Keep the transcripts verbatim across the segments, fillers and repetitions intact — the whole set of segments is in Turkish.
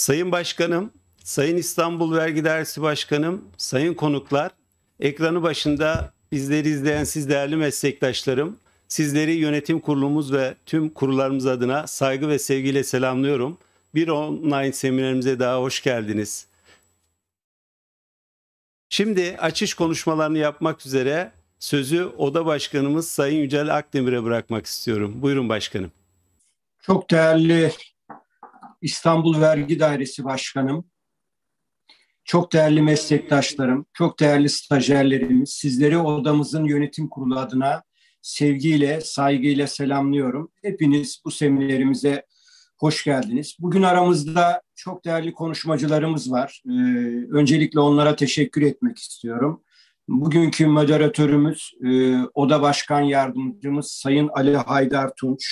Sayın Başkanım, Sayın İstanbul Vergi Dairesi Başkanım, sayın konuklar, ekranı başında bizleri izleyen siz değerli meslektaşlarım, sizleri yönetim kurulumuz ve tüm kurullarımız adına saygı ve sevgiyle selamlıyorum. Bir online seminerimize daha hoş geldiniz. Şimdi açış konuşmalarını yapmak üzere sözü Oda Başkanımız Sayın Yücel Akdemir'e bırakmak istiyorum. Buyurun Başkanım. Çok değerli İstanbul Vergi Dairesi Başkanım, çok değerli meslektaşlarım, çok değerli stajyerlerimiz, sizleri odamızın yönetim kurulu adına sevgiyle, saygıyla selamlıyorum. Hepiniz bu seminerimize hoş geldiniz. Bugün aramızda çok değerli konuşmacılarımız var. Ee, öncelikle onlara teşekkür etmek istiyorum. Bugünkü moderatörümüz, e, Oda Başkan Yardımcımız Sayın Ali Haydar Tunç.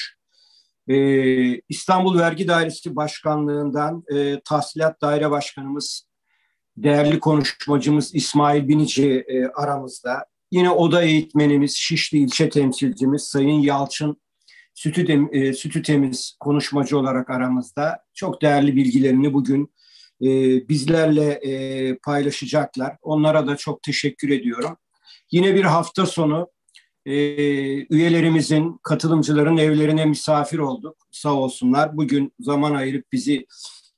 Ee, İstanbul Vergi Dairesi Başkanlığı'ndan e, Tahsilat Daire Başkanımız, değerli konuşmacımız İsmail Bilici e, aramızda. Yine oda eğitmenimiz, Şişli ilçe temsilcimiz Sayın Yalçın Sütütem, e, Sütütemiz konuşmacı olarak aramızda. Çok değerli bilgilerini bugün e, bizlerle e, paylaşacaklar. Onlara da çok teşekkür ediyorum. Yine bir hafta sonu e, üyelerimizin, katılımcıların evlerine misafir olduk. Sağ olsunlar. Bugün zaman ayırıp bizi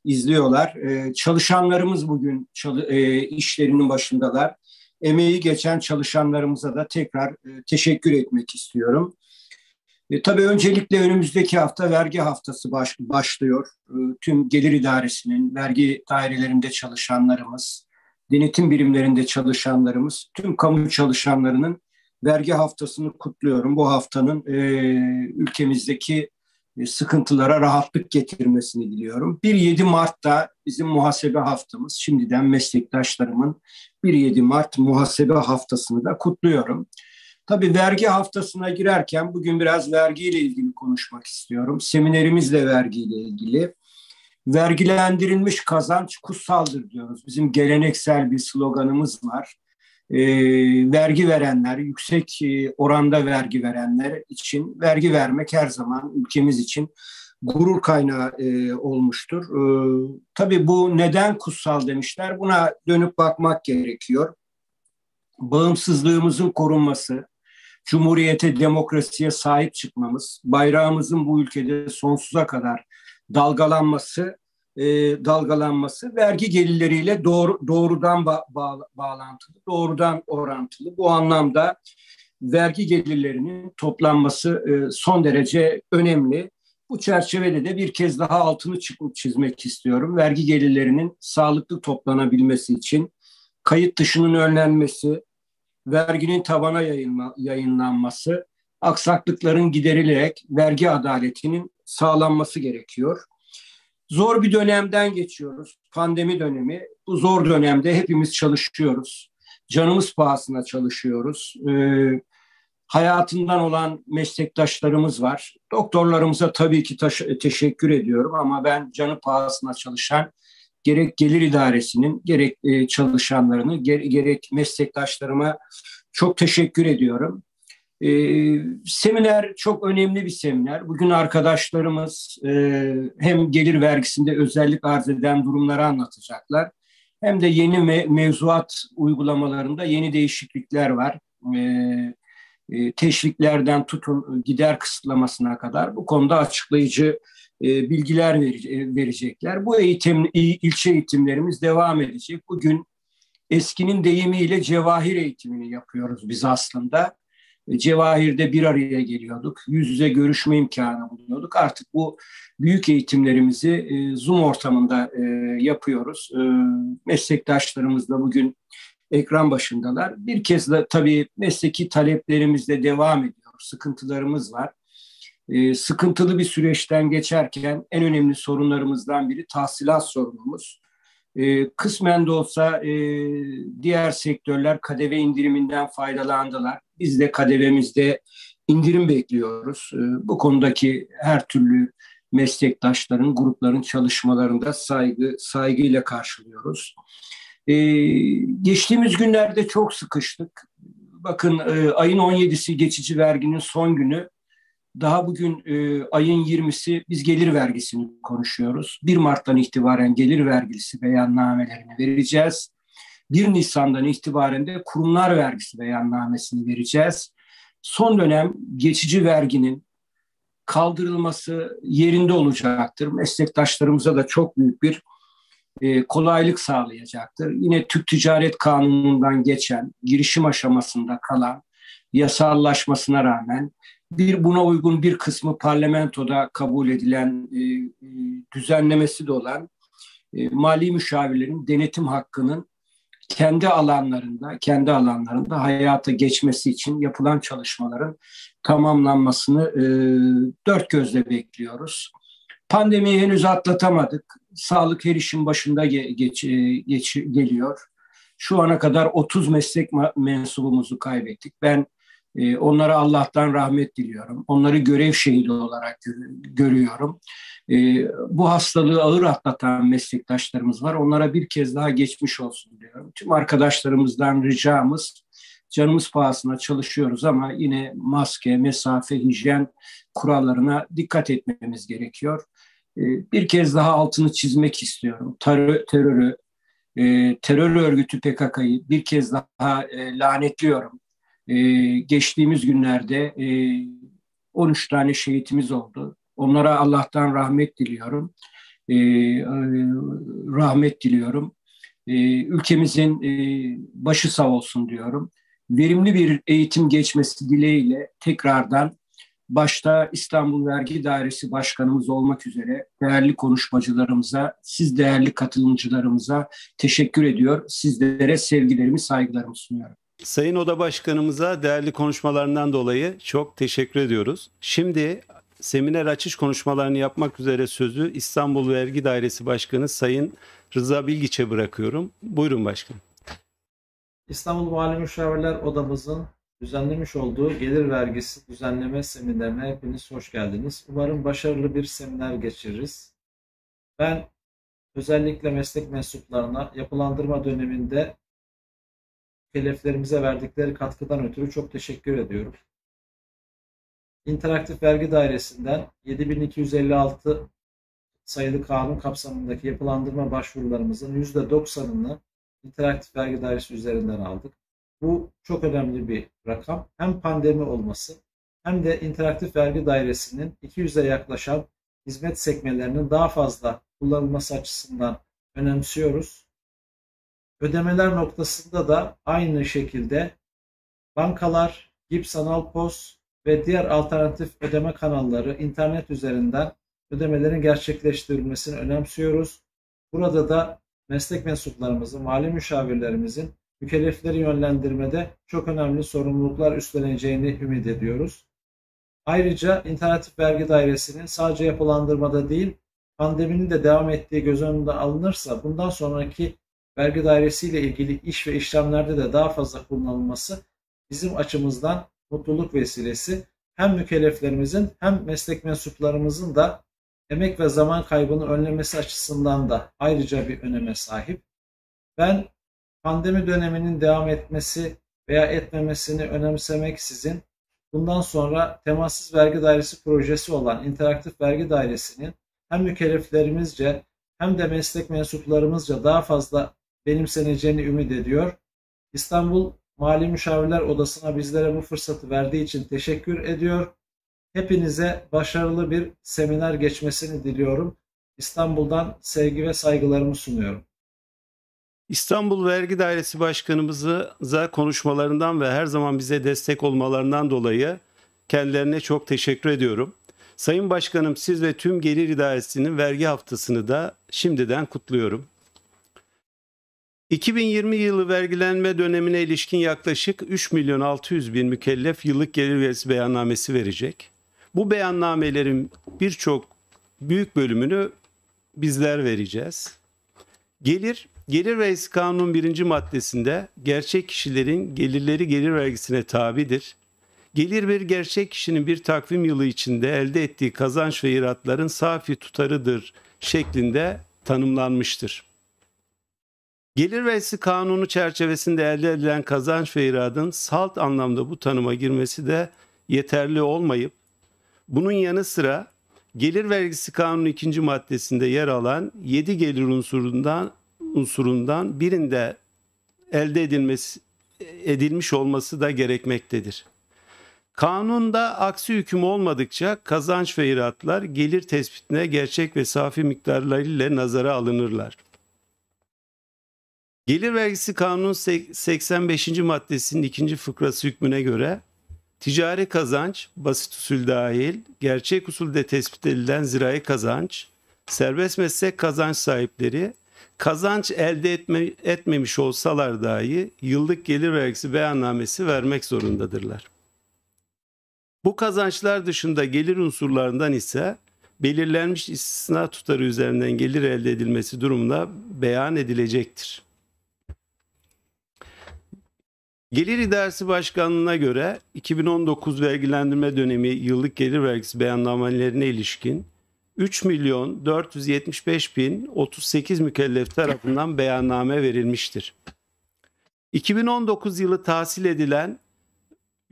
izliyorlar. E, çalışanlarımız bugün çalı, e, işlerinin başındalar. Emeği geçen çalışanlarımıza da tekrar e, teşekkür etmek istiyorum. E, tabii öncelikle önümüzdeki hafta vergi haftası baş, başlıyor. E, tüm gelir idaresinin, vergi dairelerinde çalışanlarımız, denetim birimlerinde çalışanlarımız, tüm kamu çalışanlarının vergi haftasını kutluyorum. Bu haftanın e, ülkemizdeki e, sıkıntılara rahatlık getirmesini diliyorum. bir yedi Mart'ta bizim muhasebe haftamız, şimdiden meslektaşlarımın bir yedi Mart muhasebe haftasını da kutluyorum. Tabii vergi haftasına girerken bugün biraz vergiyle ilgili konuşmak istiyorum. Seminerimiz de vergiyle ilgili. Vergilendirilmiş kazanç kutsaldır diyoruz. Bizim geleneksel bir sloganımız var. E, vergi verenler, yüksek oranda vergi verenler için vergi vermek her zaman ülkemiz için gurur kaynağı e, olmuştur. E, tabii bu neden kutsal demişler? Buna dönüp bakmak gerekiyor. Bağımsızlığımızın korunması, cumhuriyete, demokrasiye sahip çıkmamız, bayrağımızın bu ülkede sonsuza kadar dalgalanması, e, dalgalanması vergi gelirleriyle doğru, doğrudan ba ba bağlantılı, doğrudan orantılı. Bu anlamda vergi gelirlerinin toplanması e, son derece önemli. Bu çerçevede de bir kez daha altını çizmek istiyorum. Vergi gelirlerinin sağlıklı toplanabilmesi için kayıt dışının önlenmesi, verginin tabana yayılma, yayınlanması, aksaklıkların giderilerek vergi adaletinin sağlanması gerekiyor. Zor bir dönemden geçiyoruz. Pandemi dönemi. Bu zor dönemde hepimiz çalışıyoruz. Canımız pahasına çalışıyoruz. Ee, hayatından olan meslektaşlarımız var. Doktorlarımıza tabii ki teşekkür ediyorum ama ben canı pahasına çalışan gerek gelir idaresinin, gerek e, çalışanlarını, ger gerek meslektaşlarıma çok teşekkür ediyorum. E, seminer çok önemli bir seminer. Bugün arkadaşlarımız e, hem gelir vergisinde özellik arz eden durumları anlatacaklar, hem de yeni me mevzuat uygulamalarında yeni değişiklikler var. E, teşviklerden tutun gider kısıtlamasına kadar bu konuda açıklayıcı e, bilgiler vere, verecekler. Bu eğitim, ilçe eğitimlerimiz devam edecek. Bugün eskinin deyimiyle cevahir eğitimini yapıyoruz biz aslında. E, cevahirde bir araya geliyorduk. Yüz yüze görüşme imkanı buluyorduk. Artık bu büyük eğitimlerimizi e, Zoom ortamında e, yapıyoruz. E, meslektaşlarımızla bugün ekran başındalar. Bir kez de tabii mesleki taleplerimizle devam ediyor. Sıkıntılarımız var. Ee, sıkıntılı bir süreçten geçerken en önemli sorunlarımızdan biri tahsilat sorunumuz. Ee, kısmen de olsa e, diğer sektörler K D V indiriminden faydalandılar. Biz de K D V'mizde indirim bekliyoruz. Ee, bu konudaki her türlü meslektaşların, grupların çalışmalarında saygı saygıyla karşılıyoruz. Ee, geçtiğimiz günlerde çok sıkıştık. Bakın e, ayın on yedisi geçici verginin son günü. Daha bugün e, ayın yirmisi biz gelir vergisini konuşuyoruz. bir Mart'tan itibaren gelir vergisi beyannamelerini vereceğiz. bir Nisan'dan itibaren de kurumlar vergisi beyannamesini vereceğiz. Son dönem geçici verginin kaldırılması yerinde olacaktır. Meslektaşlarımıza da çok büyük bir e, kolaylık sağlayacaktır. Yine Türk Ticaret Kanunu'ndan geçen, girişim aşamasında kalan, yasallaşmasına rağmen bir buna uygun bir kısmı parlamentoda kabul edilen e, düzenlemesi de olan e, mali müşavirlerin denetim hakkının kendi alanlarında, kendi alanlarında hayata geçmesi için yapılan çalışmaların tamamlanmasını e, dört gözle bekliyoruz. Pandemiyi henüz atlatamadık. Sağlık her işin başında ge- geç, geç, geliyor. Şu ana kadar otuz meslek mensubumuzu kaybettik. Ben e, onlara Allah'tan rahmet diliyorum. Onları görev şehidi olarak gör- görüyorum. E, bu hastalığı ağır atlatan meslektaşlarımız var. Onlara bir kez daha geçmiş olsun diyorum. Tüm arkadaşlarımızdan ricamız, canımız pahasına çalışıyoruz ama yine maske, mesafe, hijyen kurallarına dikkat etmemiz gerekiyor. E, bir kez daha altını çizmek istiyorum. Ter- terörü, E, terör örgütü P K K'yı bir kez daha e, lanetliyorum. E, geçtiğimiz günlerde e, on üç tane şehitimiz oldu. Onlara Allah'tan rahmet diliyorum. E, e, rahmet diliyorum. E, ülkemizin e, başı sağ olsun diyorum. Verimli bir eğitim geçmesi dileğiyle tekrardan başta İstanbul Vergi Dairesi Başkanımız olmak üzere değerli konuşmacılarımıza, siz değerli katılımcılarımıza teşekkür ediyor. Sizlere sevgilerimi, saygılarımı sunuyorum. Sayın Oda Başkanımıza değerli konuşmalarından dolayı çok teşekkür ediyoruz. Şimdi seminer açış konuşmalarını yapmak üzere sözü İstanbul Vergi Dairesi Başkanı Sayın Rıza Bilgiç'e bırakıyorum. Buyurun başkanım. İstanbul Mali Müşavirler Odamızın düzenlemiş olduğu gelir vergisi düzenleme seminerine hepiniz hoş geldiniz. Umarım başarılı bir seminer geçiririz. Ben özellikle meslek mensuplarına yapılandırma döneminde mükelleflerimize verdikleri katkıdan ötürü çok teşekkür ediyorum. İnteraktif Vergi Dairesi'nden yedi bin iki yüz elli altı sayılı kanun kapsamındaki yapılandırma başvurularımızın yüzde doksanını İnteraktif Vergi Dairesi üzerinden aldık. Bu çok önemli bir rakam. Hem pandemi olması hem de interaktif vergi dairesinin iki yüze yaklaşan hizmet sekmelerinin daha fazla kullanılması açısından önemsiyoruz. Ödemeler noktasında da aynı şekilde bankalar, G I P sanal P O S ve diğer alternatif ödeme kanalları internet üzerinden ödemelerin gerçekleştirilmesini önemsiyoruz. Burada da meslek mensuplarımızın, mali müşavirlerimizin mükellefleri yönlendirmede çok önemli sorumluluklar üstleneceğini ümit ediyoruz. Ayrıca İnteraktif Vergi Dairesi'nin sadece yapılandırmada değil, pandeminin de devam ettiği göz önünde alınırsa bundan sonraki vergi dairesiyle ilgili iş ve işlemlerde de daha fazla kullanılması bizim açımızdan mutluluk vesilesi. Hem mükelleflerimizin hem meslek mensuplarımızın da emek ve zaman kaybını önlemesi açısından da ayrıca bir öneme sahip. Ben pandemi döneminin devam etmesi veya etmemesini önemsemeksizin bundan sonra temassız vergi dairesi projesi olan interaktif vergi dairesinin hem mükelleflerimizce hem de meslek mensuplarımızca daha fazla benimseneceğini ümit ediyor. İstanbul Mali Müşavirler Odası'na bizlere bu fırsatı verdiği için teşekkür ediyor. Hepinize başarılı bir seminer geçmesini diliyorum. İstanbul'dan sevgi ve saygılarımı sunuyorum. İstanbul Vergi Dairesi Başkanımıza konuşmalarından ve her zaman bize destek olmalarından dolayı kendilerine çok teşekkür ediyorum. Sayın Başkanım, siz ve tüm Gelir İdaresi'nin vergi haftasını da şimdiden kutluyorum. iki bin yirmi yılı vergilenme dönemine ilişkin yaklaşık üç milyon altı yüz bin mükellef yıllık gelir vergisi beyannamesi verecek. Bu beyannamelerin birçok büyük bölümünü bizler vereceğiz. Gelir Gelir Vergisi Kanunun birinci maddesinde gerçek kişilerin gelirleri gelir vergisine tabidir. Gelir bir gerçek kişinin bir takvim yılı içinde elde ettiği kazanç ve iratların safi tutarıdır şeklinde tanımlanmıştır. Gelir Vergisi Kanunu çerçevesinde elde edilen kazanç ve iradın salt anlamda bu tanıma girmesi de yeterli olmayıp Bunun yanı sıra Gelir Vergisi Kanunu ikinci maddesinde yer alan yedi gelir unsurundan unsurundan birinde elde edilmesi edilmiş olması da gerekmektedir. Kanunda aksi hüküm olmadıkça kazanç ve iratlar gelir tespitine gerçek ve safi miktarlarıyla nazara alınırlar. Gelir Vergisi Kanunun seksen beşinci maddesinin ikinci fıkrası hükmüne göre ticari kazanç, basit usul dahil, gerçek usulde tespit edilen zirai kazanç, serbest meslek kazanç sahipleri, kazanç elde etme, etmemiş olsalar dahi yıllık gelir vergisi beyannamesi vermek zorundadırlar. Bu kazançlar dışında gelir unsurlarından ise belirlenmiş istisna tutarı üzerinden gelir elde edilmesi durumunda beyan edilecektir. Gelir İdaresi Başkanlığı'na göre iki bin on dokuz vergilendirme dönemi yıllık gelir vergisi beyannamelerine ilişkin üç milyon dört yüz yetmiş beş bin otuz sekiz mükellef tarafından beyanname verilmiştir. iki bin on dokuz yılı tahsil edilen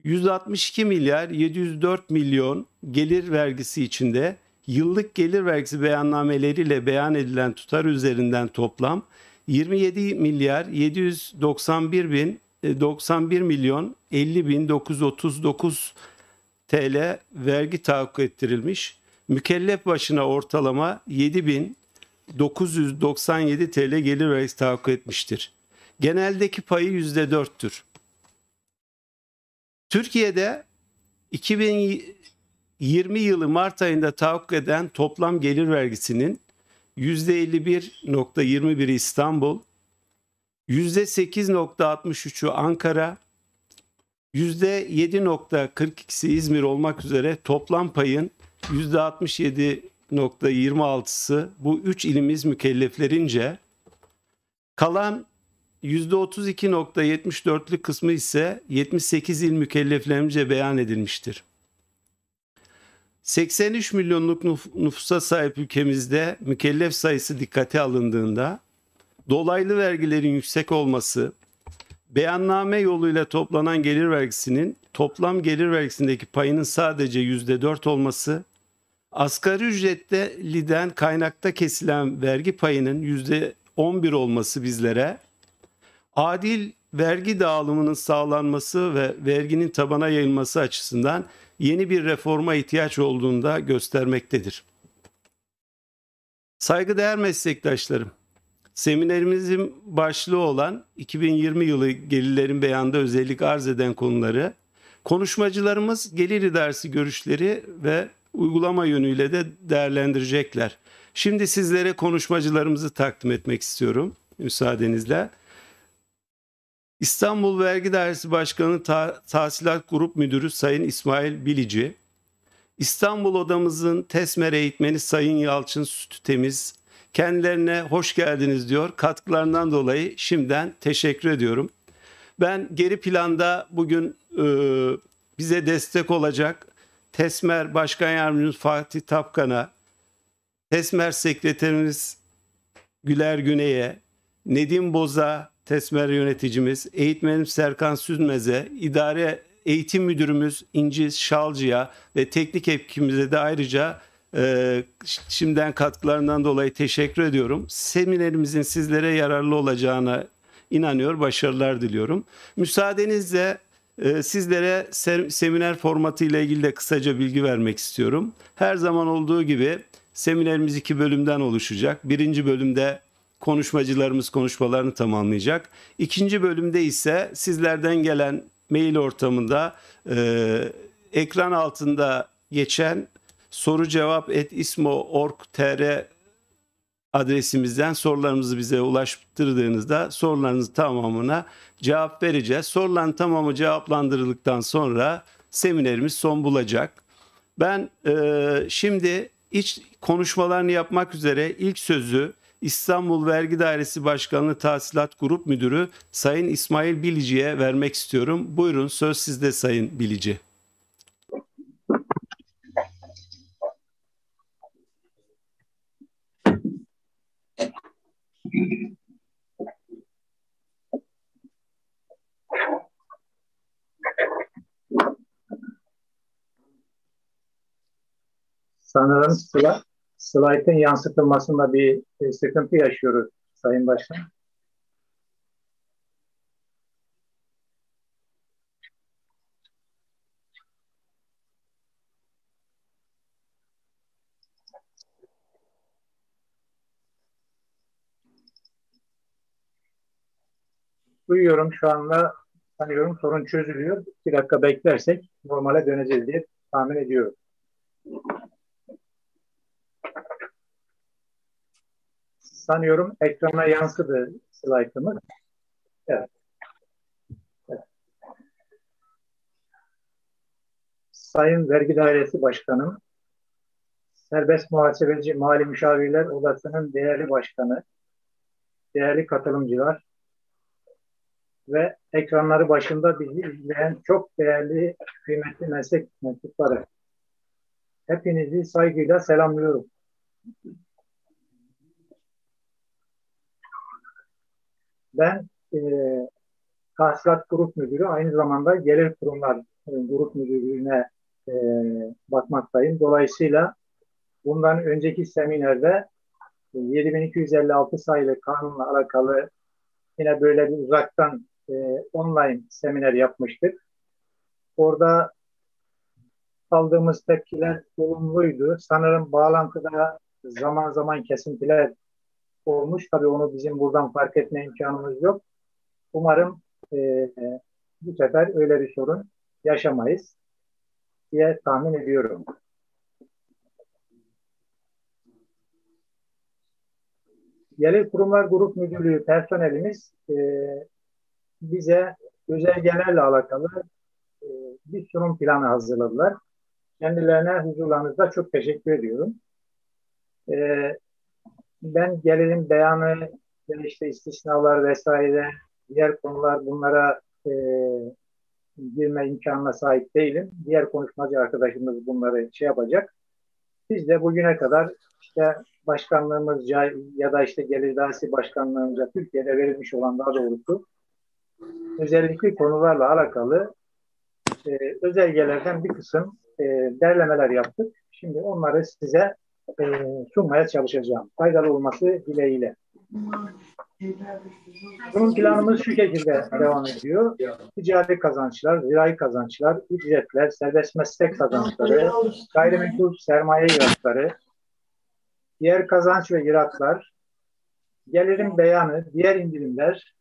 yüz altmış iki milyar yedi yüz dört milyon gelir vergisi içinde yıllık gelir vergisi beyannameleriyle beyan edilen tutar üzerinden toplam yirmi yedi milyar yedi yüz doksan bir milyon elli bin dokuz yüz otuz dokuz T L vergi tahakkuk ettirilmiş. Mükellef başına ortalama yedi bin dokuz yüz doksan yedi T L gelir vergisi tahakkuk etmiştir. Geneldeki payı yüzde dörttür. Türkiye'de iki bin yirmi yılı Mart ayında tahakkuk eden toplam gelir vergisinin yüzde elli bir nokta yirmi bir'i İstanbul, yüzde sekiz nokta altmış üç'ü Ankara, yüzde yedi nokta kırk iki'si İzmir olmak üzere toplam payın yüzde altmış yedi nokta yirmi altı'sı bu üç ilimiz mükelleflerince, kalan yüzde otuz iki nokta yetmiş dört'lük kısmı ise yetmiş sekiz il mükelleflerince beyan edilmiştir. seksen üç milyonluk nüfusa sahip ülkemizde mükellef sayısı dikkate alındığında dolaylı vergilerin yüksek olması, beyanname yoluyla toplanan gelir vergisinin toplam gelir vergisindeki payının sadece yüzde dört olması, asgari ücretliden kaynakta kesilen vergi payının yüzde on bir olması bizlere, adil vergi dağılımının sağlanması ve verginin tabana yayılması açısından yeni bir reforma ihtiyaç olduğunu da göstermektedir. Saygıdeğer meslektaşlarım, seminerimizin başlığı olan iki bin yirmi yılı gelirlerin beyanında özellik arz eden konuları, konuşmacılarımız gelir idaresi görüşleri ve uygulama yönüyle de değerlendirecekler. Şimdi sizlere konuşmacılarımızı takdim etmek istiyorum müsaadenizle. İstanbul Vergi Dairesi Başkanı Ta- Tahsilat Grup Müdürü Sayın İsmail Bilici, İstanbul Odamızın TESMER Eğitmeni Sayın Yalçın Sütütemiz, kendilerine hoş geldiniz diyor. Katkılarından dolayı şimdiden teşekkür ediyorum. Ben geri planda bugün e, bize destek olacak TESMER Başkan Yardımcımız Fatih Tapkan'a, TESMER Sekreterimiz Güler Güney'e, Nedim Boza TESMER yöneticimiz, eğitmenim Serkan Süzmez'e, idare eğitim müdürümüz İnci Şalcı'ya ve teknik ekibimize de ayrıca Ee, şimdiden katkılarından dolayı teşekkür ediyorum. Seminerimizin sizlere yararlı olacağına inanıyor, başarılar diliyorum. Müsaadenizle e, sizlere se seminer formatı ile ilgili de kısaca bilgi vermek istiyorum. Her zaman olduğu gibi seminerimiz iki bölümden oluşacak. Birinci bölümde konuşmacılarımız konuşmalarını tamamlayacak. İkinci bölümde ise sizlerden gelen mail ortamında e, ekran altında geçen soru cevap et ismo nokta org nokta tr adresimizden sorularımızı bize ulaştırdığınızda sorularınızın tamamına cevap vereceğiz. Soruların tamamı cevaplandırıldıktan sonra seminerimiz son bulacak. Ben e, şimdi iç konuşmalarını yapmak üzere ilk sözü İstanbul Vergi Dairesi Başkanlığı Tahsilat Grup Müdürü Sayın İsmail Bilici'ye vermek istiyorum. Buyurun, söz sizde Sayın Bilici. sanırım sla, slaytın yansıtılmasında bir e, sıkıntı yaşıyoruz Sayın Başkan. Duyuyorum şu anda, sanıyorum sorun çözülüyor. Bir dakika beklersek normale döneceğiz diye tahmin ediyorum. Sanıyorum ekrana yansıdı slaytımız. Evet. Evet. Sayın Vergi Dairesi Başkanım, Serbest Muhasebeci Mali Müşavirler Odası'nın değerli başkanı, değerli katılımcılar ve ekranları başında bizi izleyen çok değerli, kıymetli meslek mensupları, hepinizi saygıyla selamlıyorum. Ben e, Tahsilat Grup Müdürü, aynı zamanda Gelir Kurumlar e, Grup Müdürlüğü'ne e, bakmaktayım. Dolayısıyla bundan önceki seminerde e, yedi bin iki yüz elli altı sayılı kanunla alakalı yine böyle bir uzaktan e, online seminer yapmıştık. Orada aldığımız tepkiler olumluydu. Sanırım bağlantıda zaman zaman kesintiler olmuş. Tabii onu bizim buradan fark etme imkanımız yok. Umarım e, bu sefer öyle bir sorun yaşamayız diye tahmin ediyorum. Gelir Kurumlar Grup Müdürlüğü personelimiz e, bize özelgelerle alakalı e, bir sunum planı hazırladılar. Kendilerine huzurlarınızda çok teşekkür ediyorum. E, ben gelirim beyanı, işte istisnalar vesaire, diğer konular, bunlara e, girme imkanına sahip değilim. Diğer konuşmacı arkadaşımız bunları şey yapacak. Biz de bugüne kadar işte başkanlığımızca ya da işte Gelir Dairesi Başkanlığımızca Türkiye'de verilmiş olan, daha doğrusu özellikle konularla alakalı e, özelgelerden bir kısım e, derlemeler yaptık. Şimdi onları size e, sunmaya çalışacağım, faydalı olması dileğiyle. Bunun planımız şu şekilde devam ediyor. Ticari kazançlar, zirai kazançlar, ücretler, serbest meslek kazançları, gayrimenkul sermaye ihraçları, diğer kazanç ve ihraçlar, gelirin beyanı, diğer indirimler,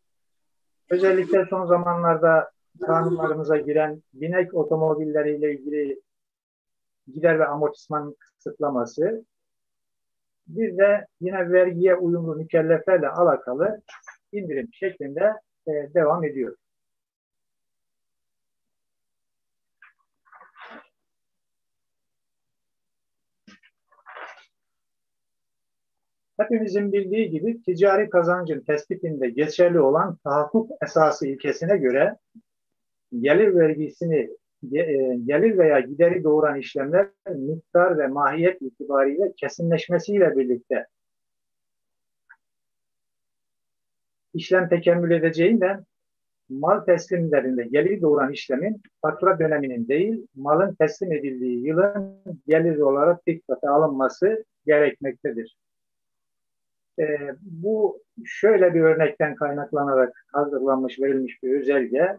özellikle son zamanlarda kanunlarımıza giren binek otomobilleriyle ilgili gider ve amortisman kısıtlaması, bir de yine vergiye uyumlu mükelleflerle alakalı indirim şeklinde e, devam ediyor. Hepimizin bildiği gibi ticari kazancın tespitinde geçerli olan tahakkuk esası ilkesine göre gelir vergisini gelir veya gideri doğuran işlemler miktar ve mahiyet itibariyle kesinleşmesiyle birlikte işlem tekemmül edeceğinden mal teslimlerinde gelir doğuran işlemin fatura döneminin değil, malın teslim edildiği yılın gelir olarak dikkate alınması gerekmektedir. Ee, bu şöyle bir örnekten kaynaklanarak hazırlanmış, verilmiş bir özelge.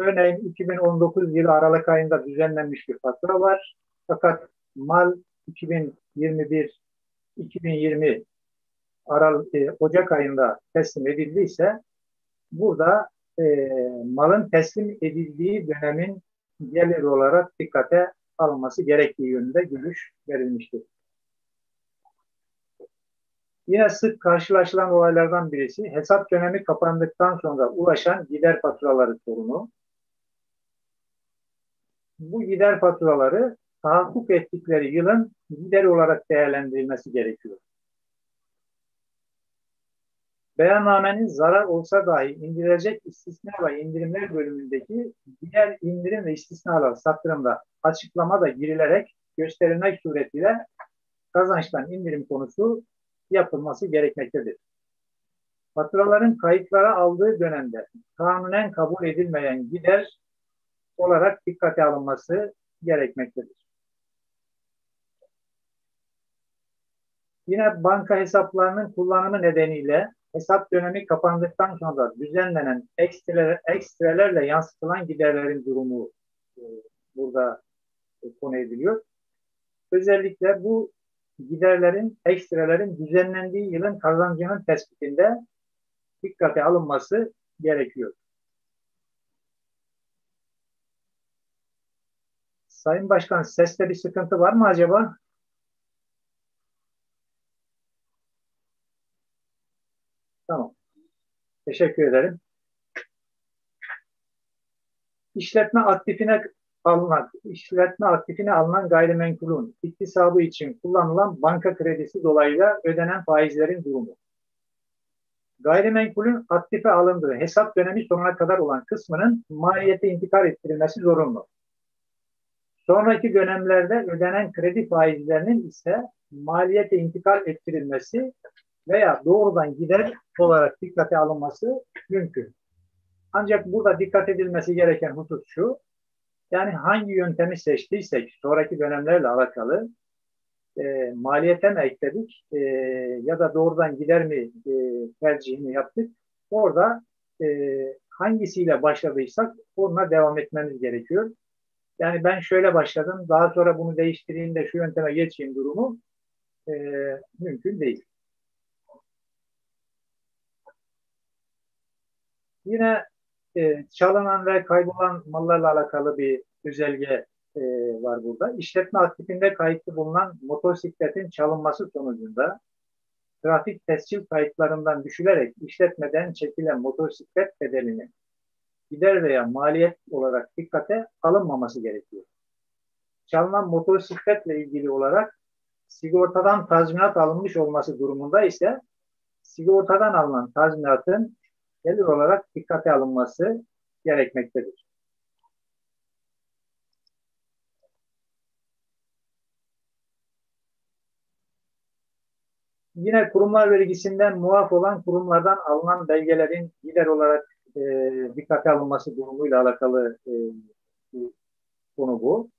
Örneğin iki bin on dokuz yılı Aralık ayında düzenlenmiş bir fatura var. Fakat mal iki bin yirmi bir iki bin yirmi Aralık, e, Ocak ayında teslim edildiyse, burada e, malın teslim edildiği dönemin gelir olarak dikkate alınması gerektiği yönünde görüş verilmiştir. Yine sık karşılaşılan olaylardan birisi hesap dönemi kapandıktan sonra ulaşan gider faturaları sorunu. Bu gider faturaları tahakkuk ettikleri yılın gider olarak değerlendirilmesi gerekiyor. Beyannamenin zarar olsa dahi indirilecek istisna ve indirimler bölümündeki diğer indirim ve istisnalar satırında açıklama da girilerek gösterilmek suretiyle kazançtan indirim konusu yapılması gerekmektedir. Faturaların kayıtlara aldığı dönemde kanunen kabul edilmeyen gider olarak dikkate alınması gerekmektedir. Yine banka hesaplarının kullanımı nedeniyle hesap dönemi kapandıktan sonra düzenlenen ekstreler, ekstrelerle yansıtılan giderlerin durumu e, burada e, konu ediliyor. Özellikle bu giderlerin, ekstrelerin düzenlendiği yılın kazancının tespitinde dikkate alınması gerekiyor. Sayın Başkan, seste bir sıkıntı var mı acaba? Tamam. Teşekkür ederim. İşletme aktifine alınan, işletme aktifine alınan gayrimenkulün iktisabı için kullanılan banka kredisi dolayıyla ödenen faizlerin durumu. Gayrimenkulün aktife alındığı hesap dönemi sonuna kadar olan kısmının maliyete intikal ettirilmesi zorunlu. Sonraki dönemlerde ödenen kredi faizlerinin ise maliyete intikal ettirilmesi veya doğrudan gider olarak dikkate alınması mümkün. Ancak burada dikkat edilmesi gereken husus şu, yani hangi yöntemi seçtiysek sonraki dönemlerle alakalı e, maliyete mi ekledik e, ya da doğrudan gider mi e, tercihini yaptık, orada e, hangisiyle başladıysak onunla devam etmemiz gerekiyor. Yani ben şöyle başladım, daha sonra bunu değiştireyim de şu yönteme geçeyim durumu e, mümkün değil. Yine e, çalınan ve kaybolan mallarla alakalı bir özelge e, var burada. İşletme aktifinde kayıtlı bulunan motosikletin çalınması sonucunda trafik tescil kayıtlarından düşülerek işletmeden çekilen motosiklet bedelini gider veya maliyet olarak dikkate alınmaması gerekiyor. Çalınan motosikletle ilgili olarak sigortadan tazminat alınmış olması durumunda ise sigortadan alınan tazminatın gelir olarak dikkate alınması gerekmektedir. Yine kurumlar vergisinden muaf olan kurumlardan alınan belgelerin gider olarak e, dikkate alınması durumuyla alakalı e, bir konu bu.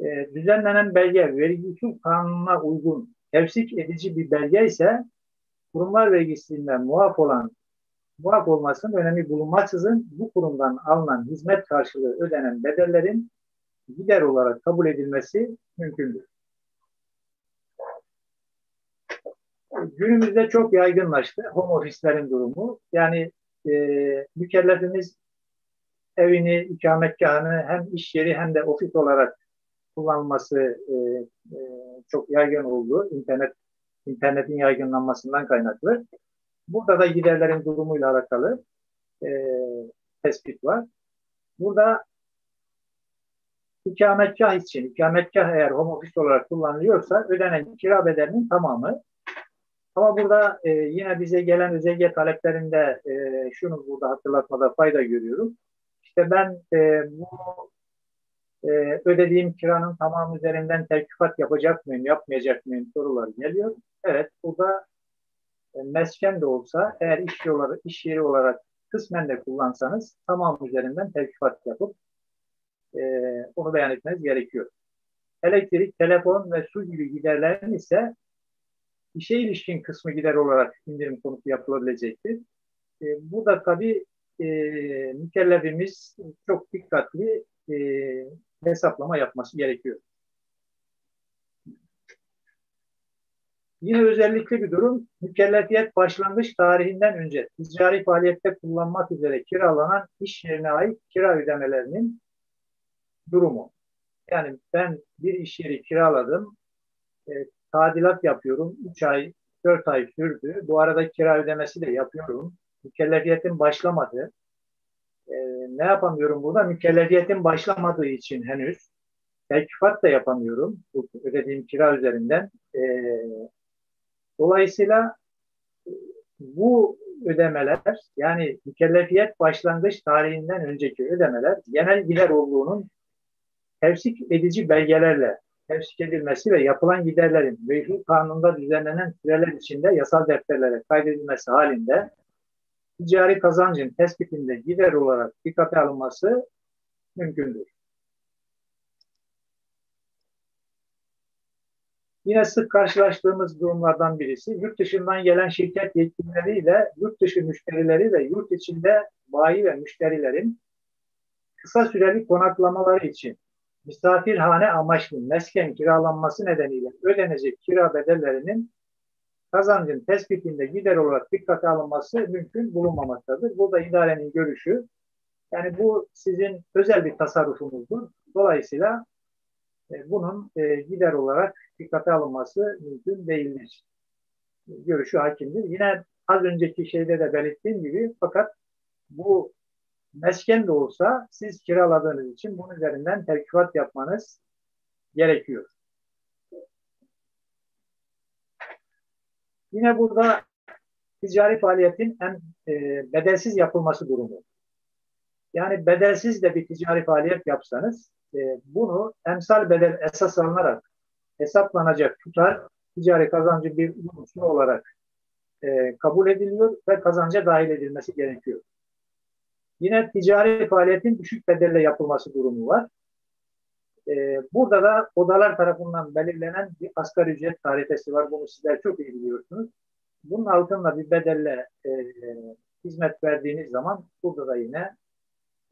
E, düzenlenen belge vergi usul kanununa uygun tevsik edici bir belge ise kurumlar vergisinden muaf olan muaf olmasının önemi bulunmaksızın bu kurumdan alınan hizmet karşılığı ödenen bedellerin gider olarak kabul edilmesi mümkündür. Günümüzde çok yaygınlaştı home ofislerin durumu. Yani e, mükellefimiz evini, ikametgahını hem iş yeri hem de ofis olarak kullanması e, e, çok yaygın oldu. İnternet, internetin yaygınlanmasından kaynaklı. Burada da giderlerin durumuyla alakalı e, tespit var. Burada ikametgah için, ikametgah eğer home office olarak kullanılıyorsa ödenen kira bedelinin tamamı. Ama burada e, yine bize gelen özelge taleplerinde e, şunu burada hatırlatmada fayda görüyorum. İşte ben e, bu e, ödediğim kiranın tamamı üzerinden tevkifat yapacak mıyım, yapmayacak mıyım sorular geliyor. Evet, burada mesken de olsa eğer iş yeri olarak, iş yeri olarak kısmen de kullansanız tamam üzerinden tevkifat yapıp e, onu beyan etmeniz gerekiyor. Elektrik, telefon ve su gibi giderlerin ise işe ilişkin kısmı gider olarak indirim konusu yapılabilecektir. E, bu da tabii e, mükellefimiz çok dikkatli e, hesaplama yapması gerekiyor. Yine özellikle bir durum, mükellefiyet başlangıç tarihinden önce ticari faaliyette kullanmak üzere kiralanan iş yerine ait kira ödemelerinin durumu. Yani ben bir iş yeri kiraladım, e, tadilat yapıyorum, üç ay, dört ay sürdü. Bu arada kira ödemesi de yapıyorum. Mükellefiyetim başlamadı. E, ne yapamıyorum burada? Mükellefiyetim başlamadığı için henüz tevkifat da yapamıyorum ödediğim kira üzerinden. E, Dolayısıyla bu ödemeler, yani mükellefiyet başlangıç tarihinden önceki ödemeler genel gider olduğunun tevsik edici belgelerle tevsik edilmesi ve yapılan giderlerin vergi kanununda düzenlenen süreler içinde yasal defterlere kaydedilmesi halinde ticari kazancın tespitinde gider olarak dikkate alınması mümkündür. Yine sık karşılaştığımız durumlardan birisi yurt dışından gelen şirket yetkilileriyle, yurt dışı müşterileri ve yurt içinde bayi ve müşterilerin kısa süreli konaklamaları için misafirhane amaçlı mesken kiralanması nedeniyle ödenecek kira bedellerinin kazancın tespitinde gider olarak dikkate alınması mümkün bulunmamaktadır. Burada idarenin görüşü, yani bu sizin özel bir tasarrufunuzdur. Dolayısıyla e, bunun e, gider olarak dikkate alınması mümkün değildir. E, görüşü hakimdir. Yine az önceki şeyde de belirttiğim gibi, fakat bu mesken de olsa siz kiraladığınız için bunun üzerinden terkifat yapmanız gerekiyor. Yine burada ticari faaliyetin en e, bedelsiz yapılması durumu. Yani bedelsiz de bir ticari faaliyet yapsanız e, bunu emsal bedel esas alınarak hesaplanacak tutar ticari kazancı bir unsur olarak e, kabul ediliyor ve kazanca dahil edilmesi gerekiyor. Yine ticari faaliyetin düşük bedelle yapılması durumu var. Ee, burada da odalar tarafından belirlenen bir asgari ücret tarifesi var. Bunu sizler çok iyi biliyorsunuz. Bunun altında bir bedelle e, hizmet verdiğiniz zaman burada da yine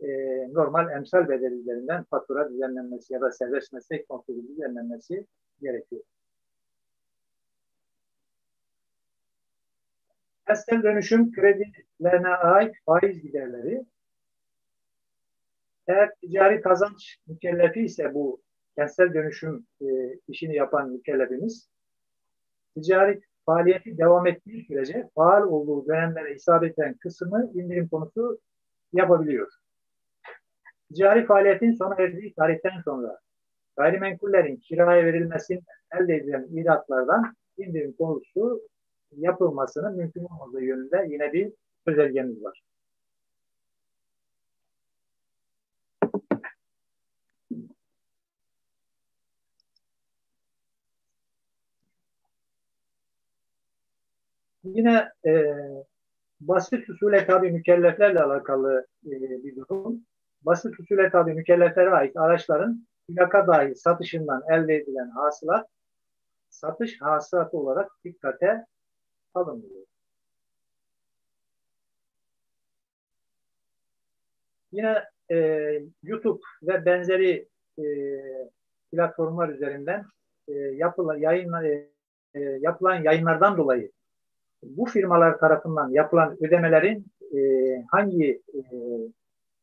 e, normal emsal bedel üzerinden fatura düzenlenmesi ya da serbest meslek kontratı düzenlenmesi gerekiyor. Esnaf dönüşüm kredilerine ait faiz giderleri. Eğer ticari kazanç mükellefi ise bu kentsel dönüşüm e, işini yapan mükellefimiz, ticari faaliyeti devam ettiği sürece faal olduğu dönemlere isabet eden kısmı indirim konusu yapabiliyor. Ticari faaliyetin sona erdiği tarihten sonra gayrimenkullerin kiraya verilmesinden elde edilen iratlardan indirim konusu yapılmasının mümkün olmadığı yönünde yine bir özelgemiz var. Yine e, basit usule tabi mükelleflerle alakalı e, bir durum. Basit usule tabi mükelleflere ait araçların plaka dahil satışından elde edilen hasılat satış hasılatı olarak dikkate alınmıyor. Yine e, YouTube ve benzeri e, platformlar üzerinden e, yapılan, yayınla, e, yapılan yayınlardan dolayı bu firmalar tarafından yapılan ödemelerin e, hangi e,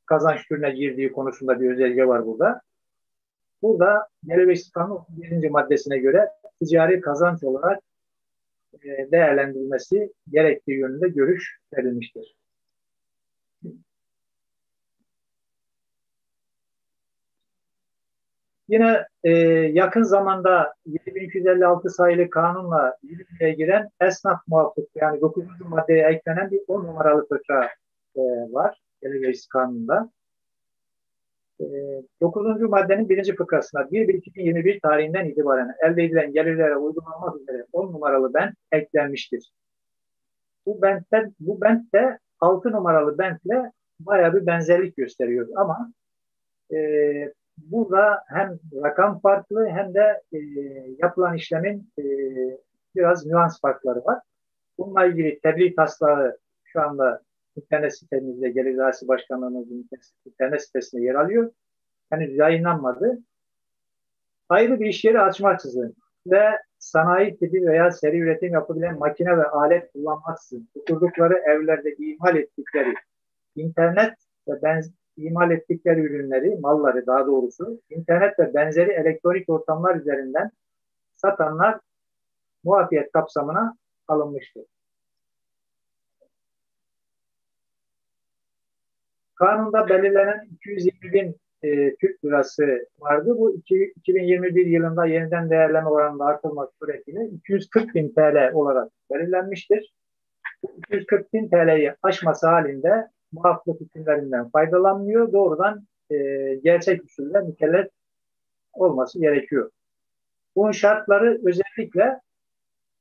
kazanç türüne girdiği konusunda bir özelge var burada. Burada Yalçın Kanun birinci maddesine göre ticari kazanç olarak e, değerlendirilmesi gerektiği yönünde görüş verilmiştir. Yine e, yakın zamanda yedi bin iki yüz elli altı sayılı kanunla yürürlüğe giren esnaf muhakkuk, yani dokuzuncu maddeye eklenen bir on numaralı fıkra e, var Meclis Kanunu'nda. E, dokuzuncu maddenin birinci fıkrasına bir bir iki bin yirmi bir tarihinden itibaren elde edilen gelirlere uygulanmak üzere on numaralı bent eklenmiştir. Bu bentten, bu bent de altı numaralı bentle bayağı bir benzerlik gösteriyor ama bu e, burada hem rakam farklı hem de e, yapılan işlemin e, biraz nüans farkları var. Bununla ilgili tebrik taslağı şu anda internet sitemizde, Gelir Dairesi Başkanlığı'nın internet sitesinde yer alıyor. Henüz yayınlanmadı. Ayrı bir iş yeri açmaksızın ve sanayi tipi veya seri üretim yapabilen makine ve alet kullanmaksızın oturdukları evlerde imal ettikleri internet ve benzeri İmal ettikleri ürünleri, malları daha doğrusu, internet ve benzeri elektronik ortamlar üzerinden satanlar muafiyet kapsamına alınmıştır. Kanunda belirlenen iki yüz yirmi bin e, Türk lirası vardı. Bu iki, iki bin yirmi bir yılında yeniden değerleme oranında artılmak suretiyle iki yüz kırk bin T L olarak belirlenmiştir. iki yüz kırk bin T L'yi aşması halinde muaflık hükümlerinden faydalanmıyor. Doğrudan e, gerçek usulle mükellef olması gerekiyor. Bunun şartları özellikle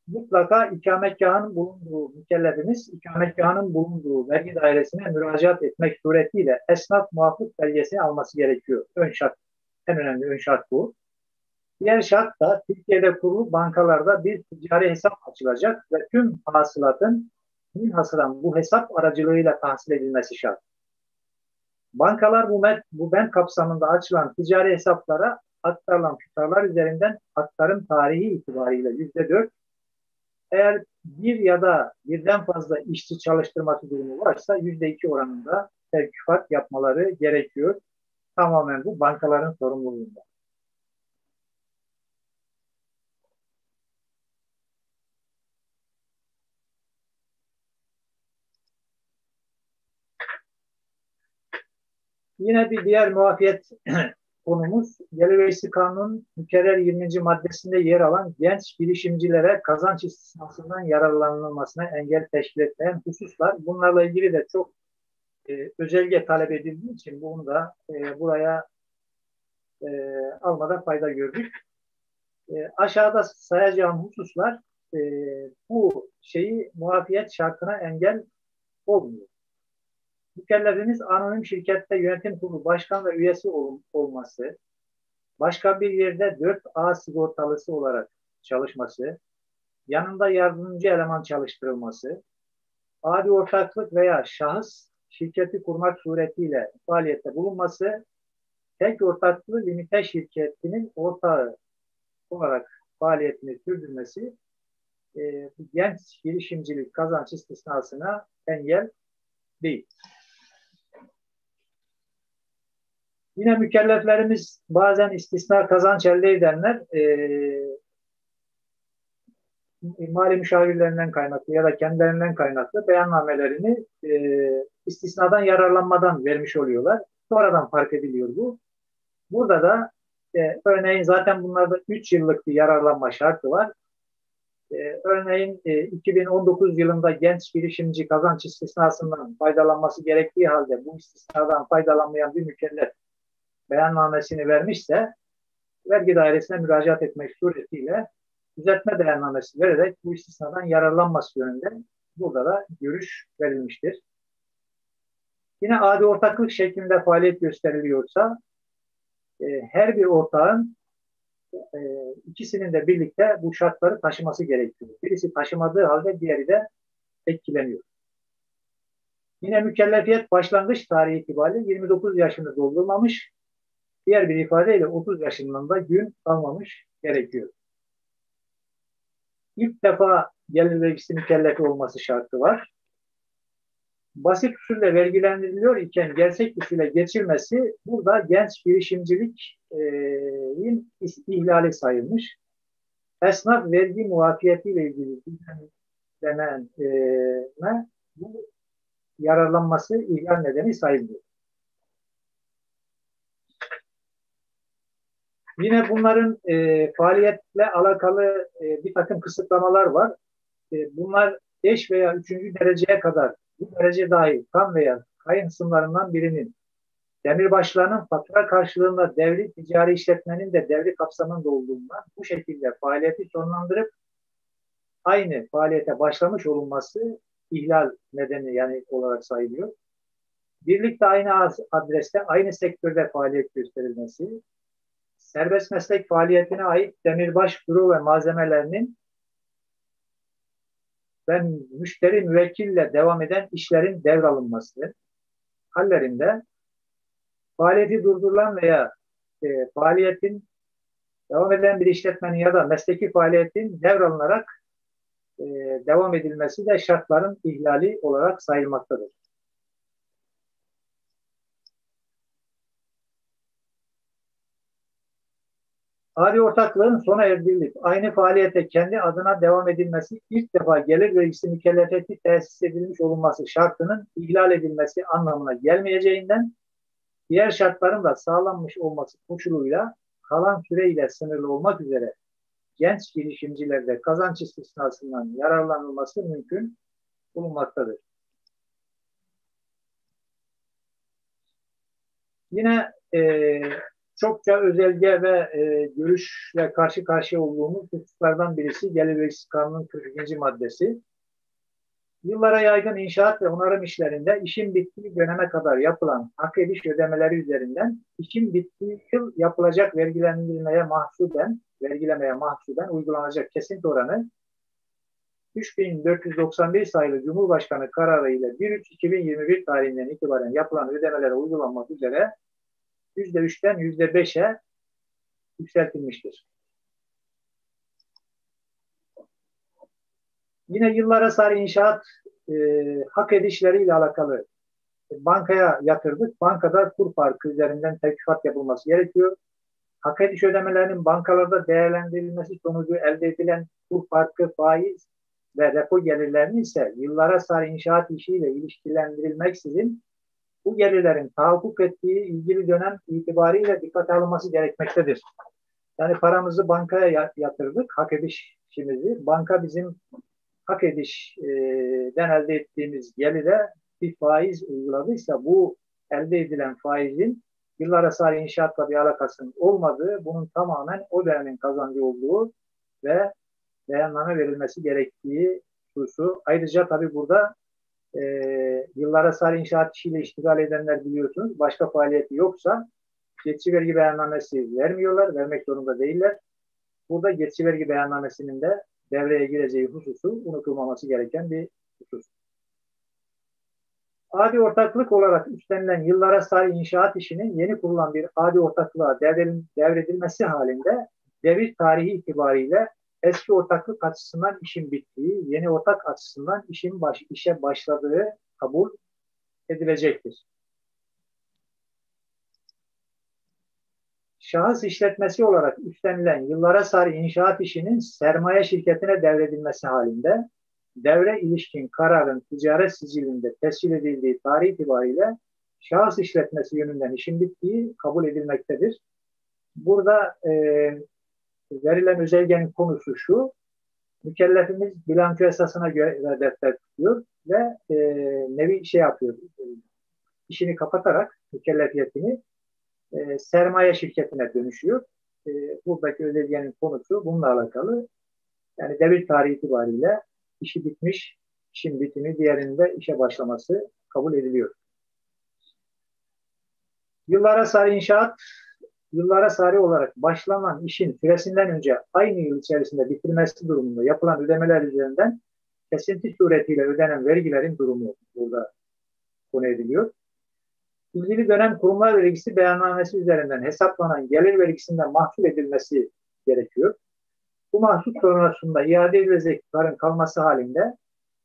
mutlaka ikametgahının bulunduğu mükellefimiz ikametgahının bulunduğu vergi dairesine müracaat etmek suretiyle esnaf muaflık belgesini alması gerekiyor. Ön şart, en önemli ön şart bu. Diğer şart da Türkiye'de kurulu bankalarda bir ticari hesap açılacak ve tüm hasılatın münhasıran bu hesap aracılığıyla tahsil edilmesi şart. Bankalar bu, bu bent kapsamında açılan ticari hesaplara aktarılan tutarlar üzerinden aktarım tarihi itibariyle yüzde dört, eğer bir ya da birden fazla işçi çalıştırması durumu varsa yüzde iki oranında tevkifat yapmaları gerekiyor. Tamamen bu bankaların sorumluluğunda. Yine bir diğer muafiyet konumuz, Gelir Vergisi Kanunu'nun mükerrer yirminci maddesinde yer alan genç girişimcilere kazanç istisnasından yararlanılmasına engel teşkil etmeyen hususlar. Bunlarla ilgili de çok e, özelge talep edildiği için bunu da e, buraya e, almada fayda gördük. E, aşağıda sayacağım hususlar e, bu şeyi muafiyet şartına engel olmuyor. Mükellefimiz anonim şirkette yönetim kurulu başkan ve üyesi ol olması, başka bir yerde dört A sigortalısı olarak çalışması, yanında yardımcı eleman çalıştırılması, adi ortaklık veya şahıs şirketi kurmak suretiyle faaliyette bulunması, tek ortaklı limite şirketinin ortağı olarak faaliyetini sürdürmesi, e, genç girişimcilik kazanç istisnasına engel değil. Yine mükelleflerimiz bazen istisna kazanç elde edenler e, mali müşavirlerinden kaynaklı ya da kendilerinden kaynaklı beyannamelerini e, istisnadan yararlanmadan vermiş oluyorlar. Sonradan fark ediliyor bu. Burada da e, örneğin zaten bunlarda üç yıllık bir yararlanma şartı var. Ee, örneğin e, iki bin on dokuz yılında genç girişimci kazanç istisnasından faydalanması gerektiği halde bu istisnadan faydalanmayan bir mükellef beyannamesini vermişse vergi dairesine müracaat etmek suretiyle düzeltme beyannamesi vererek bu istisnadan yararlanması yönünde burada da görüş verilmiştir. Yine adi ortaklık şeklinde faaliyet gösteriliyorsa e, her bir ortağın E, ikisinin de birlikte bu şartları taşıması gerekiyor. Birisi taşımadığı halde diğeri de etkileniyor. Yine mükellefiyet başlangıç tarihi itibariyle yirmi dokuz yaşını doldurmamış, diğer bir ifadeyle otuz yaşından da gün almamış gerekiyor. İlk defa gelir vergisi mükellefi olması şartı var. Basit usulle vergilendiriliyor iken gerçek usule geçilmesi burada genç girişimciliğin ihlali sayılmış. Esnaf vergi muafiyetiyle ilgili düzenlenme bu yararlanması ihlal nedeni sayılmıyor. Yine bunların e, faaliyetle alakalı e, bir takım kısıtlamalar var. E, bunlar eş veya üçüncü dereceye kadar bu derece dahi tam veya kayın sınırlarından birinin demirbaşlarının fatura karşılığında devri ticari işletmenin de devri kapsamında olduğundan bu şekilde faaliyeti sonlandırıp aynı faaliyete başlamış olunması ihlal nedeni yani olarak sayılıyor. Birlikte aynı adreste aynı sektörde faaliyet gösterilmesi, serbest meslek faaliyetine ait demirbaş büro ve malzemelerinin ve müşteri müvekkille devam eden işlerin devralınması hallerinde faaliyeti durdurulan veya e, faaliyetin devam eden bir işletmenin ya da mesleki faaliyetin devralınarak e, devam edilmesi de şartların ihlali olarak sayılmaktadır. Adi ortaklığın sona erdirilip aynı faaliyete kendi adına devam edilmesi, ilk defa gelir vergisi mükellefiyeti tesis edilmiş olunması şartının ihlal edilmesi anlamına gelmeyeceğinden diğer şartların da sağlanmış olması koşuluyla kalan süreyle sınırlı olmak üzere genç girişimcilerde kazanç istisnasından yararlanılması mümkün bulunmaktadır. Yine eee çokça özelge ve e, görüşle karşı karşıya olduğumuz hususlardan birisi Gelir Vergisi Kanunu'nun kırk ikinci maddesi. Yıllara yaygın inşaat ve onarım işlerinde işin bittiği döneme kadar yapılan hak ediş ödemeleri üzerinden işin bittiği yıl yapılacak vergilendirmeye mahsuben, vergilemeye mahsuben uygulanacak kesinti oranı üç bin dört yüz doksan bir sayılı Cumhurbaşkanı kararı ile bir Eylül iki bin yirmi bir tarihinden itibaren yapılan ödemelere uygulanmak üzere yüzde üçten yüzde beşe yükseltilmiştir. Yine yıllara sarı inşaat e, hak edişleriyle alakalı bankaya yatırdık. Bankada kur farkı üzerinden tevkifat yapılması gerekiyor. Hak ediş ödemelerinin bankalarda değerlendirilmesi sonucu elde edilen kur farkı, faiz ve repo gelirlerini ise yıllara sarı inşaat işiyle ilişkilendirilmeksizin bu gelirlerin tahakkuk ettiği ilgili dönem itibariyle dikkate alınması gerekmektedir. Yani paramızı bankaya yatırdık, hak edişimizi. Banka bizim hak edişden elde ettiğimiz gelire bir faiz uyguladıysa bu elde edilen faizin yıllara sarı inşaatla bir alakasının olmadığı, bunun tamamen o dönemin kazancı olduğu ve beyanname verilmesi gerektiği hususu. Ayrıca tabii burada e, yıllara sarı inşaat işiyle iştigal edenler biliyorsunuz başka faaliyeti yoksa geçici vergi beyannamesi vermiyorlar, vermek zorunda değiller. Burada geçici vergi beyannamesinin de devreye gireceği hususu unutulmaması gereken bir husus. Adi ortaklık olarak üstlenilen yıllara sarı inşaat işinin yeni kurulan bir adi ortaklığa devredilmesi halinde devir tarihi itibariyle eski ortaklık açısından işin bittiği, yeni ortak açısından işin baş, işe başladığı kabul edilecektir. Şahıs işletmesi olarak üstlenilen yıllara sarı inşaat işinin sermaye şirketine devredilmesi halinde devre ilişkin kararın ticaret sicilinde tescil edildiği tarih itibariyle şahıs işletmesi yönünden işin bittiği kabul edilmektedir. Burada e, verilen özelgenin konusu şu, mükellefimiz bilanço esasına göre defter tutuyor ve e, nevi şey yapıyor, e, işini kapatarak mükellefiyetini E, sermaye şirketine dönüşüyor. E, buradaki özelgenin konusu bununla alakalı. Yani devir tarihi itibariyle işi bitmiş, işin bitimi diğerinde işe başlaması kabul ediliyor. Yıllara sarı inşaat, yıllara sarı olarak başlanan işin süresinden önce aynı yıl içerisinde bitirmesi durumunda yapılan ödemeler üzerinden kesinti suretiyle ödenen vergilerin durumu burada konu ediliyor. İlgili dönem kurumlar vergisi beyannamesi üzerinden hesaplanan gelir vergisinden mahsul edilmesi gerekiyor. Bu mahsul sonrasında iade edilecek karın kalması halinde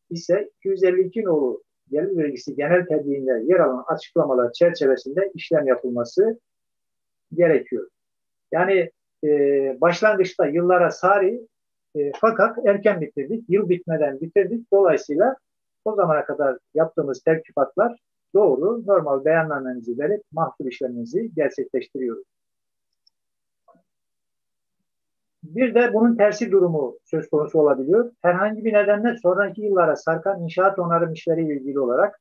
ise iki yüz elli iki nolu gelir vergisi genel tebliğinde yer alan açıklamalar çerçevesinde işlem yapılması gerekiyor. Yani e, başlangıçta yıllara sari e, fakat erken bitirdik, yıl bitmeden bitirdik. Dolayısıyla o zamana kadar yaptığımız terkifatlar doğru, normal beyannamenizi verip mahsul işleminizi gerçekleştiriyoruz. Bir de bunun tersi durumu söz konusu olabiliyor. Herhangi bir nedenle sonraki yıllara sarkan inşaat onarım işleriyle ilgili olarak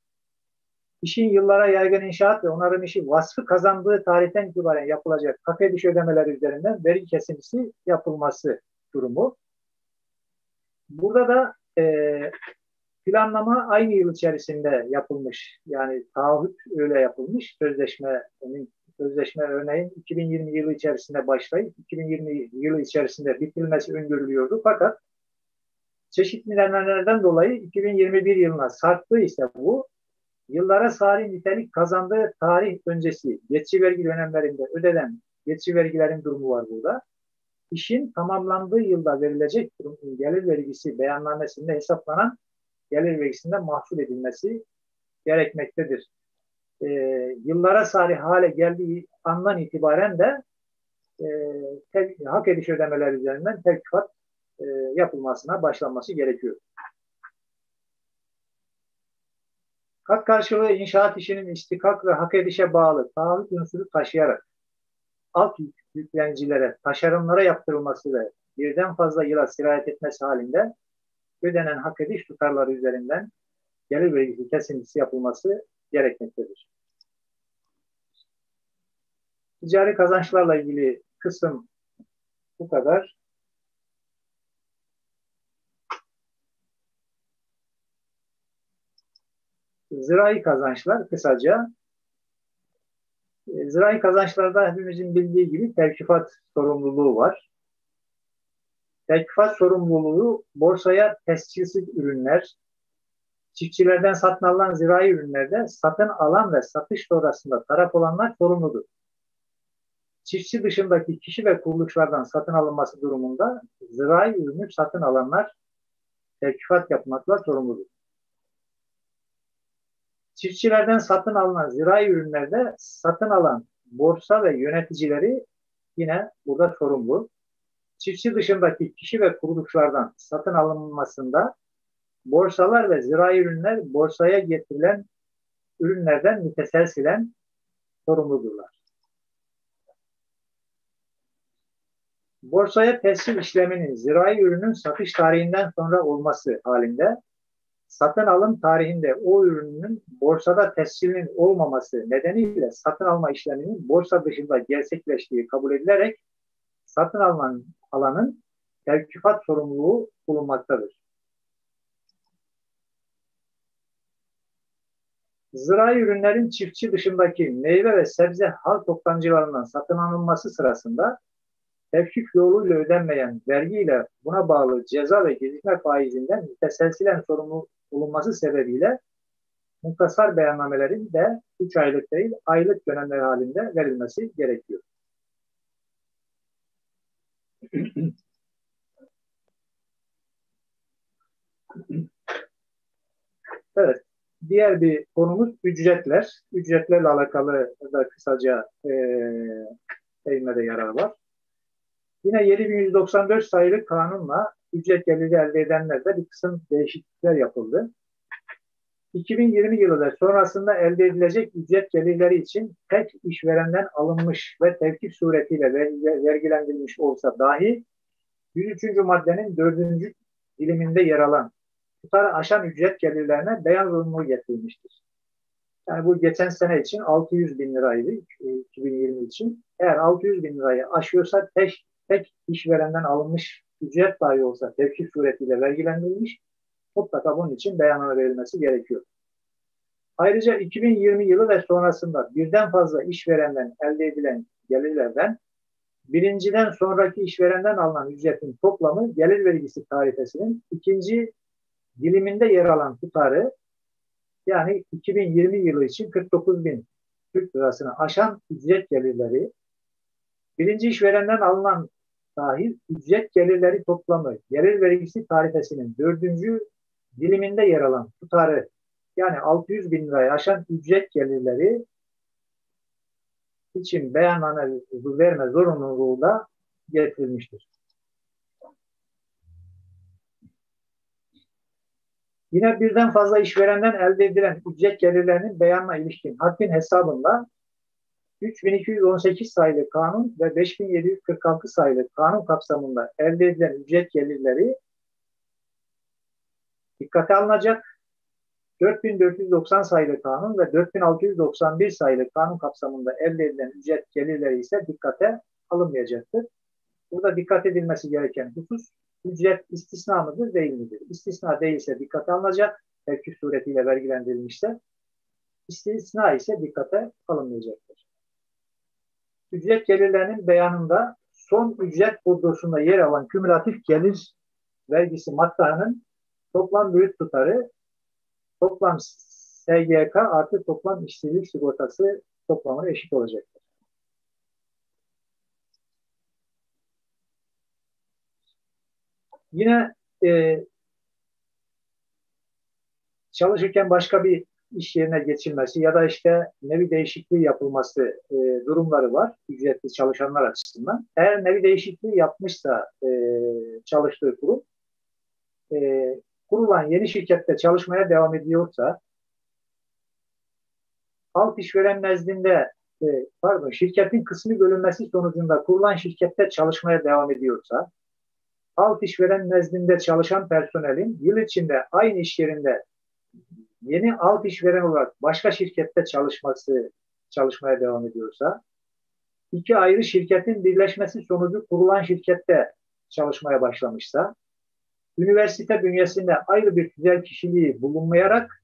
işin yıllara yaygın inşaat ve onarım işi vasfı kazandığı tarihten itibaren yapılacak hak ediş ödemeleri üzerinden vergi kesintisi yapılması durumu. Burada da eee planlama aynı yıl içerisinde yapılmış. Yani taahhüt öyle yapılmış. Sözleşmenin, sözleşme örneğin iki bin yirmi yılı içerisinde başlayıp iki bin yirmi yılı içerisinde bitirilmesi öngörülüyordu. Fakat çeşitli nedenlerden dolayı iki bin yirmi bir yılına sarktıysa bu yıllara sarı nitelik kazandığı tarih öncesi geçici vergi dönemlerinde ödenen geçici vergilerin durumu var burada. İşin tamamlandığı yılda verilecek gelir vergisi beyannamesinde hesaplanan gelir vergisinden mahsul edilmesi gerekmektedir. Ee, yıllara sarı hale geldiği andan itibaren de e, tek, hak ediş ödemeler üzerinden tevkifat e, yapılmasına başlanması gerekiyor. Kat karşılığı inşaat işinin istikak ve hak edişe bağlı taahhüt unsuru taşıyarak alt yük, yüklenicilere, taşeronlara yaptırılması ve birden fazla yıla sirayet etmesi halinde ödenen hak ediş tutarları üzerinden gelir vergisi kesintisi yapılması gerekmektedir. Ticari kazançlarla ilgili kısım bu kadar. Zirai kazançlar kısaca. Zirai kazançlarda hepimizin bildiği gibi tevkifat sorumluluğu var. Tevkifat sorumluluğu borsaya tescilsiz ürünler, çiftçilerden satın alınan zirai ürünlerde satın alan ve satış sonrasında taraf olanlar sorumludur. Çiftçi dışındaki kişi ve kuruluşlardan satın alınması durumunda zirai ürünü satın alanlar tevkifat yapmakla sorumludur. Çiftçilerden satın alınan zirai ürünlerde satın alan borsa ve yöneticileri yine burada sorumlu. Çiftçi dışındaki kişi ve kuruluşlardan satın alınmasında borsalar ve zirai ürünler borsaya getirilen ürünlerden müteselsilen sorumludurlar. Borsaya tescil işleminin zirai ürünün satış tarihinden sonra olması halinde satın alım tarihinde o ürünün borsada tescilinin olmaması nedeniyle satın alma işleminin borsa dışında gerçekleştiği kabul edilerek satın alınan alanın tevkifat sorumluluğu bulunmaktadır. Zirai ürünlerin çiftçi dışındaki meyve ve sebze hal toptancılarından satın alınması sırasında tevkif yoluyla ödenmeyen vergiyle buna bağlı ceza ve gecikme faizinden müteselsilen sorumlu bulunması sebebiyle muhtasar beyannamelerin de üç aylık değil aylık dönemler halinde verilmesi gerekiyor. Evet, diğer bir konumuz ücretler. Ücretlerle alakalı da kısaca değinmede yarar var. Yine yedi bin yüz doksan dört sayılı kanunla ücret geliri elde edenlerde bir kısım değişiklikler yapıldı. iki bin yirmi yılı ve sonrasında elde edilecek ücret gelirleri için tek işverenden alınmış ve tevkif suretiyle vergilendirilmiş olsa dahi yüz üçüncü maddenin dördüncü diliminde yer alan tutarı aşan ücret gelirlerine beyaz zorunluluğu getirilmiştir. Yani bu geçen sene için altı yüz bin liraydı iki bin yirmi için. Eğer altı yüz bin lirayı aşıyorsa tek tek işverenden alınmış ücret dahi olsa tevkif suretiyle vergilendirilmiş, mutlaka bunun için beyanname verilmesi gerekiyor. Ayrıca iki bin yirmi yılı ve sonrasında birden fazla işverenden elde edilen gelirlerden birinciden sonraki işverenden alınan ücretin toplamı gelir vergisi tarifesinin ikinci diliminde yer alan tutarı, yani iki bin yirmi yılı için kırk dokuz bin Türk lirasını aşan ücret gelirleri, birinci işverenden alınan dahil ücret gelirleri toplamı gelir vergisi tarifesinin dördüncü diliminde yer alan tutarı, yani altı yüz bin lirayı aşan ücret gelirleri için beyanname verme zorunluluğu da getirilmiştir. Yine birden fazla işverenden elde edilen ücret gelirlerinin beyanına ilişkin haddin hesabında üç bin iki yüz on sekiz sayılı kanun ve beş bin yedi yüz kırk altı sayılı kanun kapsamında elde edilen ücret gelirleri dikkate alınacak. dört bin dört yüz doksan sayılı kanun ve dört bin altı yüz doksan bir sayılı kanun kapsamında elde edilen ücret gelirleri ise dikkate alınmayacaktır. Burada dikkat edilmesi gereken husus ücret istisna mıdır değil midir? İstisna değilse dikkate alınacak, tevkif suretiyle vergilendirilmişse. İstisna ise dikkate alınmayacaktır. Ücret gelirlerinin beyanında son ücret bordosunda yer alan kümülatif gelir vergisi maddesinin toplam brüt tutarı, toplam S G K artı toplam işsizlik sigortası toplamına eşit olacaktır. Yine e, çalışırken başka bir iş yerine geçilmesi ya da işte nevi değişikliği yapılması e, durumları var ücretli çalışanlar açısından. Eğer nevi değişikliği yapmışsa e, çalıştığı kurum, e, kurulan yeni şirkette çalışmaya devam ediyorsa, halk işveren nezdinde, e, pardon şirketin kısmi bölünmesi sonucunda kurulan şirkette çalışmaya devam ediyorsa, alt işveren nezdinde çalışan personelin yıl içinde aynı iş yerinde yeni alt işveren olarak başka şirkette çalışması çalışmaya devam ediyorsa, iki ayrı şirketin birleşmesi sonucu kurulan şirkette çalışmaya başlamışsa, üniversite bünyesinde ayrı bir tüzel kişiliği bulunmayarak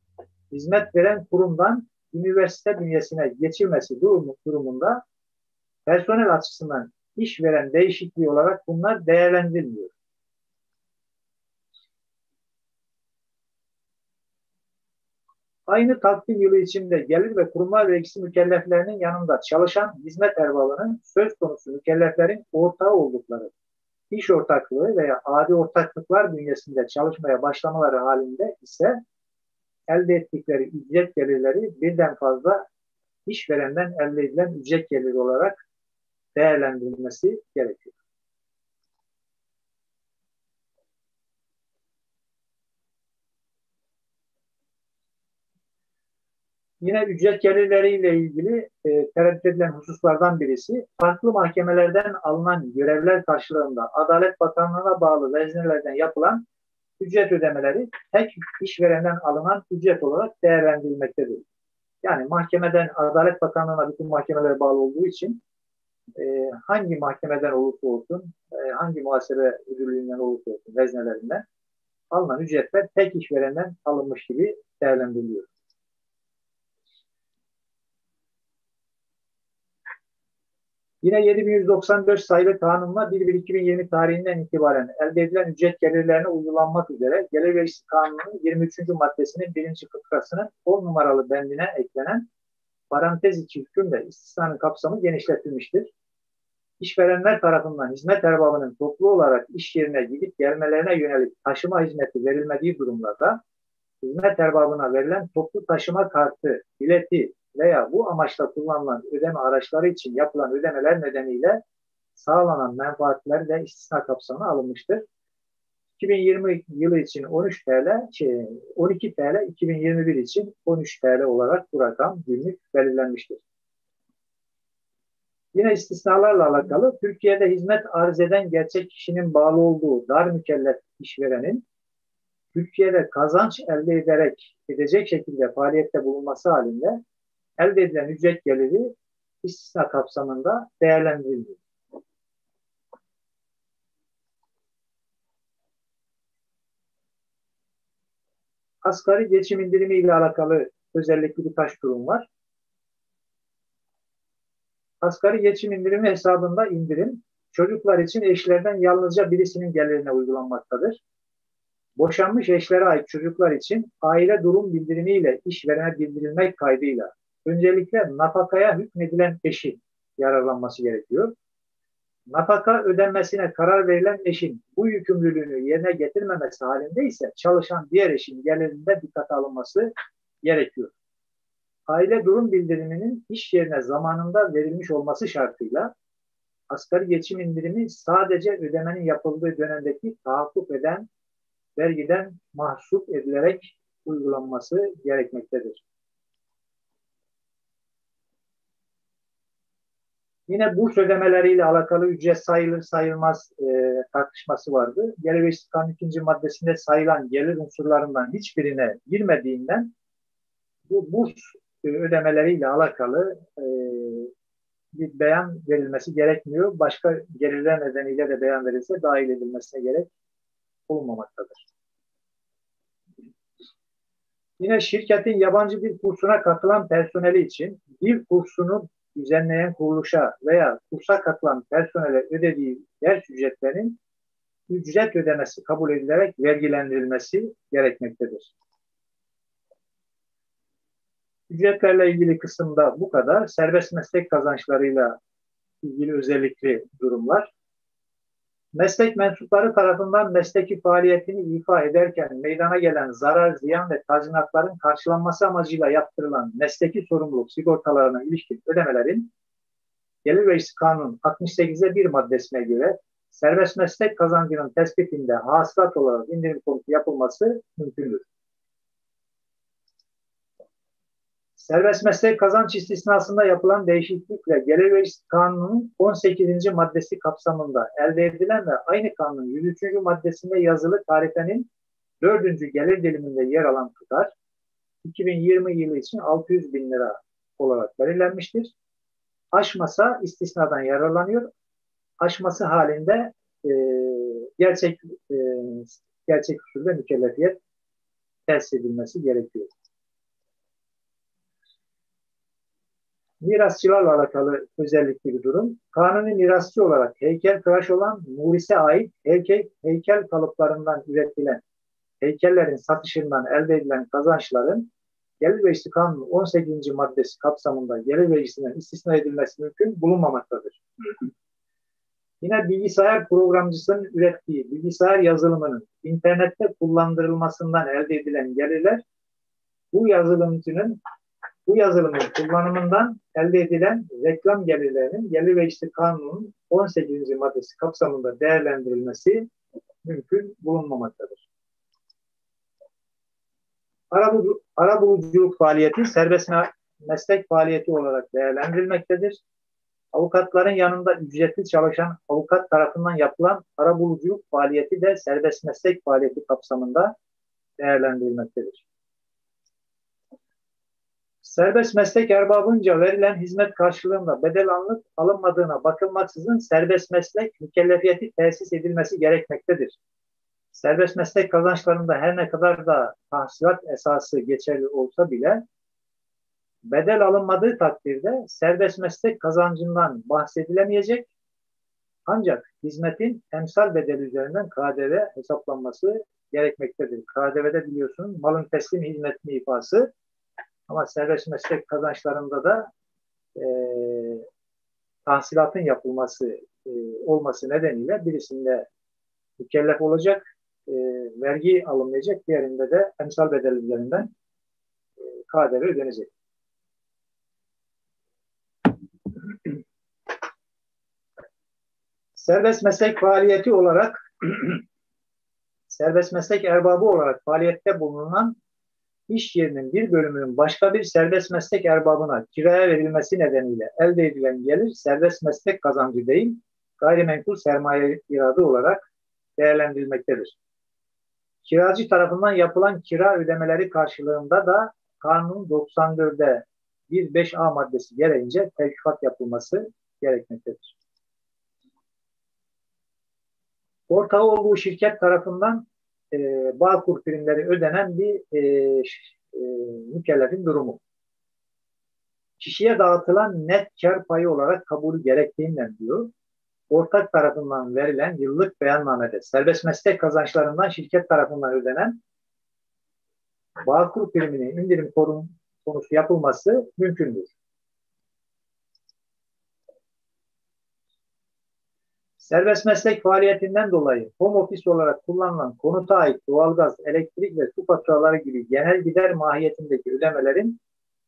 hizmet veren kurumdan üniversite bünyesine geçilmesi durumunda personel açısından işveren değişikliği olarak bunlar değerlendirilmiyor. Aynı takvim yılı içinde gelir ve kurumlar vergisi mükelleflerinin yanında çalışan hizmet erbabının söz konusu mükelleflerin ortağı oldukları, iş ortaklığı veya adi ortaklıklar bünyesinde çalışmaya başlamaları halinde ise elde ettikleri ücret gelirleri birden fazla işverenden elde edilen ücret geliri olarak değerlendirilmesi gerekiyor. Yine ücret gelirleriyle ilgili e, tereddüt edilen hususlardan birisi, farklı mahkemelerden alınan görevler karşılığında Adalet Bakanlığı'na bağlı veznelerden yapılan ücret ödemeleri tek işverenden alınan ücret olarak değerlendirilmektedir. Yani mahkemeden, Adalet Bakanlığı'na bütün mahkemelere bağlı olduğu için e, hangi mahkemeden olursa olsun, e, hangi muhasebe müdürlüğünden olursa olsun veznelerinden alınan ücretler tek işverenden alınmış gibi değerlendiriliyor. Yine yedi bin yüz doksan dört sayılı kanunla bir bir iki bin yirmi tarihinden itibaren elde edilen ücret gelirlerine uygulanmak üzere Gelir Vergisi Kanunu'nun yirmi üçüncü maddesinin birinci fıkrasının on numaralı bendine eklenen parantez içi hükümle istisnanın kapsamı genişletilmiştir. İşverenler tarafından hizmet erbabının toplu olarak iş yerine gidip gelmelerine yönelik taşıma hizmeti verilmediği durumlarda hizmet erbabına verilen toplu taşıma kartı, bileti veya bu amaçla kullanılan ödeme araçları için yapılan ödemeler nedeniyle sağlanan menfaatler de istisna kapsamına alınmıştır. iki bin yirmi yılı için on üç TL, on iki TL, iki bin yirmi bir için on üç TL olarak bu rakam günlük belirlenmiştir. Yine istisnalarla alakalı Türkiye'de hizmet arz eden gerçek kişinin bağlı olduğu dar mükellef işverenin Türkiye'de kazanç elde ederek edecek şekilde faaliyette bulunması halinde elde edilen ücret geliri istisna kapsamında değerlendirildi. Asgari geçim indirimi ile alakalı özellikle birkaç durum var. Asgari geçim indirimi hesabında indirim çocuklar için eşlerden yalnızca birisinin gelirine uygulanmaktadır. Boşanmış eşlere ait çocuklar için aile durum bildirimiyle işverene bildirilmek kaydıyla öncelikle nafakaya hükmedilen eşin yararlanması gerekiyor. Nafaka ödenmesine karar verilen eşin bu yükümlülüğünü yerine getirmemesi halinde ise çalışan diğer eşin gelirinde dikkate alınması gerekiyor. Aile durum bildiriminin iş yerine zamanında verilmiş olması şartıyla asgari geçim indirimi sadece ödemenin yapıldığı dönemdeki tahakkuk eden vergiden mahsup edilerek uygulanması gerekmektedir. Yine burs ödemeleriyle alakalı ücret sayılır sayılmaz e, tartışması vardı. Gelir Vergisi Kanunu ikinci maddesinde sayılan gelir unsurlarından hiçbirine girmediğinden bu burs ödemeleriyle alakalı e, bir beyan verilmesi gerekmiyor. Başka gelirler nedeniyle de beyan verilse dahil edilmesine gerek olmamaktadır. Yine şirketin yabancı bir kursuna katılan personeli için bir kursunun düzenleyen kuruluşa veya kursa katılan personele ödediği ders ücretlerinin ücret ödemesi kabul edilerek vergilendirilmesi gerekmektedir. Ücretlerle ilgili kısımda bu kadar. Serbest meslek kazançlarıyla ilgili özellikli durumlar. Meslek mensupları tarafından mesleki faaliyetini ifa ederken meydana gelen zarar, ziyan ve tazminatların karşılanması amacıyla yaptırılan mesleki sorumluluk sigortalarına ilişkin ödemelerin Gelir Vergisi Kanunu altmış sekize bir maddesine göre serbest meslek kazancının tespitinde hasılat olarak indirim konusu yapılması mümkündür. Serbest meslek kazanç istisnasında yapılan değişiklikle Gelir Vergisi Kanunu'nun on sekizinci maddesi kapsamında elde edilen ve aynı kanunun yüz üçüncü maddesinde yazılı tarifenin dördüncü gelir diliminde yer alan tutar iki bin yirmi yılı için altı yüz bin lira olarak belirlenmiştir. Aşmasa istisnadan yararlanıyor. Aşması halinde e, gerçek e, gerçek usulde mükellefiyet tespit edilmesi gerekiyor. mirasçılarla alakalı özellikli bir durum. Kanuni mirasçı olarak heykeltıraş olan Muris'e ait heykel, heykel kalıplarından üretilen heykellerin satışından elde edilen kazançların Gelir Vergisi Kanunu on sekizinci maddesi kapsamında gelir vergisinden istisna edilmesi mümkün bulunmamaktadır. Yine bilgisayar programcısının ürettiği bilgisayar yazılımının internette kullandırılmasından elde edilen gelirler bu yazılımcının bu yazılımın kullanımından elde edilen reklam gelirlerinin Gelir Vergisi Kanunu'nun on sekizinci maddesi kapsamında değerlendirilmesi mümkün bulunmamaktadır. Arabuluculuk faaliyeti serbest meslek faaliyeti olarak değerlendirilmektedir. Avukatların yanında ücretli çalışan avukat tarafından yapılan arabuluculuk faaliyeti de serbest meslek faaliyeti kapsamında değerlendirilmektedir. Serbest meslek erbabınca verilen hizmet karşılığında bedel alınıp alınmadığına bakılmaksızın serbest meslek mükellefiyeti tesis edilmesi gerekmektedir. Serbest meslek kazançlarında her ne kadar da tahsilat esası geçerli olsa bile bedel alınmadığı takdirde serbest meslek kazancından bahsedilemeyecek ancak hizmetin emsal bedeli üzerinden K D V hesaplanması gerekmektedir. K D V'de biliyorsunuz malın teslim hizmetini ifası ama serbest meslek kazançlarında da e, tahsilatın yapılması e, olması nedeniyle birisinde mükellef olacak, e, vergi alınmayacak, diğerinde de emsal bedel üzerinden e, K D V ödenecek. Serbest meslek faaliyeti olarak serbest meslek erbabı olarak faaliyette bulunan iş yerinin bir bölümünün başka bir serbest meslek erbabına kiraya verilmesi nedeniyle elde edilen gelir serbest meslek kazancı değil, gayrimenkul sermaye iradı olarak değerlendirilmektedir. Kiracı tarafından yapılan kira ödemeleri karşılığında da kanun doksan dörtte bir nokta beş a maddesi gereğince tevkifat yapılması gerekmektedir. Ortağı olduğu şirket tarafından e, Bağkur primleri ödenen bir e, e, mükellefin durumu. Kişiye dağıtılan net kar payı olarak kabulü gerektiğinden diyor. Ortak tarafından verilen yıllık beyannamede serbest meslek kazançlarından şirket tarafından ödenen Bağkur priminin indirim konusu yapılması mümkündür. Serbest meslek faaliyetinden dolayı home office olarak kullanılan konuta ait doğalgaz, elektrik ve su faturaları gibi genel gider mahiyetindeki ödemelerin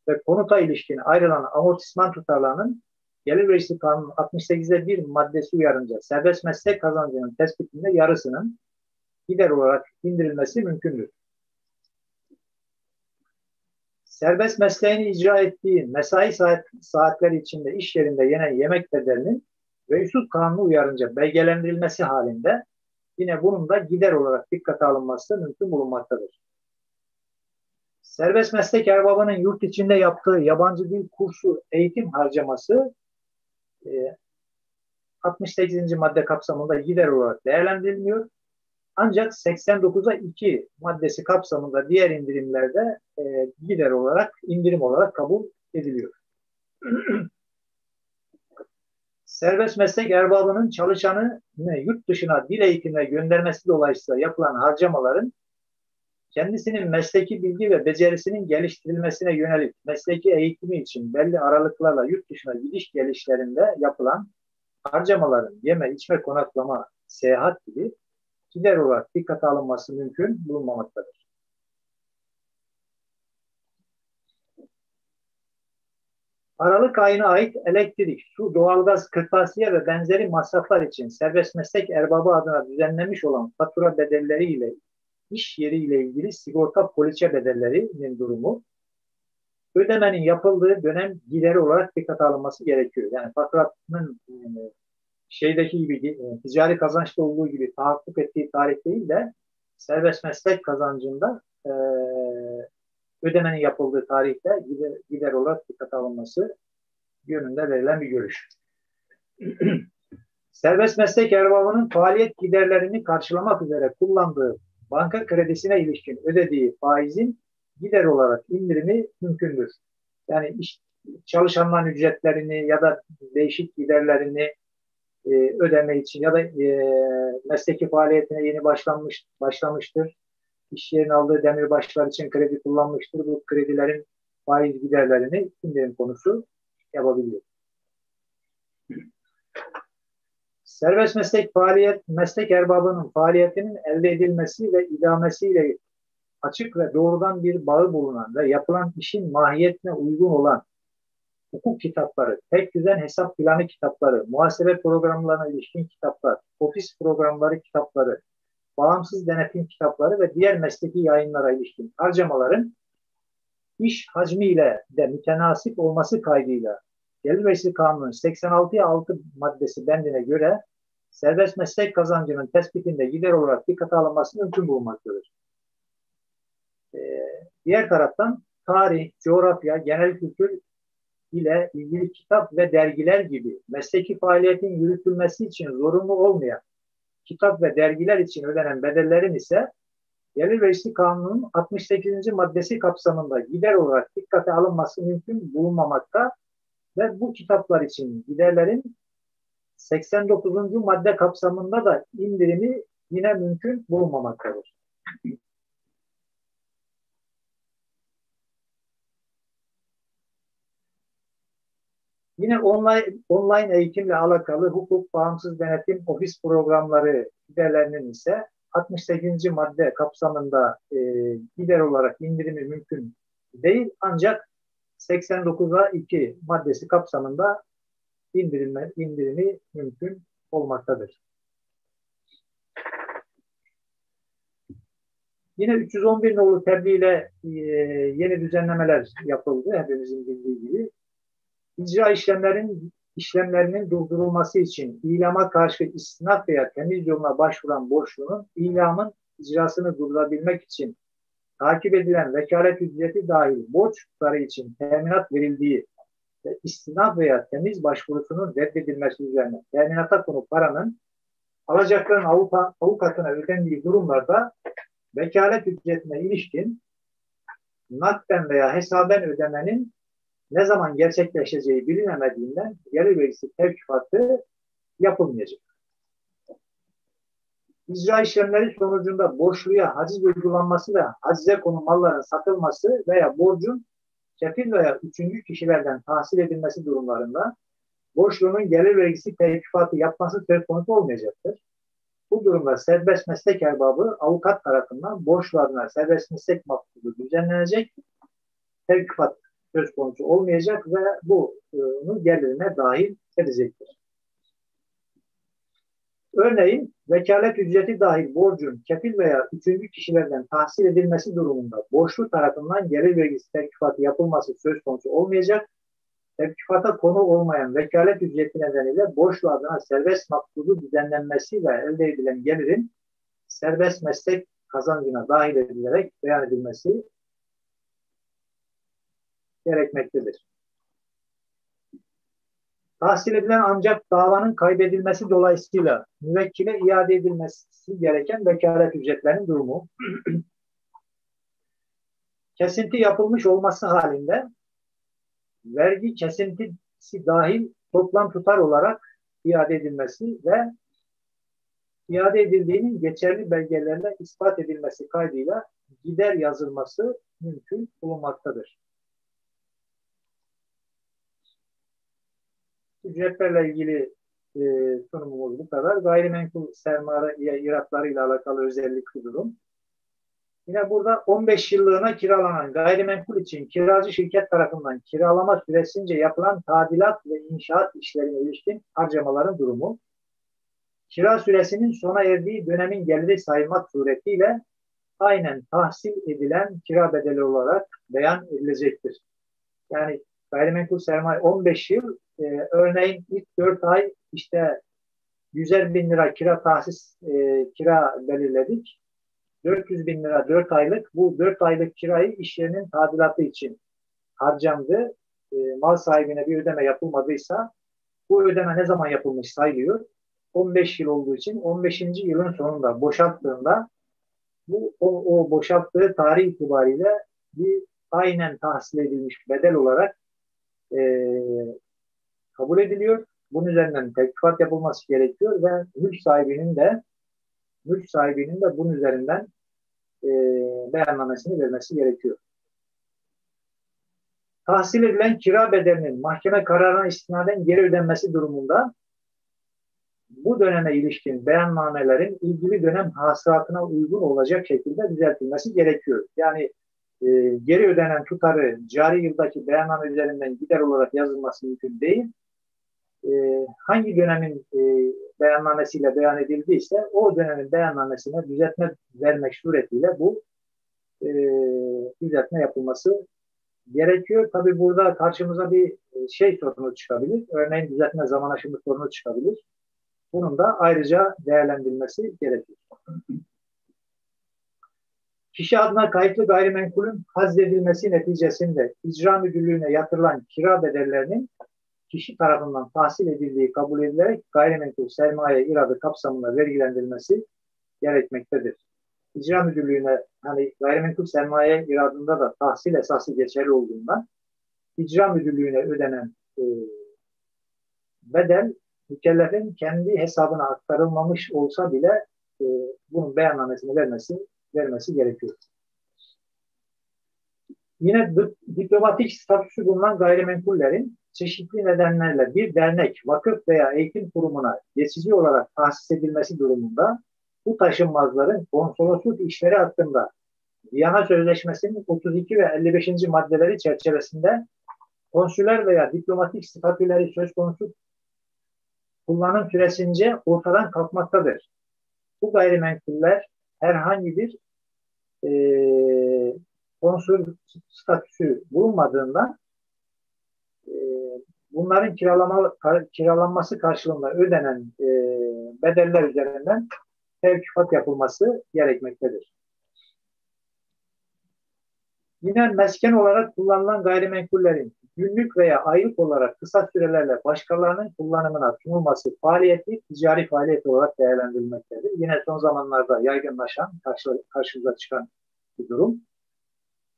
ve konuta ilişkin ayrılan amortisman tutarlarının Gelir Vergisi Kanunu altmış sekizde bir maddesi uyarınca serbest meslek kazancının tespitinde yarısının gider olarak indirilmesi mümkündür. Serbest mesleğini icra ettiği mesai saat, saatleri içinde iş yerinde yenen yemek bedelinin mevcut kanunu uyarınca belgelendirilmesi halinde yine bunun da gider olarak dikkate alınması mümkün bulunmaktadır. Serbest meslek erbabının yurt içinde yaptığı yabancı dil kursu eğitim harcaması altmış sekizinci madde kapsamında gider olarak değerlendirilmiyor. Ancak seksen dokuza iki maddesi kapsamında diğer indirimlerde gider olarak indirim olarak kabul ediliyor. Serbest meslek erbabının çalışanı yurt dışına dil eğitimine göndermesi dolayısıyla yapılan harcamaların kendisinin mesleki bilgi ve becerisinin geliştirilmesine yönelik mesleki eğitimi için belli aralıklarla yurt dışına gidiş gelişlerinde yapılan harcamaların yeme, içme, konaklama, seyahat gibi gider olarak dikkate alınması mümkün bulunmamaktadır. Aralık ayına ait elektrik, su, doğalgaz, kırtasiye ve benzeri masraflar için serbest meslek erbabı adına düzenlemiş olan fatura bedelleri ile iş yeri ile ilgili sigorta poliçe bedellerinin durumu ödemenin yapıldığı dönem gideri olarak dikkate alınması gerekiyor. Yani faturanın şeydeki gibi ticari kazançta olduğu gibi tahakkuk ettiği tarih değil de serbest meslek kazancında e, ödemenin yapıldığı tarihte gider, gider olarak dikkate alınması yönünde verilen bir görüş. Serbest meslek erbabının faaliyet giderlerini karşılamak üzere kullandığı banka kredisine ilişkin ödediği faizin gider olarak indirimi mümkündür. Yani iş, çalışanların ücretlerini ya da değişik giderlerini e, ödeme için ya da e, mesleki faaliyetine yeni başlanmış başlamıştır. İş yerine aldığı demirbaşlar için kredi kullanmıştır. Bu kredilerin faiz giderlerini indirim konusu yapabiliyor. Serbest meslek faaliyet, meslek erbabının faaliyetinin elde edilmesi ve idamesiyle açık ve doğrudan bir bağı bulunan ve yapılan işin mahiyetine uygun olan hukuk kitapları, tek düzen hesap planı kitapları, muhasebe programlarına ilişkin kitaplar, ofis programları kitapları, bağımsız denetim kitapları ve diğer mesleki yayınlara ilişkin harcamaların iş hacmiyle de mütenasip olması kaydıyla Gelir Vergisi Kanunu'nun seksen altıya altı maddesi bendine göre serbest meslek kazancının tespitinde gider olarak dikkate alınması mümkün bulunmaktadır. Ee, diğer taraftan tarih, coğrafya, genel kültür ile ilgili kitap ve dergiler gibi mesleki faaliyetin yürütülmesi için zorunlu olmayan kitap ve dergiler için ödenen bedellerin ise Gelir Vergisi Kanunu'nun altmış sekizinci maddesi kapsamında gider olarak dikkate alınması mümkün bulunmamakta ve bu kitaplar için giderlerin seksen dokuzuncu madde kapsamında da indirimi yine mümkün bulunmamaktadır. Yine online, online eğitimle alakalı hukuk, bağımsız denetim, ofis programları giderlerinin ise altmış sekizinci madde kapsamında e, gider olarak indirimi mümkün değil, ancak seksen dokuza iki maddesi kapsamında indirilme, indirimi mümkün olmaktadır. Yine üç yüz on bir nolu tebliğ ile e, yeni düzenlemeler yapıldı hepimizin bildiği gibi. İcra işlemlerin, işlemlerinin durdurulması için ilama karşı istinaf veya temiz yoluna başvuran borçlunun ilamın icrasını durdurabilmek için takip edilen vekalet ücreti dahil borç tutarı için teminat verildiği ve istinaf veya temiz başvurusunun reddedilmesi üzerine teminata konu paranın alacakların avuka, avukatına ödendiği durumlarda vekalet ücretine ilişkin nakden veya hesaben ödemenin ne zaman gerçekleşeceği bilinemediğinden gelir vergisi tevkifatı yapılmayacak. İcra işlemleri sonucunda borçluya haciz uygulanması ve hacize konu malların satılması veya borcun kefil veya üçüncü kişilerden tahsil edilmesi durumlarında borçlunun gelir vergisi tevkifatı yapması söz konusu olmayacaktır. Bu durumda serbest meslek erbabı avukat tarafından borçlu adına serbest meslek mahkûlu düzenlenecek, tevkifat söz konusu olmayacak ve bunun gelirine dahil edecektir. Örneğin vekalet ücreti dahil borcun kefil veya üçüncü kişilerden tahsil edilmesi durumunda borçlu tarafından gelir vergisi tevkifatı yapılması söz konusu olmayacak. Tevkifata konu olmayan vekalet ücreti nedeniyle borçlu adına serbest makbuzu düzenlenmesi ve elde edilen gelirin serbest meslek kazancına dahil edilerek beyan edilmesi gerekmektedir. Tahsil edilen ancak davanın kaybedilmesi dolayısıyla müvekkile iade edilmesi gereken vekalet ücretlerinin durumu kesinti yapılmış olması halinde vergi kesintisi dahil toplam tutar olarak iade edilmesi ve iade edildiğinin geçerli belgelerle ispat edilmesi kaydıyla gider yazılması mümkün bulunmaktadır. Ücretlerle ilgili e, sunumumuz bu kadar. Gayrimenkul sermaye iratlarıyla alakalı özellikli durum. Yine burada on beş yıllığına kiralanan gayrimenkul için kiracı şirket tarafından kiralama süresince yapılan tadilat ve inşaat işlerine ilişkin harcamaların durumu. Kira süresinin sona erdiği dönemin geliri sayılmak suretiyle aynen tahsil edilen kira bedeli olarak beyan edilecektir. Yani gayrimenkul sermaye on beş yıl, e, örneğin ilk dört ay işte yüzer bin lira kira tahsis e, kira belirledik. dört yüz bin lira dört aylık, bu dört aylık kirayı iş yerinin tadilatı için harcandı. E, mal sahibine bir ödeme yapılmadıysa bu ödeme ne zaman yapılmış sayılıyor? on beş yıl olduğu için on beşinci yılın sonunda boşalttığında bu o, o boşalttığı tarih itibariyle bir aynen tahsil edilmiş bedel olarak e, kabul ediliyor. Bunun üzerinden teklifat yapılması gerekiyor ve mülk sahibinin de mülk sahibinin de bunun üzerinden e, beyannamesini vermesi gerekiyor. Tahsil edilen kira bedelinin mahkeme kararına istinaden geri ödenmesi durumunda bu döneme ilişkin beyannamelerin ilgili dönem hasılatına uygun olacak şekilde düzeltilmesi gerekiyor. Yani e, geri ödenen tutarı cari yıldaki beyanname üzerinden gider olarak yazılması mümkün değil. E, hangi dönemin e, beyannamesiyle beyan edildiyse o dönemin beyannamesine düzeltme vermek suretiyle bu e, düzeltme yapılması gerekiyor. Tabii burada karşımıza bir şey sorunu çıkabilir. Örneğin düzeltme zaman aşımı sorunu çıkabilir. Bunun da ayrıca değerlendirilmesi gerekir. Kişi adına kayıtlı gayrimenkulün haczedilmesi neticesinde icra müdürlüğüne yatırılan kira bedellerinin kişi tarafından tahsil edildiği kabul edilerek gayrimenkul sermaye iradı kapsamında vergilendirilmesi gerekmektedir. İcra müdürlüğüne, hani gayrimenkul sermaye iradında da tahsil esası geçerli olduğundan icra müdürlüğüne ödenen e, bedel mükellefin kendi hesabına aktarılmamış olsa bile e, bunun beyannamesini vermesi, vermesi gerekiyor. Yine diplomatik statüsü bulunan gayrimenkullerin çeşitli nedenlerle bir dernek, vakıf veya eğitim kurumuna geçici olarak tahsis edilmesi durumunda bu taşınmazların konsolosluk işleri hakkında Viyana Sözleşmesi'nin otuz iki ve elli beş. maddeleri çerçevesinde konsüler veya diplomatik statüleri söz konusu kullanım süresince ortadan kalkmaktadır. Bu gayrimenkuller herhangi bir e, konsül statüsü bulunmadığından e, bunların kiralama, kiralanması karşılığında ödenen e, bedeller üzerinden tevkifat yapılması gerekmektedir. Yine mesken olarak kullanılan gayrimenkullerin günlük veya aylık olarak kısa sürelerle başkalarının kullanımına sunulması faaliyeti ticari faaliyet olarak değerlendirilmektedir. Yine son zamanlarda yaygınlaşan, karşımıza çıkan bir durum.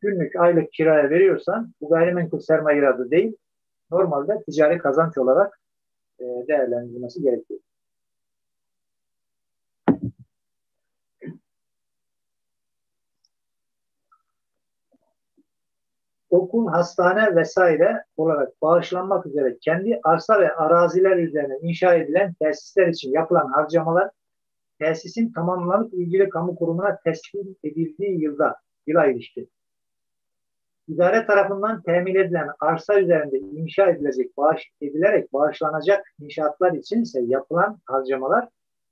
Günlük, aylık kiraya veriyorsan bu gayrimenkul sermaye iradı değil, normalde ticari kazanç olarak değerlendirilmesi gerekiyor. Okul, hastane vesaire olarak bağışlanmak üzere kendi arsa ve araziler üzerine inşa edilen tesisler için yapılan harcamalar tesisin tamamlanıp ilgili kamu kurumuna teslim edildiği yılda, yıla ilişkin. İdare tarafından temin edilen arsa üzerinde inşa edilecek, bağış edilerek bağışlanacak inşaatlar için ise yapılan harcamalar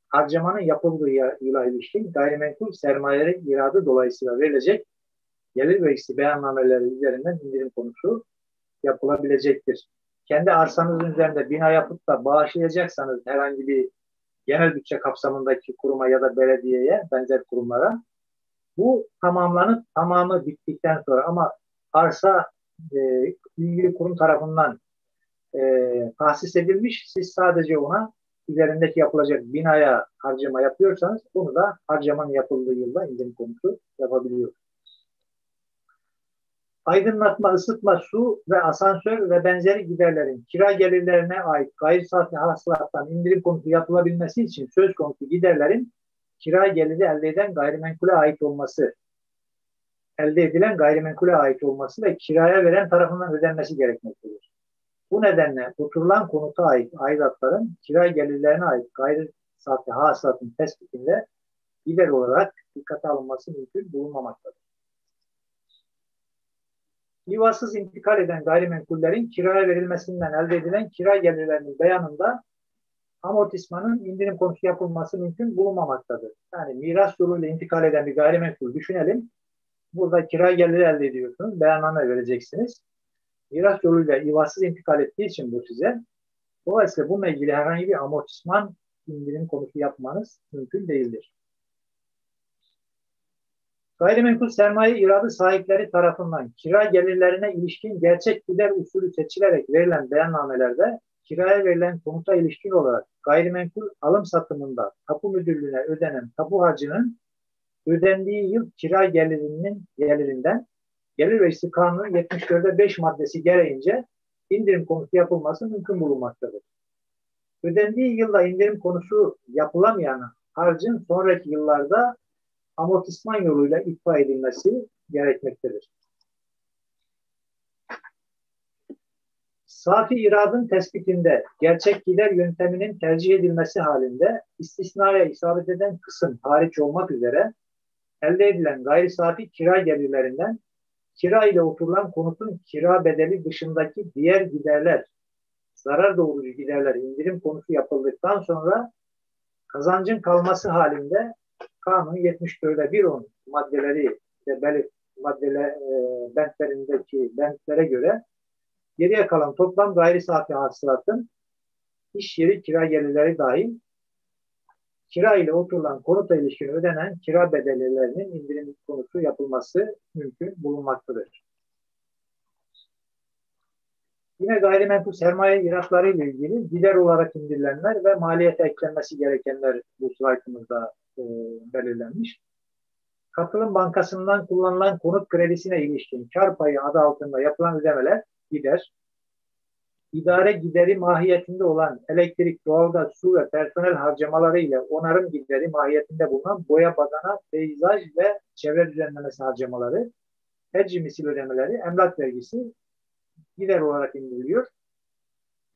harcamanın yapıldığı yıla ilişkin gayrimenkul sermaye iradı dolayısıyla verilecek gelir vergisi beyannameleri üzerinden indirim konusu yapılabilecektir. Kendi arsanızın üzerinde bina yapıp da bağışlayacaksanız herhangi bir genel bütçe kapsamındaki kuruma ya da belediyeye, benzer kurumlara, bu tamamlanıp tamamı bittikten sonra ama arsa e, ilgili kurum tarafından e, tahsis edilmiş, siz sadece ona üzerindeki yapılacak binaya harcama yapıyorsanız bunu da harcamanın yapıldığı yılda indirim konusu yapabiliyoruz. Aydınlatma, ısıtma, su ve asansör ve benzeri giderlerin kira gelirlerine ait gayri safi hasılattan indirim konusu yapılabilmesi için söz konusu giderlerin kira geliri elde eden gayrimenkule ait olması, elde edilen gayrimenkule ait olması ve kiraya veren tarafından ödenmesi gerekmektedir. Bu nedenle oturulan konuta ait aidatların kira gelirlerine ait gayri safi hasılatın tespitinde gider olarak dikkate alınması mümkün bulunmamaktadır. İvasız intikal eden gayrimenkullerin kiraya verilmesinden elde edilen kira gelirlerinin beyanında amortismanın indirim konusu yapılması mümkün bulunmamaktadır. Yani miras yoluyla intikal eden bir gayrimenkul düşünelim. Burada kira geliri elde ediyorsunuz, beyanname vereceksiniz. Miras yoluyla ivasız intikal ettiği için bu size. Dolayısıyla bununla ilgili herhangi bir amortisman indirim konusu yapmanız mümkün değildir. Gayrimenkul sermaye iradı sahipleri tarafından kira gelirlerine ilişkin gerçek gider usulü seçilerek verilen beyannamelerde kiraya verilen konuta ilişkin olarak gayrimenkul alım satımında tapu müdürlüğüne ödenen tapu harcının ödendiği yıl kira gelirinin gelirinden gelir vergisi kanunu yetmiş dörtte beş maddesi gereğince indirim konusu yapılması mümkün bulunmaktadır. Ödendiği yılda indirim konusu yapılamayanın harcın sonraki yıllarda amortisman yoluyla ifa edilmesi gerekmektedir. Safi iradın tespitinde gerçek gider yönteminin tercih edilmesi halinde istisnaya isabet eden kısım hariç olmak üzere elde edilen gayri safi kira gelirlerinden kira ile oturulan konutun kira bedeli dışındaki diğer giderler, zarar doğurucu giderler indirim konusu yapıldıktan sonra kazancın kalması halinde Kanun yetmiş dörtte bir on maddeleri ve belirt maddeler e, bentlerindeki bentlere göre geriye kalan toplam gayri safi hasılatın iş yeri kira gelirleri dahil kira ile oturulan konuta ilişkin ödenen kira bedellerinin indirim konusu yapılması mümkün bulunmaktadır. Yine gayrimenkul sermaye iratları ile ilgili gider olarak indirilenler ve maliyete eklenmesi gerekenler bu slaytımızda e, belirlenmiş. Katılım Bankası'ndan kullanılan konut kredisine ilişkin kar payı adı altında yapılan ödemeler gider. İdare gideri mahiyetinde olan elektrik, doğalgaz, su ve personel harcamaları ile onarım gideri mahiyetinde bulunan boya, badana, peyzaj ve çevre düzenlemesi harcamaları, tercih misil ödemeleri, emlak vergisi gider olarak indiriliyor.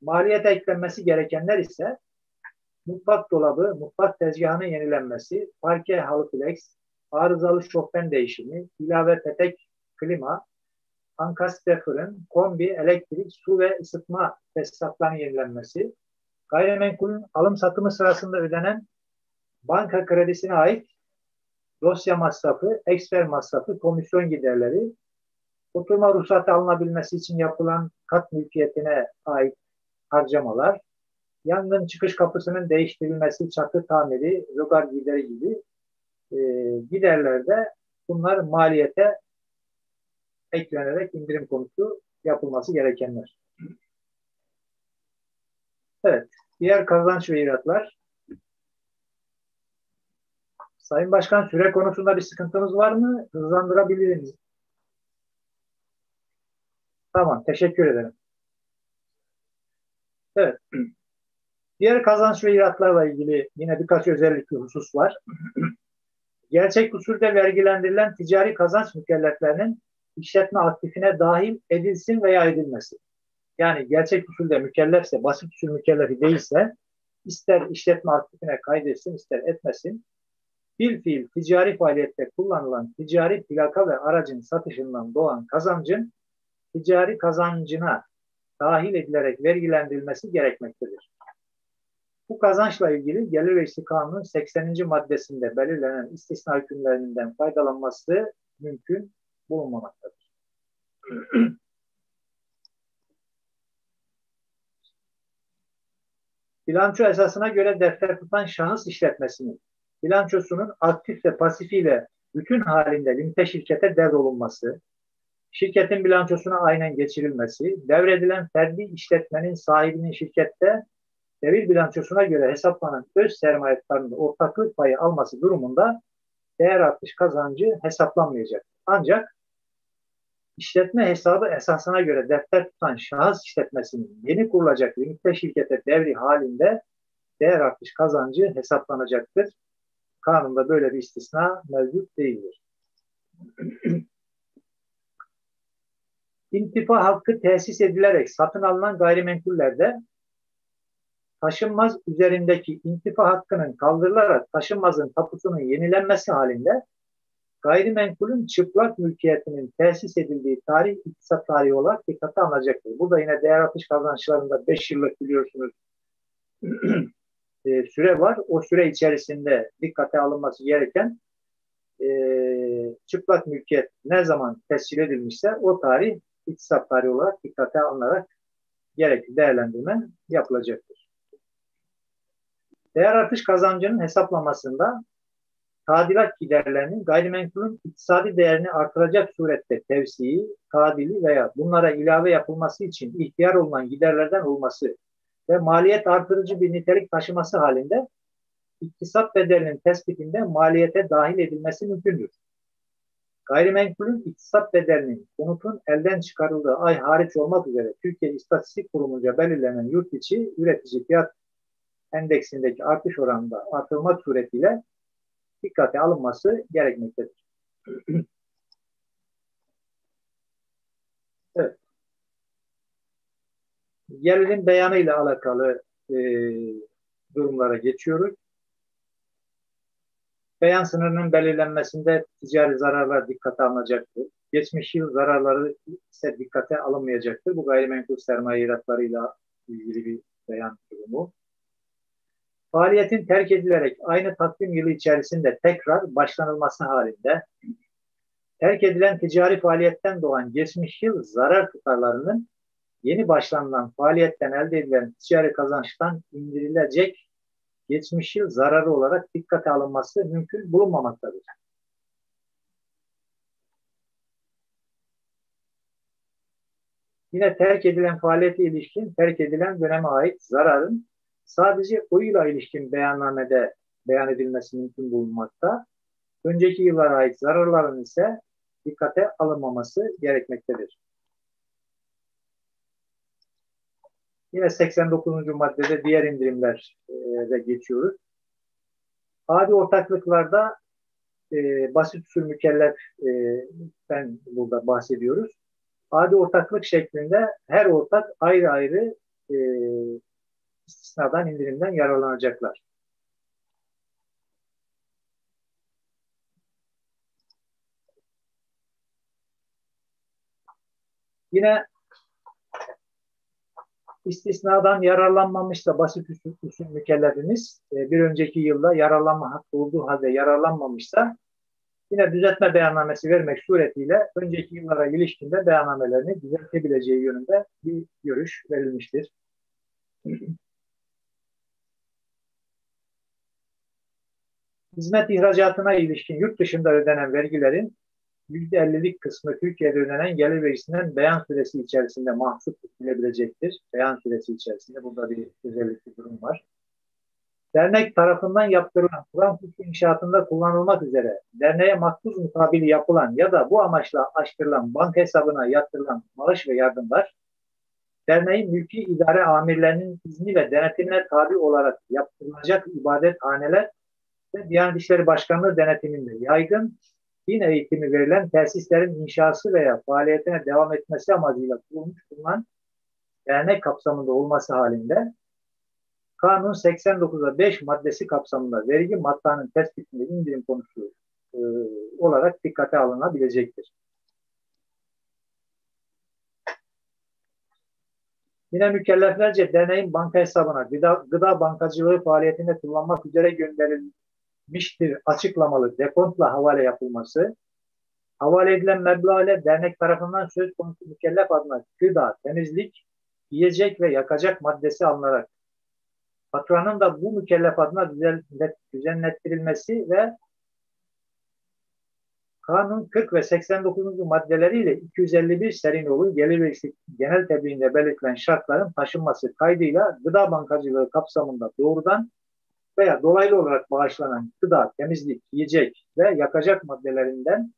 Maliyete eklenmesi gerekenler ise mutfak dolabı, mutfak tezgahının yenilenmesi, parke halı flex, arızalı şofben değişimi, ilave petek klima, ankastre fırın, kombi, elektrik, su ve ısıtma tesisatlarının yenilenmesi, gayrimenkulün alım satımı sırasında ödenen banka kredisine ait dosya masrafı, eksper masrafı, komisyon giderleri, oturma ruhsatı alınabilmesi için yapılan kat mülkiyetine ait harcamalar, yangın çıkış kapısının değiştirilmesi, çatı tamiri, rögar gideri gibi e, giderlerde bunlar maliyete eklenerek indirim konusu yapılması gerekenler. Evet, diğer kazanç ve iratlar. Sayın Başkan, süre konusunda bir sıkıntımız var mı? Hızlandırabiliriz. Tamam, teşekkür ederim. Evet. Diğer kazanç ve iratlarla ilgili yine birkaç özellikli husus var. Gerçek usulde vergilendirilen ticari kazanç mükelleflerinin işletme aktifine dahil edilsin veya edilmesi. Yani gerçek usulde mükellefse, basit usul mükellefi değilse ister işletme aktifine kaydetsin, ister etmesin. Bir fiil ticari faaliyette kullanılan ticari plaka ve aracın satışından doğan kazancın ticari kazancına dahil edilerek vergilendirilmesi gerekmektedir. Bu kazançla ilgili Gelir Vergisi Kanunu'nun sekseninci maddesinde belirlenen istisna hükümlerinden faydalanması mümkün bulunmamaktadır. Bilanço esasına göre defter tutan şahıs işletmesinin bilançosunun aktif ve pasifiyle bütün halinde limite şirkete devrolunması, şirketin bilançosuna aynen geçirilmesi, devredilen ferdi işletmenin sahibinin şirkette devir bilançosuna göre hesaplanan öz sermaye tutarında ortaklık payı alması durumunda değer artış kazancı hesaplanmayacak. Ancak işletme hesabı esasına göre defter tutan şahıs işletmesinin yeni kurulacak limite şirkete devri halinde değer artış kazancı hesaplanacaktır. Kanunda böyle bir istisna mevcut değildir. İntifa hakkı tesis edilerek satın alınan gayrimenkullerde taşınmaz üzerindeki intifa hakkının kaldırılarak taşınmazın tapusunun yenilenmesi halinde gayrimenkulün çıplak mülkiyetinin tesis edildiği tarih iktisat tarihi olarak dikkate alınacaktır. Bu da yine değer artış kazançlarında beş yıllık biliyorsunuz e, süre var. O süre içerisinde dikkate alınması gereken e, çıplak mülkiyet ne zaman tescil edilmişse o tarih iktisat tarihi olarak dikkate alınarak gerekli değerlendirme yapılacaktır. Değer artış kazancının hesaplamasında tadilat giderlerinin gayrimenkulün iktisadi değerini artıracak surette tevsiyi, tadili veya bunlara ilave yapılması için ihtiyar olunan giderlerden olması ve maliyet artırıcı bir nitelik taşıması halinde iktisat bedelinin tespitinde maliyete dahil edilmesi mümkündür. Gayrimenkulün iktisat bedelinin konutun elden çıkarıldığı ay hariç olmak üzere Türkiye İstatistik Kurumu'nca belirlenen yurt içi üretici fiyat endeksindeki artış oranında artırılmak suretiyle dikkate alınması gerekmektedir. Evet. Gelelim beyanıyla alakalı e, durumlara geçiyoruz. Beyan sınırının belirlenmesinde ticari zararlar dikkate alınacaktır. Geçmiş yıl zararları ise dikkate alınmayacaktır. Bu gayrimenkul sermaye ihracatlarıyla ilgili bir beyan durumu. Faaliyetin terk edilerek aynı takvim yılı içerisinde tekrar başlanılması halinde terk edilen ticari faaliyetten doğan geçmiş yıl zarar tutarlarının yeni başlanılan faaliyetten elde edilen ticari kazançtan indirilecek geçmiş yıl zararı olarak dikkate alınması mümkün bulunmamaktadır. Yine terk edilen faaliyete ilişkin terk edilen döneme ait zararın sadece o yıla ilişkin beyannamede beyan edilmesi mümkün bulunmakta. Önceki yıllara ait zararların ise dikkate alınmaması gerekmektedir. Yine seksen dokuzuncu maddede diğer indirimlere geçiyoruz. Adi ortaklıklarda e, basit usul mükelleften e, burada bahsediyoruz. Adi ortaklık şeklinde her ortak ayrı ayrı e, istisnadan indirimden yararlanacaklar. Yine İstisnadan yararlanmamışsa basit usul, usul mükellefimiz bir önceki yılda yararlanma hakkı olduğu halde yararlanmamışsa yine düzeltme beyannamesi vermek suretiyle önceki yıllara ilişkinde beyannamelerini düzeltebileceği yönünde bir görüş verilmiştir. Hizmet ihracatına ilişkin yurt dışında ödenen vergilerin yüzde ellilik kısmı Türkiye'de ödenen gelir vergisinden beyan süresi içerisinde mahsup edilebilecektir. Beyan süresi içerisinde burada bir özellikli durum var. Dernek tarafından yaptırılan Fransız inşaatında kullanılmak üzere derneğe makbuz mutabili yapılan ya da bu amaçla açtırılan banka hesabına yatırılan maaş ve yardımlar derneğin mülki idare amirlerinin izni ve denetimine tabi olarak yaptırılacak ibadethaneler ve Diyanet İşleri Başkanlığı denetiminde yaygın din eğitimi verilen tesislerin inşası veya faaliyetine devam etmesi amacıyla kurulmuş bulunan dernek kapsamında olması halinde kanun seksen dokuzda beş maddesi kapsamında vergi maddenin tespitinde indirim konusu e, olarak dikkate alınabilecektir. Yine mükelleflerce derneğin banka hesabına gıda, gıda bankacılığı faaliyetinde kullanmak üzere gönderilmiş miştir açıklamalı dekontla havale yapılması, havale edilen meblağ ile dernek tarafından söz konusu mükellef adına gıda, temizlik, yiyecek ve yakacak maddesi alınarak patronun da bu mükellef adına düzenlettirilmesi ve kanun kırk ve seksen dokuzuncu maddeleriyle iki yüz elli bir Serinoğlu gelir vergisi genel tebliğinde belirtilen şartların taşınması kaydıyla gıda bankacılığı kapsamında doğrudan veya dolaylı olarak bağışlanan gıda, temizlik, yiyecek ve yakacak maddelerinden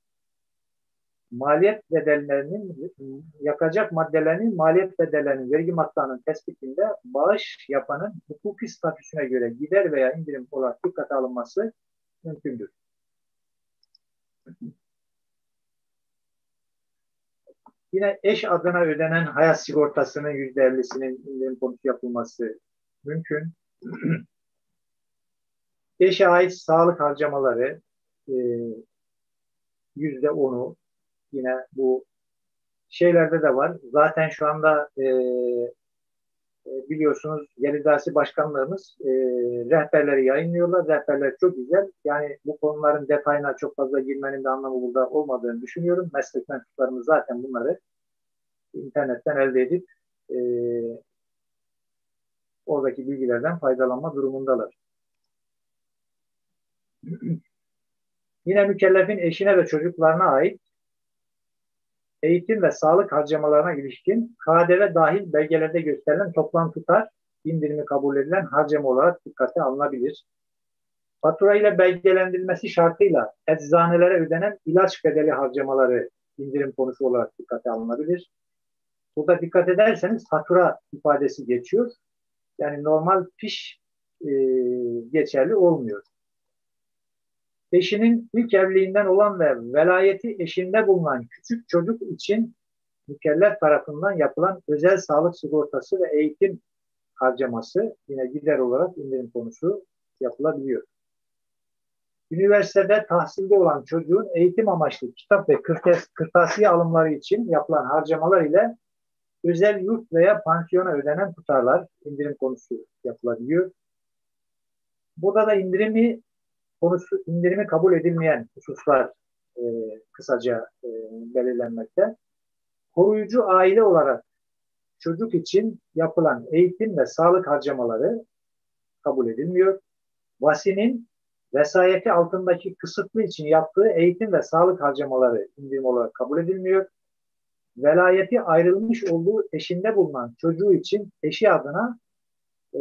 maliyet bedellerinin yakacak maddelerinin maliyet bedellerinin vergi maddesinin tespitinde bağış yapanın hukuki statüsüne göre gider veya indirim olarak dikkate alınması mümkündür. Yine eş adına ödenen hayat sigortasının yüzde ellisinin indirim konusu yapılması mümkün. Eşe ait sağlık harcamaları yüzde onu yine bu şeylerde de var. Zaten şu anda e, biliyorsunuz Gelir Dairesi Başkanlarımız e, rehberleri yayınlıyorlar. Rehberler çok güzel. Yani bu konuların detayına çok fazla girmenin de anlamı burada olmadığını düşünüyorum. Meslek mensuplarımız zaten bunları internetten elde edip e, oradaki bilgilerden faydalanma durumundalar. Yine mükellefin eşine ve çocuklarına ait eğitim ve sağlık harcamalarına ilişkin K D V dahil belgelerde gösterilen toplam tutar indirimi kabul edilen harcama olarak dikkate alınabilir. fatura ile belgelendirilmesi şartıyla eczanelere ödenen ilaç bedeli harcamaları indirim konusu olarak dikkate alınabilir. Burada dikkat ederseniz fatura ifadesi geçiyor. Yani normal piş e, geçerli olmuyor. Eşinin ilk evliliğinden olan ve velayeti eşinde bulunan küçük çocuk için mükellef tarafından yapılan özel sağlık sigortası ve eğitim harcaması yine gider olarak indirim konusu yapılabiliyor. Üniversitede tahsilde olan çocuğun eğitim amaçlı kitap ve kırtasiye alımları için yapılan harcamalar ile özel yurt veya pansiyona ödenen tutarlar indirim konusu yapılabiliyor. Burada da indirimi konusu indirimi kabul edilmeyen hususlar e, kısaca e, belirlenmekte. Koruyucu aile olarak çocuk için yapılan eğitim ve sağlık harcamaları kabul edilmiyor. Vasinin vesayeti altındaki kısıtlı için yaptığı eğitim ve sağlık harcamaları indirim olarak kabul edilmiyor. Velayeti ayrılmış olduğu eşinde bulunan çocuğu için eşi adına e,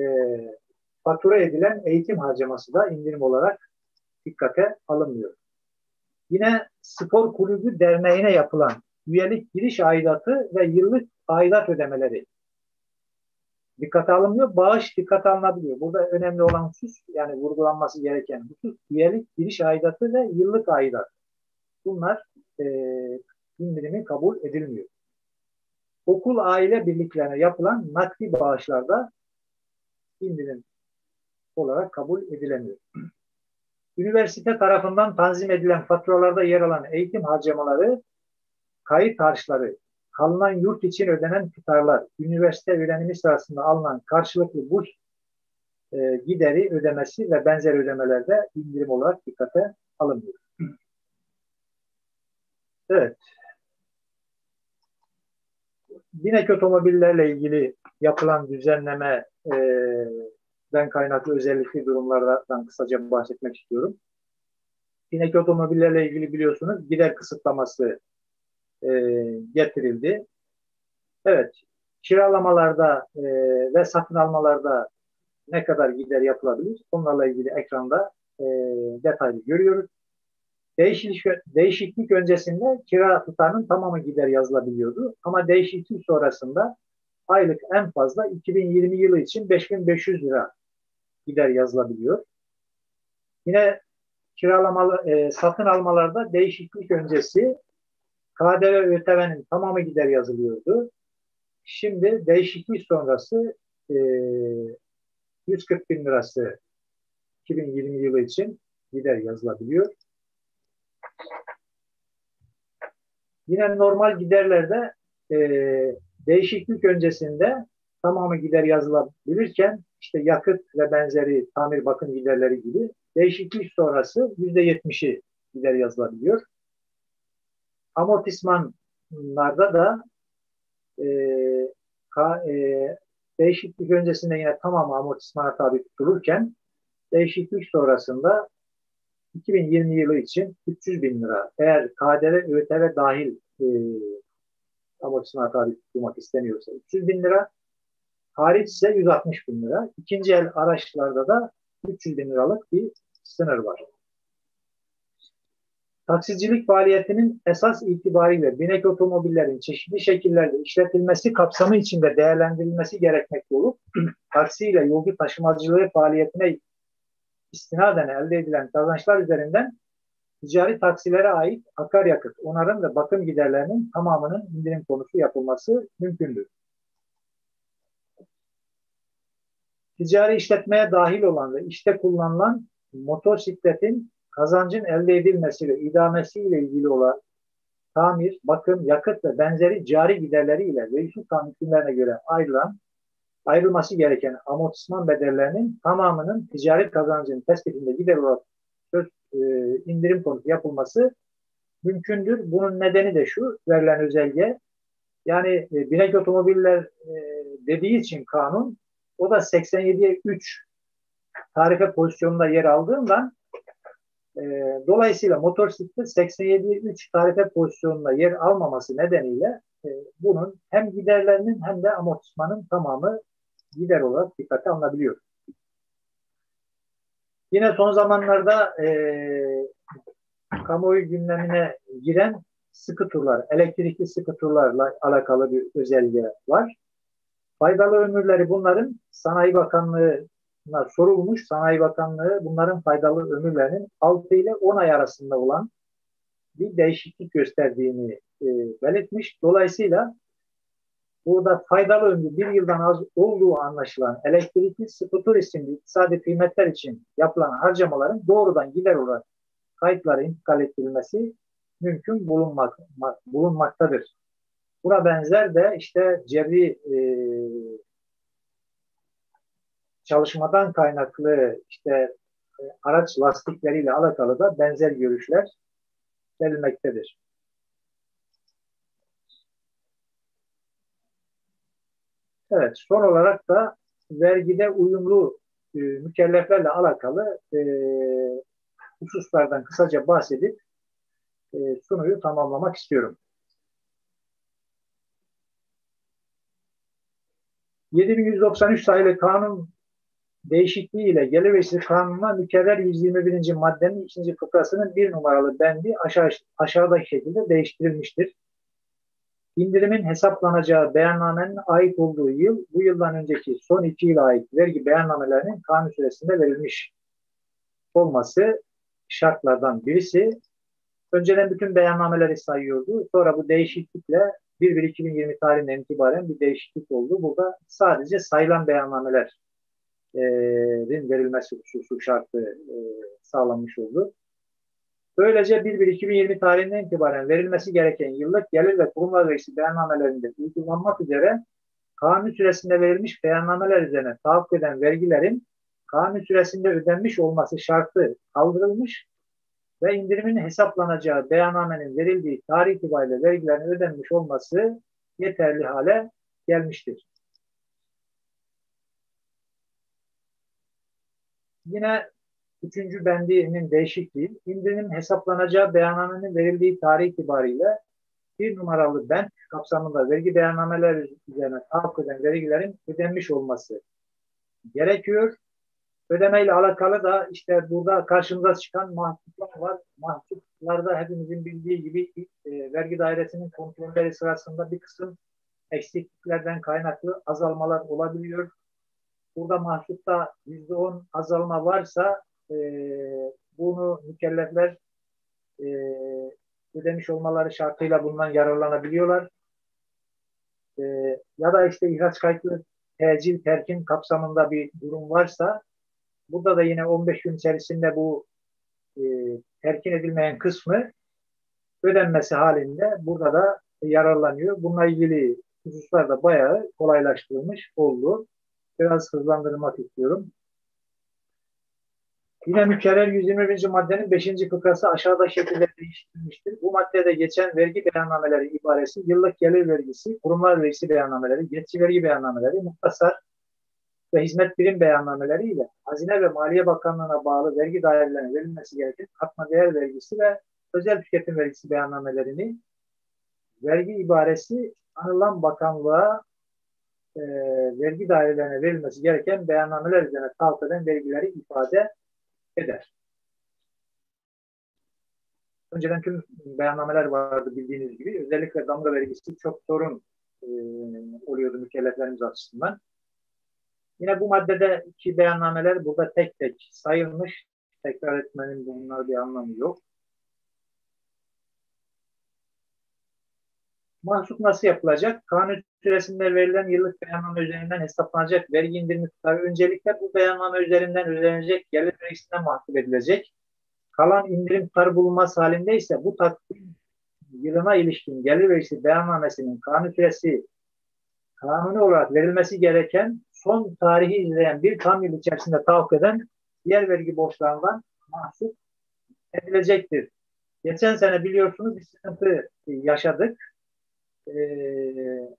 fatura edilen eğitim harcaması da indirim olarak dikkate alınmıyor. Yine spor kulübü derneğine yapılan üyelik giriş aidatı ve yıllık aidat ödemeleri dikkate alınmıyor. Bağış dikkate alınabiliyor. Burada önemli olan husus, yani vurgulanması gereken husus, üyelik giriş aidatı ve yıllık aidat. Bunlar e, indirimi kabul edilmiyor. Okul aile birliklerine yapılan nakdi bağışlarda indirim olarak kabul edilemiyor. Üniversite tarafından tanzim edilen faturalarda yer alan eğitim harcamaları, kayıt harçları, kalınan yurt için ödenen tutarlar, üniversite öğrenimi sırasında alınan karşılıklı burs e, gideri ödemesi ve benzer ödemelerde indirim olarak dikkate alınıyor. Evet. Binek otomobillerle ilgili yapılan düzenlemeden e, kaynaklı özellikli durumlardan kısaca bahsetmek istiyorum. Binek otomobillerle ilgili biliyorsunuz gider kısıtlaması E, getirildi. Evet, kiralamalarda e, ve satın almalarda ne kadar gider yapılabilir? Onlarla ilgili ekranda e, detaylı görüyoruz. Değişik, değişiklik öncesinde kira tutarının tamamı gider yazılabiliyordu. Ama değişiklik sonrasında aylık en fazla iki bin yirmi yılı için beş bin beş yüz lira gider yazılabiliyor. Yine kiralamalı, e, satın almalarda değişiklik öncesi K D V ÖTV'nin tamamı gider yazılıyordu. Şimdi değişiklik sonrası e, yüz kırk bin lirası iki bin yirmi yılı için gider yazılabiliyor. Yine normal giderlerde e, değişiklik öncesinde tamamı gider yazılabilirken işte yakıt ve benzeri tamir bakım giderleri gibi değişiklik sonrası yüzde yetmiş'i gider yazılabiliyor. Amortismanlarda da e, ka, e, değişiklik öncesinde yine tamamı amortismana tabi tutulurken değişiklik sonrasında iki bin yirmi yılı için üç yüz bin lira eğer K D V, ÖTV dahil e, amortismana tabi tutulmak isteniyorsa üç yüz bin lira, hariç ise yüz altmış bin lira. İkinci el araçlarda da üç yüz bin liralık bir sınır var. Taksicilik faaliyetinin esas itibariyle binek otomobillerin çeşitli şekillerde işletilmesi kapsamı içinde değerlendirilmesi gerekmekte olup taksiyle yolcu taşımacılığı faaliyetine istinaden elde edilen kazançlar üzerinden ticari taksilere ait akaryakıt, onarım ve bakım giderlerinin tamamının indirim konusu yapılması mümkündür. Ticari işletmeye dahil olan ve işte kullanılan motosikletin kazancın elde edilmesi ve idamesiyle ilgili olan tamir, bakım, yakıt ve benzeri cari giderleriyle vergi kanunlarına göre ayrılan, ayrılması gereken amortisman bedellerinin tamamının ticari kazancın tespitinde gider olarak söz, e, indirim konusu yapılması mümkündür. Bunun nedeni de şu, verilen özelge, yani e, binek otomobiller e, dediği için kanun, o da seksen yediye üç tarife pozisyonunda yer aldığından dolayısıyla motosiklet seksen yediye üç tarife pozisyonuna yer almaması nedeniyle e, bunun hem giderlerinin hem de amortismanın tamamı gider olarak dikkate alınabiliyor. Yine son zamanlarda e, kamuoyu gündemine giren skuterlar, elektrikli skuterlarla alakalı bir özelliği var. Faydalı ömürleri bunların Sanayi Bakanlığı'na sorulmuş. Sanayi Bakanlığı bunların faydalı ömürlerinin altı ile on ay arasında olan bir değişiklik gösterdiğini e, belirtmiş. Dolayısıyla burada faydalı ömrü bir yıldan az olduğu anlaşılan elektrikli skuter isimli iktisadi kıymetler için yapılan harcamaların doğrudan gider olarak kayıtlara intikal ettirilmesi mümkün bulunmak, bulunmaktadır. Buna benzer de işte cebri e, çalışmadan kaynaklı işte e, araç lastikleriyle alakalı da benzer görüşler verilmektedir. Evet, son olarak da vergide uyumlu e, mükelleflerle alakalı e, hususlardan kısaca bahsedip e, sunuyu tamamlamak istiyorum. yedi bin yüz doksan üç sayılı kanun değişikliğiyle gelir vergisi kanununa mükerrer yüz yirmi birinci maddenin ikinci fıkrasının bir numaralı bendi aşağı, aşağıdaki şekilde değiştirilmiştir. İndirimin hesaplanacağı beyannamenin ait olduğu yıl, bu yıldan önceki son iki yıla ait vergi beyannamelerinin kanun süresinde verilmiş olması şartlardan birisi. Önceden bütün beyannameleri sayıyordu. Sonra bu değişiklikle bir bir iki bin yirmi tarihinden itibaren bir değişiklik oldu. Burada sadece sayılan beyannameler'in verilmesi hususu şartı sağlanmış oldu. Böylece bir bir iki bin yirmi tarihinden itibaren verilmesi gereken yıllık gelir ve kurumlar vergisi beyannamelerinde uygulanmak üzere kanun süresinde verilmiş beyannameler üzerine tahakkuk eden vergilerin kanun süresinde ödenmiş olması şartı kaldırılmış ve indirimin hesaplanacağı beyannamenin verildiği tarih itibariyle vergilerin ödenmiş olması yeterli hale gelmiştir. Yine üçüncü bendinin değişikliği, indirimin hesaplanacağı beyannamenin verildiği tarih itibariyle bir numaralı bend kapsamında vergi beyannameler üzerine tahakkuk eden vergilerin ödenmiş olması gerekiyor. Ödemeyle alakalı da işte burada karşımıza çıkan mahsuplar var. Mahsuplarda hepimizin bildiği gibi e, vergi dairesinin kontrolleri sırasında bir kısım eksikliklerden kaynaklı azalmalar olabiliyor. Burada mahsupta yüzde on azalma varsa e, bunu mükellefler e, ödemiş olmaları şartıyla bundan yararlanabiliyorlar. E, ya da işte ihraç kayıtlı tecil terkin kapsamında bir durum varsa burada da yine on beş gün içerisinde bu e, terkin edilmeyen kısmı ödenmesi halinde burada da yararlanıyor. Bununla ilgili hususlar da bayağı kolaylaştırılmış oldu. Biraz hızlandırmak istiyorum. Yine mükerrer yüz yirmi birinci maddenin beşinci fıkrası aşağıda şekilde değiştirilmiştir. Bu maddede geçen vergi beyannameleri ibaresi yıllık gelir vergisi, kurumlar vergisi beyannameleri, geçici vergi beyannameleri, muhtasar ve hizmet birim beyannameleriyle Hazine ve Maliye Bakanlığı'na bağlı vergi dairelerine verilmesi gereken katma değer vergisi ve özel tüketim vergisi beyannamelerini vergi ibaresi anılan bakanlığa e, vergi dairelerine verilmesi gereken beyannameler üzerine tahakkuk eden vergileri ifade eder. Önceden tüm beyannameler vardı bildiğiniz gibi. Özellikle damga vergisi çok sorun e, oluyordu mükelleflerimiz açısından. Yine bu maddedeki beyannameler burada tek tek sayılmış. Tekrar etmenin bunlar bir anlamı yok. Mahsup nasıl yapılacak? Kanun süresinde verilen yıllık beyanname üzerinden hesaplanacak vergi indirimi tutarı öncelikle bu beyanname üzerinden ödenecek gelir vergisinden mahsup edilecek. Kalan indirim tutarı bulunması halinde ise bu takvim yılına ilişkin gelir vergisi beyannamesinin kanun süresi kanuni olarak verilmesi gereken son tarihi izleyen bir tam yıl içerisinde tahakkuk eden diğer vergi borçlarından mahsup edilecektir. Geçen sene biliyorsunuz bir sıkıntı yaşadık. Ee,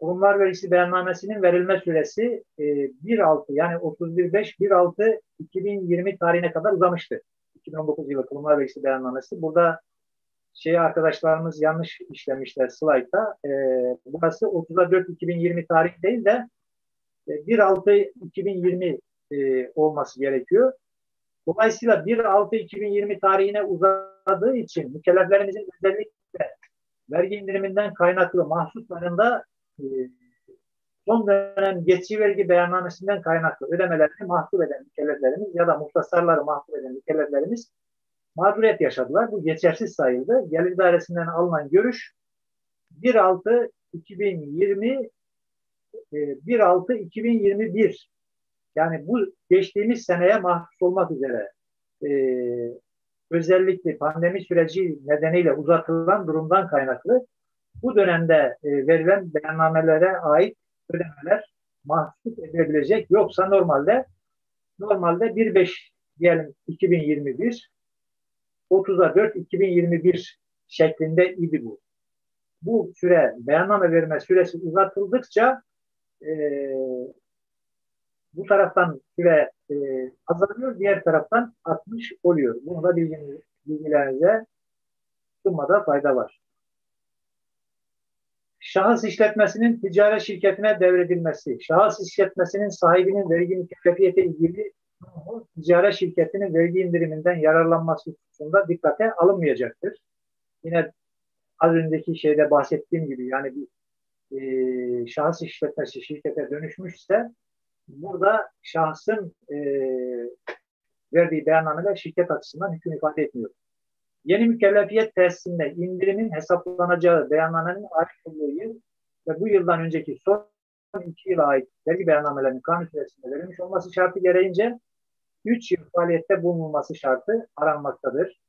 kurumlar vergisi beyannamesinin verilme süresi e, bir altı yani otuz bir beş bir altı iki bin yirmi tarihine kadar uzamıştı. iki bin on dokuz yılı kurumlar vergisi beyannamesi. Burada şeyi arkadaşlarımız yanlış işlemişler slaytta. E, burası otuz dört iki bin yirmi tarih değil de e, bir altı iki bin yirmi e, olması gerekiyor. Dolayısıyla bir Altı iki bin yirmi tarihine uzadığı için mükelleflerimizin özellikle vergi indiriminden kaynaklı mahsuslarında e, son dönem geçici vergi beyannamesinden kaynaklı ödemelerini mahsup eden mükelleflerimiz ya da muhtasarları mahsup eden mükelleflerimiz mağduriyet yaşadılar. Bu geçersiz sayıldı. Gelir dairesinden alınan görüş bir Altı iki bin yirmi bir Altı iki bin yirmi bir, yani bu geçtiğimiz seneye mahsus olmak üzere e, özellikle pandemi süreci nedeniyle uzatılan durumdan kaynaklı bu dönemde e, verilen beyannamelere ait ödemeler mahsus edilebilecek. Yoksa normalde normalde bir beş diyelim iki bin yirmi bir, otuz dört iki bin yirmi bir şeklinde idi bu. Bu süre, beyanname verme süresi uzatıldıkça e, bu taraftan süre e, azalıyor, diğer taraftan artmış oluyor. Bunu da bilginiz, bilgilerinize sunmada fayda var. Şahıs işletmesinin ticaret şirketine devredilmesi. Şahıs işletmesinin sahibinin vergi mükellefiyeti ilgili ticaret şirketinin vergi indiriminden yararlanması hususunda dikkate alınmayacaktır. Yine az önceki şeyde bahsettiğim gibi, yani bir e, şahıs işletmesi şirkete dönüşmüşse burada şahsın e, verdiği beyannameler şirket açısından hüküm ifade etmiyor. Yeni mükellefiyet tesisinde indirimin hesaplanacağı beyannamenin ait olduğu yıl ve bu yıldan önceki son iki yıla ait vergi beyannamelerinin kanun süresinde verilmiş olması şartı gereğince üç yıl faaliyette bulunulması şartı aranmaktadır.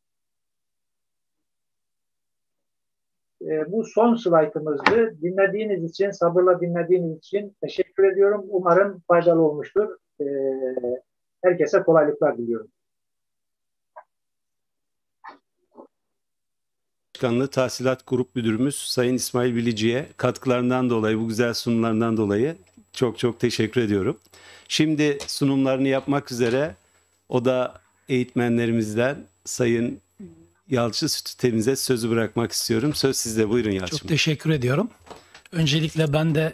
E, bu son slaytımızdı. Dinlediğiniz için, sabırla dinlediğiniz için teşekkür ediyorum. Umarım faydalı olmuştur. E, herkese kolaylıklar diliyorum. Başkanlığı Tahsilat Grup Müdürümüz Sayın İsmail Bilici'ye katkılarından dolayı, bu güzel sunumlarından dolayı çok çok teşekkür ediyorum. Şimdi sunumlarını yapmak üzere o da eğitmenlerimizden Sayın Yalçın Sütütemiz'e sözü bırakmak istiyorum. Söz sizde. Buyurun Yalçın. Çok teşekkür ediyorum. Öncelikle ben de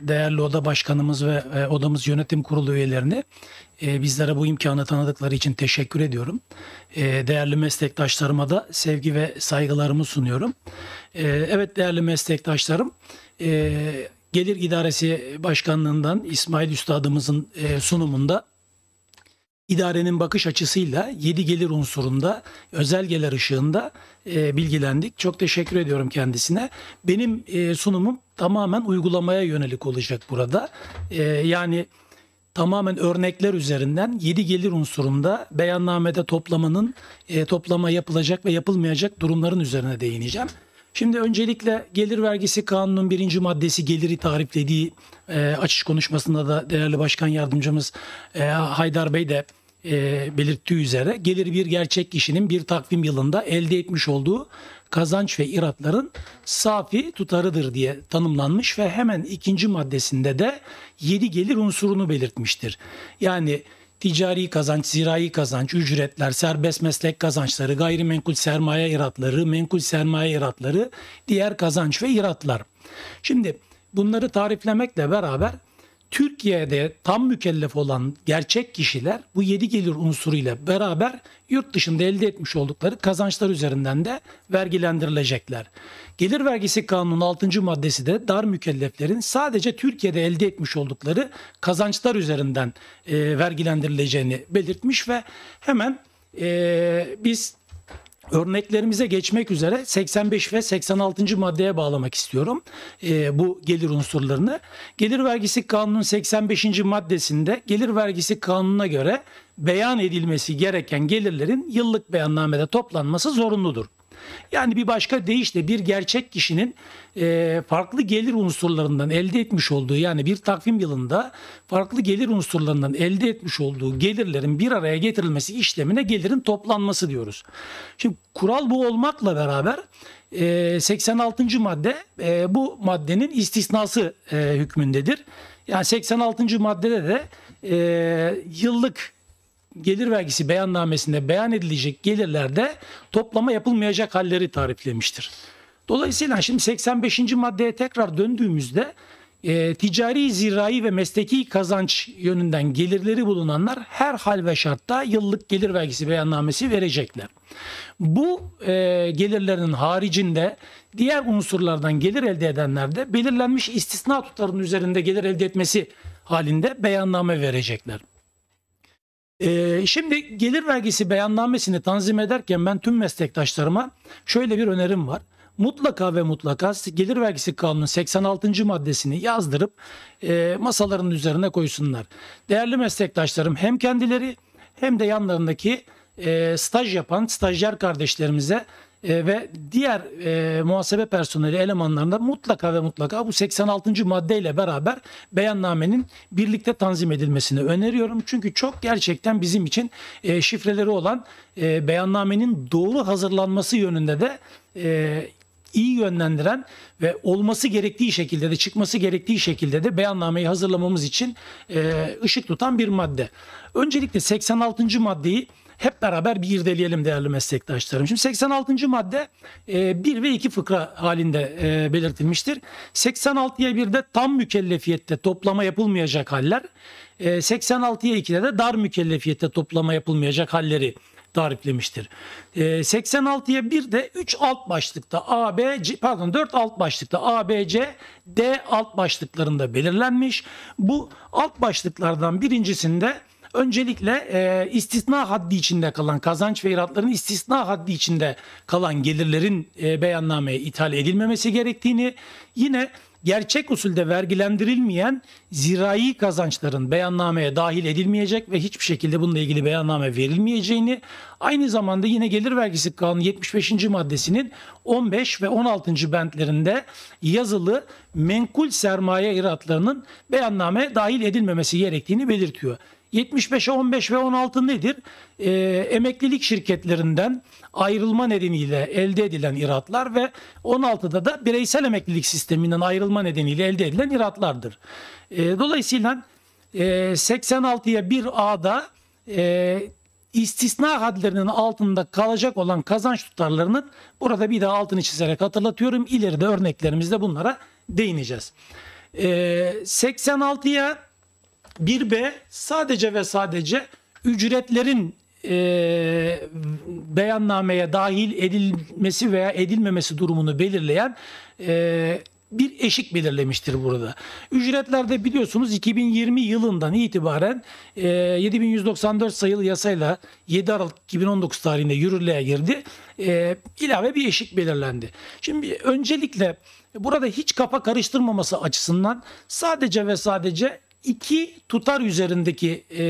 değerli oda başkanımız ve odamız yönetim kurulu üyelerini bizlere bu imkanı tanıdıkları için teşekkür ediyorum. Değerli meslektaşlarıma da sevgi ve saygılarımı sunuyorum. Evet değerli meslektaşlarım, Gelir İdaresi Başkanlığından İsmail Üstadımızın sunumunda İdarenin bakış açısıyla yedi gelir unsurunda özelgeler ışığında e, bilgilendik. Çok teşekkür ediyorum kendisine. Benim e, sunumum tamamen uygulamaya yönelik olacak burada. E, yani tamamen örnekler üzerinden yedi gelir unsurunda beyannamede toplamanın e, toplama yapılacak ve yapılmayacak durumların üzerine değineceğim. Şimdi öncelikle Gelir Vergisi Kanunu'nun birinci maddesi geliri tariflediği e, açış konuşmasında da değerli Başkan Yardımcımız e, Haydar Bey de e, belirttiği üzere gelir bir gerçek kişinin bir takvim yılında elde etmiş olduğu kazanç ve iratların safi tutarıdır diye tanımlanmış ve hemen ikinci maddesinde de yedi gelir unsurunu belirtmiştir. Yani ticari kazanç, zirai kazanç, ücretler, serbest meslek kazançları, gayrimenkul sermaye iratları, menkul sermaye iratları, diğer kazanç ve iratlar. Şimdi bunları tariflemekle beraber Türkiye'de tam mükellef olan gerçek kişiler bu yedi gelir unsuruyla beraber yurt dışında elde etmiş oldukları kazançlar üzerinden de vergilendirilecekler. Gelir Vergisi Kanunu'nun altıncı maddesi de dar mükelleflerin sadece Türkiye'de elde etmiş oldukları kazançlar üzerinden e, vergilendirileceğini belirtmiş ve hemen e, biz örneklerimize geçmek üzere seksen beş ve seksen altıncı maddeye bağlamak istiyorum e, bu gelir unsurlarını. Gelir Vergisi Kanunu'nun seksen beşinci maddesinde Gelir Vergisi Kanunu'na göre beyan edilmesi gereken gelirlerin yıllık beyannamede toplanması zorunludur. Yani bir başka deyişle bir gerçek kişinin e, farklı gelir unsurlarından elde etmiş olduğu, yani bir takvim yılında farklı gelir unsurlarından elde etmiş olduğu gelirlerin bir araya getirilmesi işlemine gelirin toplanması diyoruz. Şimdi kural bu olmakla beraber e, seksen altıncı madde e, bu maddenin istisnası e, hükmündedir. Yani seksen altıncı maddede de e, yıllık gelir vergisi beyannamesinde beyan edilecek gelirlerde toplama yapılmayacak halleri tariflemiştir. Dolayısıyla şimdi seksen beşinci maddeye tekrar döndüğümüzde e, ticari, zirai ve mesleki kazanç yönünden gelirleri bulunanlar her hal ve şartta yıllık gelir vergisi beyannamesi verecekler. Bu e, gelirlerin haricinde diğer unsurlardan gelir elde edenler de belirlenmiş istisna tutarının üzerinde gelir elde etmesi halinde beyanname verecekler. Ee, şimdi gelir vergisi beyannamesini tanzim ederken ben tüm meslektaşlarıma şöyle bir önerim var. Mutlaka ve mutlaka gelir vergisi kanunun seksen altıncı maddesini yazdırıp e, masaların üzerine koysunlar. Değerli meslektaşlarım, hem kendileri hem de yanlarındaki e, staj yapan stajyer kardeşlerimize e, ve diğer e, muhasebe personeli elemanlarına mutlaka ve mutlaka bu seksen altıncı maddeyle beraber beyannamenin birlikte tanzim edilmesini öneriyorum. Çünkü çok gerçekten bizim için e, şifreleri olan e, beyannamenin doğru hazırlanması yönünde de e, iyi yönlendiren ve olması gerektiği şekilde de çıkması gerektiği şekilde de beyannameyi hazırlamamız için e, ışık tutan bir madde. Öncelikle seksen altıncı maddeyi hep beraber bir irdeleyelim değerli meslektaşlarım. Şimdi seksen altıncı madde bir ve iki fıkra halinde belirtilmiştir. seksen altıya birde tam mükellefiyette toplama yapılmayacak haller, seksen altıya ikide de dar mükellefiyette toplama yapılmayacak halleri tariflemiştir. seksen altıya birde üç alt başlıkta A, B, C, pardon dört alt başlıkta A, B, C, D alt başlıklarında belirlenmiş. Bu alt başlıklardan birincisinde öncelikle e, istisna haddi içinde kalan kazanç ve iratların istisna haddi içinde kalan gelirlerin e, beyannameye ithal edilmemesi gerektiğini, yine gerçek usulde vergilendirilmeyen zirai kazançların beyannameye dahil edilmeyecek ve hiçbir şekilde bununla ilgili beyanname verilmeyeceğini, aynı zamanda yine Gelir Vergisi Kanunu yetmiş beşinci maddesinin on beş ve on altıncı bentlerinde yazılı menkul sermaye iratlarının beyannameye dahil edilmemesi gerektiğini belirtiyor. yetmiş beşe on beş ve on altı nedir? Ee, emeklilik şirketlerinden ayrılma nedeniyle elde edilen iratlar ve on altıda da bireysel emeklilik sisteminden ayrılma nedeniyle elde edilen iratlardır. Ee, dolayısıyla e, seksen altıya bir A'da e, istisna hadlerinin altında kalacak olan kazanç tutarlarının, burada bir daha altını çizerek hatırlatıyorum, ileride örneklerimizde bunlara değineceğiz. Ee, seksen altıya bir B sadece ve sadece ücretlerin e, beyannameye dahil edilmesi veya edilmemesi durumunu belirleyen e, bir eşik belirlemiştir burada. Ücretlerde biliyorsunuz iki bin yirmi yılından itibaren e, yedi bin yüz doksan dört sayılı yasayla yedi Aralık iki bin on dokuz tarihinde yürürlüğe girdi. E, ilave bir eşik belirlendi. Şimdi öncelikle burada hiç kafa karıştırmaması açısından sadece ve sadece İki tutar üzerindeki e,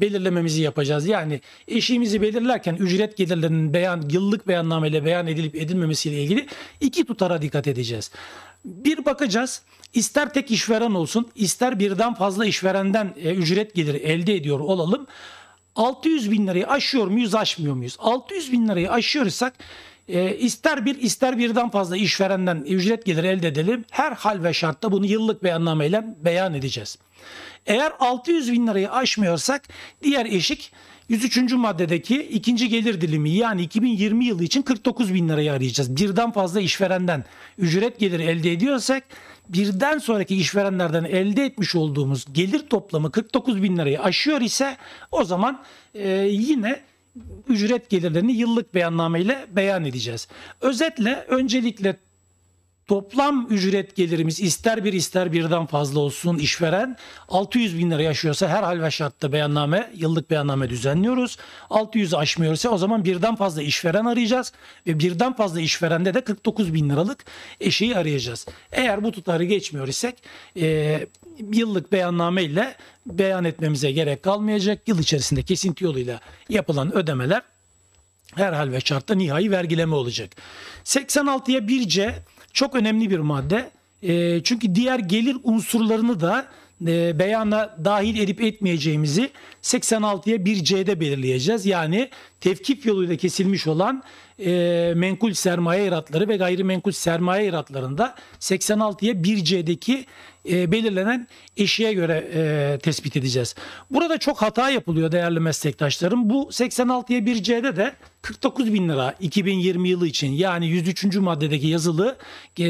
belirlememizi yapacağız. Yani eşiğimizi belirlerken ücret gelirlerinin beyan, yıllık beyannameyle beyan edilip edilmemesiyle ilgili iki tutara dikkat edeceğiz. Bir bakacağız, ister tek işveren olsun, ister birden fazla işverenden e, ücret geliri elde ediyor olalım, altı yüz bin lirayı aşıyor muyuz, aşmıyor muyuz? altı yüz bin lirayı aşıyorsak E, ister bir ister birden fazla işverenden ücret geliri elde edelim, her hal ve şartta bunu yıllık beyannameyle beyan edeceğiz. Eğer altı yüz bin lirayı aşmıyorsak diğer eşik yüz üçüncü maddedeki ikinci gelir dilimi, yani iki bin yirmi yılı için kırk dokuz bin lirayı arayacağız. Birden fazla işverenden ücret geliri elde ediyorsak birden sonraki işverenlerden elde etmiş olduğumuz gelir toplamı kırk dokuz bin lirayı aşıyor ise o zaman e, yine ücret gelirlerini yıllık beyanname ile beyan edeceğiz. Özetle öncelikle toplam ücret gelirimiz ister bir ister birden fazla olsun işveren, altı yüz bin lira yaşıyorsa her hal ve şartta beyanname, yıllık beyanname düzenliyoruz. altı yüzü aşmıyorsa o zaman birden fazla işveren arayacağız ve birden fazla işverende de kırk dokuz bin liralık eşiği arayacağız. Eğer bu tutarı geçmiyor isek e, yıllık beyanname ile beyan etmemize gerek kalmayacak. Yıl içerisinde kesinti yoluyla yapılan ödemeler her hal ve şartta nihai vergileme olacak. seksen altıya bir C çok önemli bir madde. E, çünkü diğer gelir unsurlarını da e, beyana dahil edip etmeyeceğimizi seksen altıya bir C'de belirleyeceğiz. Yani tevkif yoluyla kesilmiş olan e, menkul sermaye iratları ve gayrimenkul sermaye iratlarında seksen altıya bir C'deki e, belirlenen eşiğe göre e, tespit edeceğiz. Burada çok hata yapılıyor değerli meslektaşlarım. Bu seksen altıya bir C'de de kırk dokuz bin lira iki bin yirmi yılı için, yani yüz üçüncü maddedeki yazılı e,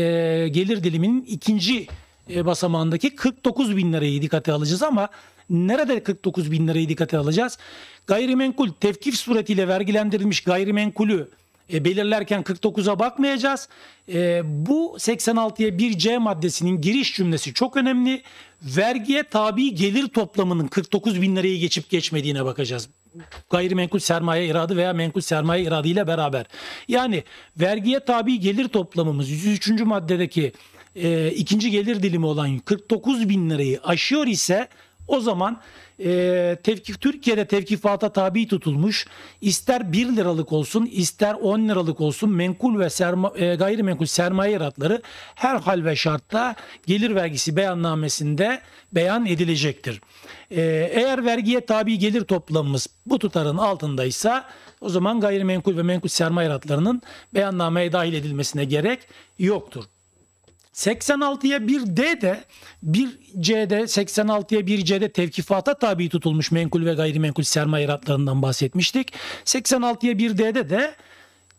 gelir diliminin ikinci basamağındaki kırk dokuz bin lirayı dikkate alacağız ama nerede kırk dokuz bin lirayı dikkate alacağız? Gayrimenkul tevkif suretiyle vergilendirilmiş gayrimenkulü e, belirlerken kırk dokuza bakmayacağız. E, bu seksen altıya bir C maddesinin giriş cümlesi çok önemli. Vergiye tabi gelir toplamının kırk dokuz bin lirayı geçip geçmediğine bakacağız. Gayrimenkul sermaye iradı veya menkul sermaye iradı ile beraber. Yani vergiye tabi gelir toplamımız yüz üçüncü maddedeki e, ikinci gelir dilimi olan kırk dokuz bin lirayı aşıyor ise o zaman e, tevkif Türkiye'de tevkifata tabi tutulmuş, ister bir liralık olsun ister on liralık olsun menkul ve serma, e, gayrimenkul sermaye iratları her hal ve şartta gelir vergisi beyannamesinde beyan edilecektir. E, eğer vergiye tabi gelir toplamımız bu tutarın altındaysa o zaman gayrimenkul ve menkul sermaye iratlarının beyannameye dahil edilmesine gerek yoktur. seksen altıya bir D'de bir C'de seksen altıya bir C'de tevkifata tabi tutulmuş menkul ve gayrimenkul sermaye iratlarından bahsetmiştik. seksen altıya bir D'de de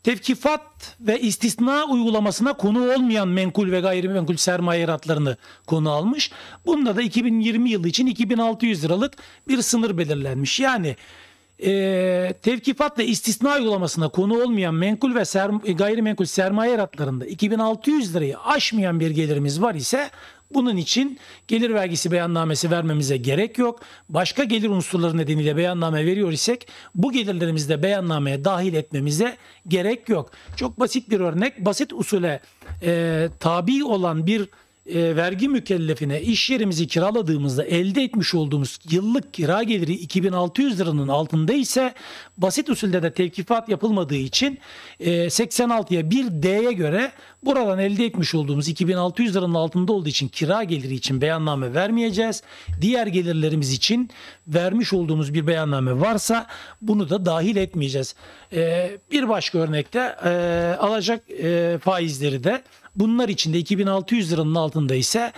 tevkifat ve istisna uygulamasına konu olmayan menkul ve gayrimenkul sermaye iratlarını konu almış. Bunda da iki bin yirmi yılı için iki bin altı yüz liralık bir sınır belirlenmiş. Yani E, tevkifat ve istisna uygulamasına konu olmayan menkul ve ser, gayrimenkul sermaye iratlarında iki bin altı yüz lirayı aşmayan bir gelirimiz var ise bunun için gelir vergisi beyannamesi vermemize gerek yok. Başka gelir unsurları nedeniyle beyanname veriyor isek bu gelirlerimizi de beyannameye dahil etmemize gerek yok. Çok basit bir örnek, basit usule e, tabi olan bir E, vergi mükellefine iş yerimizi kiraladığımızda elde etmiş olduğumuz yıllık kira geliri iki bin altı yüz liranın altında ise basit usulde de tevkifat yapılmadığı için e, seksen altıya bir D'ye göre buradan elde etmiş olduğumuz iki bin altı yüz liranın altında olduğu için kira geliri için beyanname vermeyeceğiz. Diğer gelirlerimiz için vermiş olduğumuz bir beyanname varsa bunu da dahil etmeyeceğiz. E, bir başka örnekte e, alacak e, faizleri de bunlar için de iki bin altı yüz liranın altında ise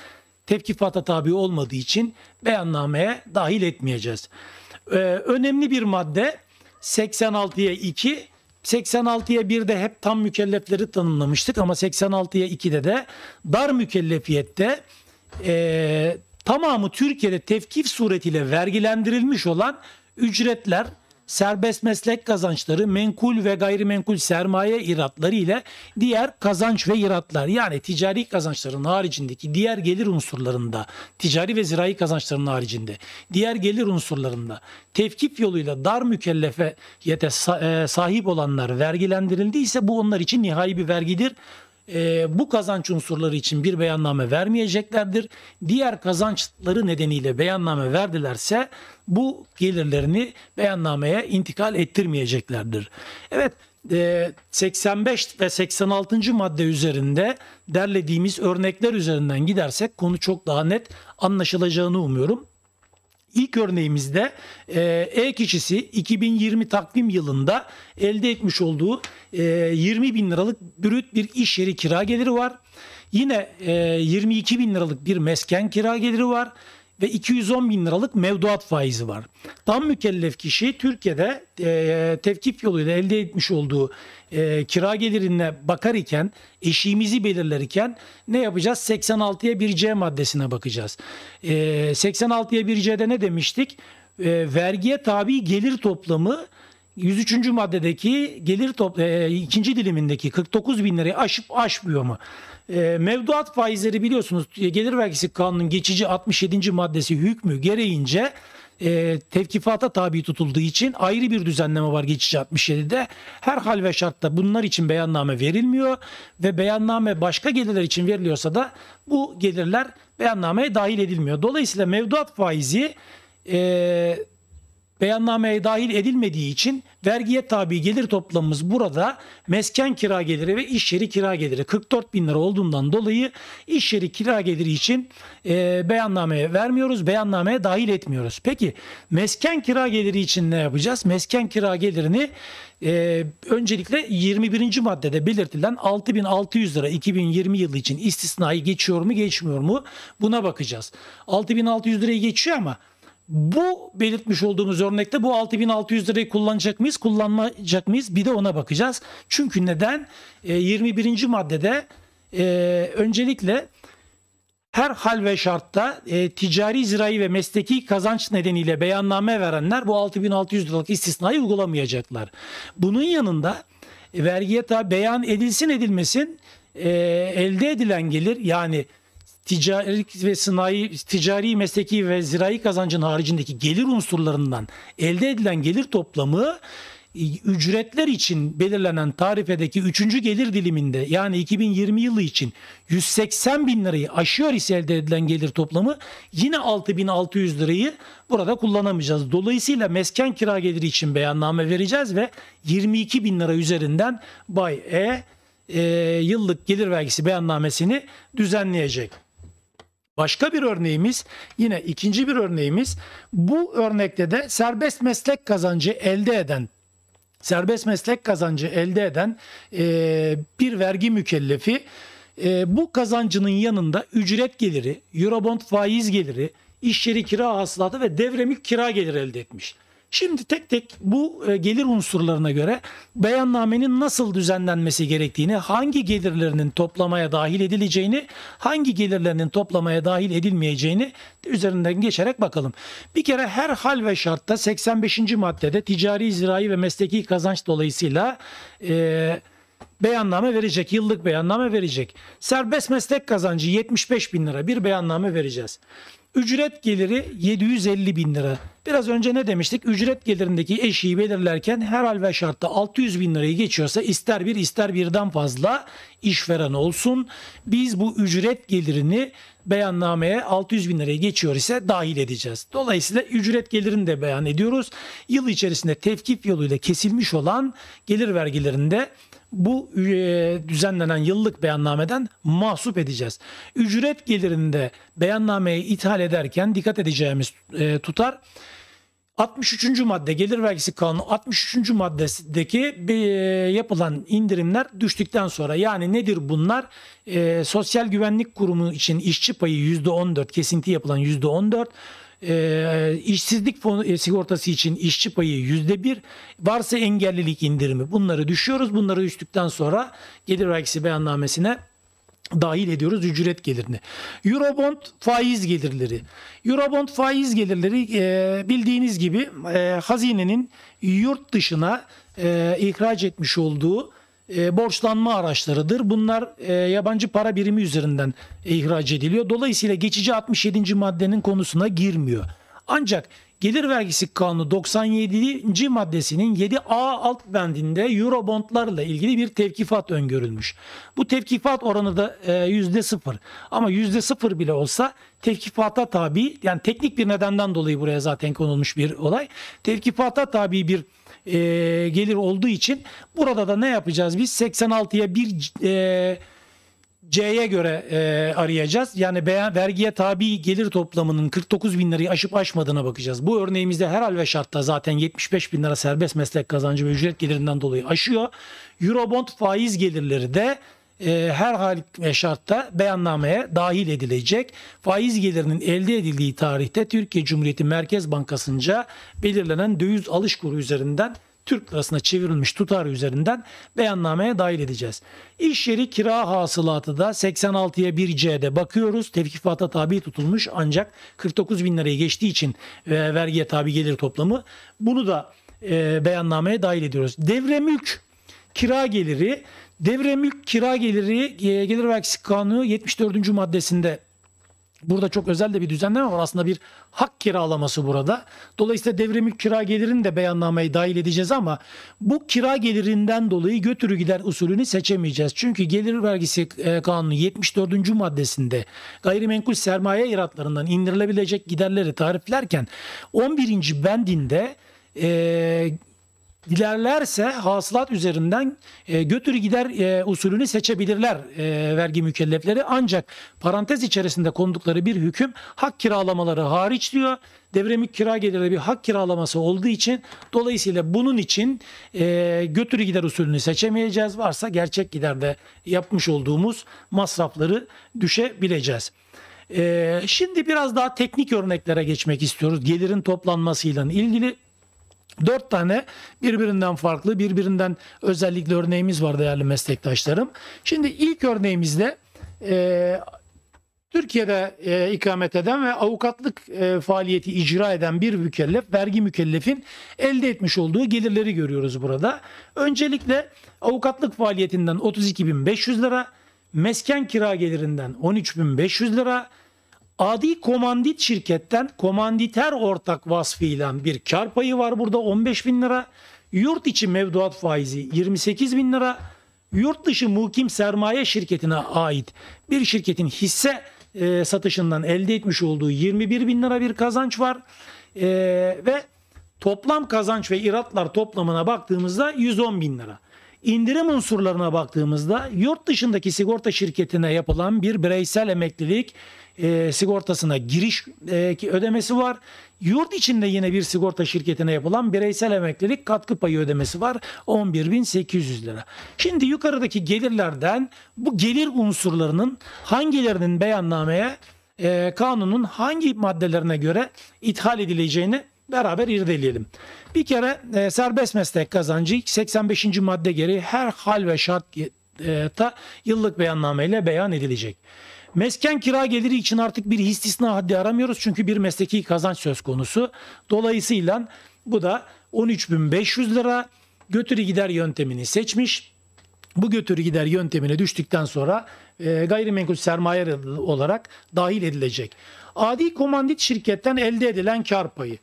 tevkifata tabi olmadığı için beyannameye dahil etmeyeceğiz. Ee, önemli bir madde seksen altıya iki. seksen altıya birde hep tam mükellefleri tanımlamıştık ama seksen altıya ikide de dar mükellefiyette e, tamamı Türkiye'de tevkif suretiyle vergilendirilmiş olan ücretler, serbest meslek kazançları, menkul ve gayrimenkul sermaye iratları ile diğer kazanç ve iratlar, yani ticari kazançların haricindeki diğer gelir unsurlarında, ticari ve zirai kazançların haricinde diğer gelir unsurlarında tevkif yoluyla dar mükellefiyete sahip olanlar vergilendirildiyse bu onlar için nihai bir vergidir. E, bu kazanç unsurları için bir beyanname vermeyeceklerdir. Diğer kazançları nedeniyle beyanname verdilerse bu gelirlerini beyannameye intikal ettirmeyeceklerdir. Evet, e, seksen beş ve seksen altıncı madde üzerinde derlediğimiz örnekler üzerinden gidersek konu çok daha net anlaşılacağını umuyorum. İlk örneğimizde E kişisi iki bin yirmi takvim yılında elde etmiş olduğu yirmi bin liralık brüt bir iş yeri kira geliri var. Yine yirmi iki bin liralık bir mesken kira geliri var ve iki yüz on bin liralık mevduat faizi var. Tam mükellef kişi Türkiye'de tevkif yoluyla elde etmiş olduğu E, kira gelirine bakar iken, eşiğimizi belirlerken ne yapacağız? seksen altıya bir C maddesine bakacağız. E, seksen altıya bir C'de ne demiştik? E, vergiye tabi gelir toplamı yüz üçüncü maddedeki gelir toplamı e, ikinci dilimindeki kırk dokuz bin lirayı aşıp aşmıyor mu? E, mevduat faizleri biliyorsunuz Gelir Vergisi Kanunu'nun geçici altmış yedinci maddesi hükmü gereğince E, tevkifata tabi tutulduğu için ayrı bir düzenleme var geçici altmış yedide. Her hal ve şartta bunlar için beyanname verilmiyor ve beyanname başka gelirler için veriliyorsa da bu gelirler beyannameye dahil edilmiyor. Dolayısıyla mevduat faizi e, beyannameye dahil edilmediği için vergiye tabi gelir toplamımız burada mesken kira geliri ve iş yeri kira geliri kırk dört bin lira olduğundan dolayı iş yeri kira geliri için e, beyannameye vermiyoruz, beyannameye dahil etmiyoruz. Peki mesken kira geliri için ne yapacağız? Mesken kira gelirini e, öncelikle yirmi birinci maddede belirtilen altı bin altı yüz lira iki bin yirmi yılı için istisnayı geçiyor mu geçmiyor mu buna bakacağız. altı bin altı yüz lirayı geçiyor ama bu belirtmiş olduğumuz örnekte bu altı bin altı yüz lirayı kullanacak mıyız, kullanmayacak mıyız? Bir de ona bakacağız. Çünkü neden? E, yirmi birinci maddede e, öncelikle her hal ve şartta e, ticari, zirai ve mesleki kazanç nedeniyle beyanname verenler bu altı bin altı yüz liralık istisnayı uygulamayacaklar. Bunun yanında e, vergiye tabi beyan edilsin edilmesin e, elde edilen gelir, yani ticari ve sınai, ticari, mesleki ve zirai kazancın haricindeki gelir unsurlarından elde edilen gelir toplamı ücretler için belirlenen tarifedeki üçüncü gelir diliminde, yani iki bin yirmi yılı için yüz seksen bin lirayı aşıyor ise elde edilen gelir toplamı, yine altı bin altı yüz lirayı burada kullanamayacağız. Dolayısıyla mesken kira geliri için beyanname vereceğiz ve yirmi iki bin lira üzerinden Bay E, e yıllık gelir vergisi beyannamesini düzenleyecek. Başka bir örneğimiz, yine ikinci bir örneğimiz, bu örnekte de serbest meslek kazancı elde eden Serbest meslek kazancı elde eden e, bir vergi mükellefi e, bu kazancının yanında ücret geliri, Eurobond faiz geliri, iş yeri kira hasılatı ve devremülk kira geliri elde etmiş. Şimdi tek tek bu e, gelir unsurlarına göre beyannamenin nasıl düzenlenmesi gerektiğini, hangi gelirlerinin toplamaya dahil edileceğini, hangi gelirlerinin toplamaya dahil edilmeyeceğini üzerinden geçerek bakalım. Bir kere her hal ve şartta seksen beşinci maddede ticari, zirai ve mesleki kazanç dolayısıyla e, beyanname verecek, yıllık beyanname verecek. Serbest meslek kazancı yetmiş beş bin lira bir beyanname vereceğiz. Ücret geliri yedi yüz elli bin lira. Biraz önce ne demiştik? Ücret gelirindeki eşiği belirlerken her hal ve şartta altı yüz bin lirayı geçiyorsa ister bir ister birden fazla işveren olsun, biz bu ücret gelirini beyannameye altı yüz bin lirayı geçiyor ise dahil edeceğiz. Dolayısıyla ücret gelirini de beyan ediyoruz. Yıl içerisinde tevkif yoluyla kesilmiş olan gelir vergilerinde bu e, düzenlenen yıllık beyannameden mahsup edeceğiz. Ücret gelirinde beyannameyi ithal ederken dikkat edeceğimiz e, tutar, altmış üçüncü madde Gelir Vergisi Kanunu altmış üçüncü maddedeki e, yapılan indirimler düştükten sonra, yani nedir bunlar? E, Sosyal Güvenlik Kurumu için işçi payı yüzde on dört, kesinti yapılan yüzde on dört, E, işsizlik fonu, e, sigortası için işçi payı yüzde bir, varsa engellilik indirimi, bunları düşüyoruz. Bunları düştükten sonra gelir vergisi beyannamesine dahil ediyoruz ücret gelirini. Eurobond faiz gelirleri. Eurobond faiz gelirleri e, bildiğiniz gibi e, hazinenin yurt dışına e, ihraç etmiş olduğu E, borçlanma araçlarıdır. Bunlar e, yabancı para birimi üzerinden e, ihraç ediliyor. Dolayısıyla geçici altmış yedinci maddenin konusuna girmiyor. Ancak Gelir Vergisi Kanunu doksan yedinci maddesinin yedi A alt bendinde Eurobondlarla ilgili bir tevkifat öngörülmüş. Bu tevkifat oranı da yüzde sıfır. Ama yüzde sıfır bile olsa tevkifata tabi, yani teknik bir nedenden dolayı buraya zaten konulmuş bir olay. Tevkifata tabi bir e, gelir olduğu için burada da ne yapacağız biz? seksen altıya bir e, C'ye göre e, arayacağız. Yani beyan, vergiye tabi gelir toplamının kırk dokuz bin lirayı aşıp aşmadığına bakacağız. Bu örneğimizde her hal ve şartta zaten yetmiş beş bin lira serbest meslek kazancı ve ücret gelirinden dolayı aşıyor. Eurobond faiz gelirleri de e, her hal ve şartta beyannameye dahil edilecek. Faiz gelirinin elde edildiği tarihte Türkiye Cumhuriyeti Merkez Bankası'nca belirlenen döviz alış kuru üzerinden Türk lirasına çevrilmiş tutar üzerinden beyannameye dahil edeceğiz. İş yeri kira hasılatı da seksen altıya bir C'de bakıyoruz. Tevkifata tabi tutulmuş ancak kırk dokuz bin lirayı geçtiği için e, vergiye tabi gelir toplamı. Bunu da e, beyannameye dahil ediyoruz. Devre mülk kira geliri. Devre mülk kira geliri e, Gelir Vergisi Kanunu yetmiş dördüncü maddesinde burada çok özel de bir düzenleme var. Aslında bir hak kiralaması burada. Dolayısıyla devre mülk kira gelirini de beyannameye dahil edeceğiz ama bu kira gelirinden dolayı götürü gider usulünü seçemeyeceğiz. Çünkü Gelir Vergisi Kanunu yetmiş dördüncü maddesinde gayrimenkul sermaye iratlarından indirilebilecek giderleri tariflerken on birinci bendinde E, dilerlerse hasılat üzerinden e, götürü gider e, usulünü seçebilirler e, vergi mükellefleri. Ancak parantez içerisinde kondukları bir hüküm hak kiralamaları hariç diyor. Devre mülk kira geliri bir hak kiralaması olduğu için dolayısıyla bunun için e, götürü gider usulünü seçemeyeceğiz. Varsa gerçek giderde yapmış olduğumuz masrafları düşebileceğiz. E, şimdi biraz daha teknik örneklere geçmek istiyoruz. Gelirin toplanmasıyla ilgili dört tane birbirinden farklı, birbirinden özellikle örneğimiz var değerli meslektaşlarım. Şimdi ilk örneğimizde e, Türkiye'de e, ikamet eden ve avukatlık e, faaliyeti icra eden bir mükellef, vergi mükellefin elde etmiş olduğu gelirleri görüyoruz burada. Öncelikle avukatlık faaliyetinden otuz iki bin beş yüz lira, mesken kira gelirinden on üç bin beş yüz lira, adi komandit şirketten komanditer ortak vasfıyla bir kar payı var burada on beş bin lira, yurt içi mevduat faizi yirmi sekiz bin lira, yurt dışı mukim sermaye şirketine ait bir şirketin hisse e, satışından elde etmiş olduğu yirmi bir bin lira bir kazanç var. E, ve toplam kazanç ve iratlar toplamına baktığımızda yüz on bin lira. İndirim unsurlarına baktığımızda yurt dışındaki sigorta şirketine yapılan bir bireysel emeklilik e, sigortasına giriş e, ödemesi var. Yurt içinde yine bir sigorta şirketine yapılan bireysel emeklilik katkı payı ödemesi var on bir bin sekiz yüz lira. Şimdi yukarıdaki gelirlerden bu gelir unsurlarının hangilerinin beyannameye e, kanunun hangi maddelerine göre ithal edileceğini beraber irdeleyelim. Bir kere e, serbest meslek kazancı seksen beşinci madde gereği her hal ve şartta yıllık beyannameyle beyan edilecek. Mesken kira geliri için artık bir istisna haddi aramıyoruz çünkü bir mesleki kazanç söz konusu. Dolayısıyla bu da on üç bin beş yüz lira götürü gider yöntemini seçmiş. Bu götürü gider yöntemine düştükten sonra e, gayrimenkul sermaye olarak dahil edilecek. Adi komandit şirketten elde edilen kar payı.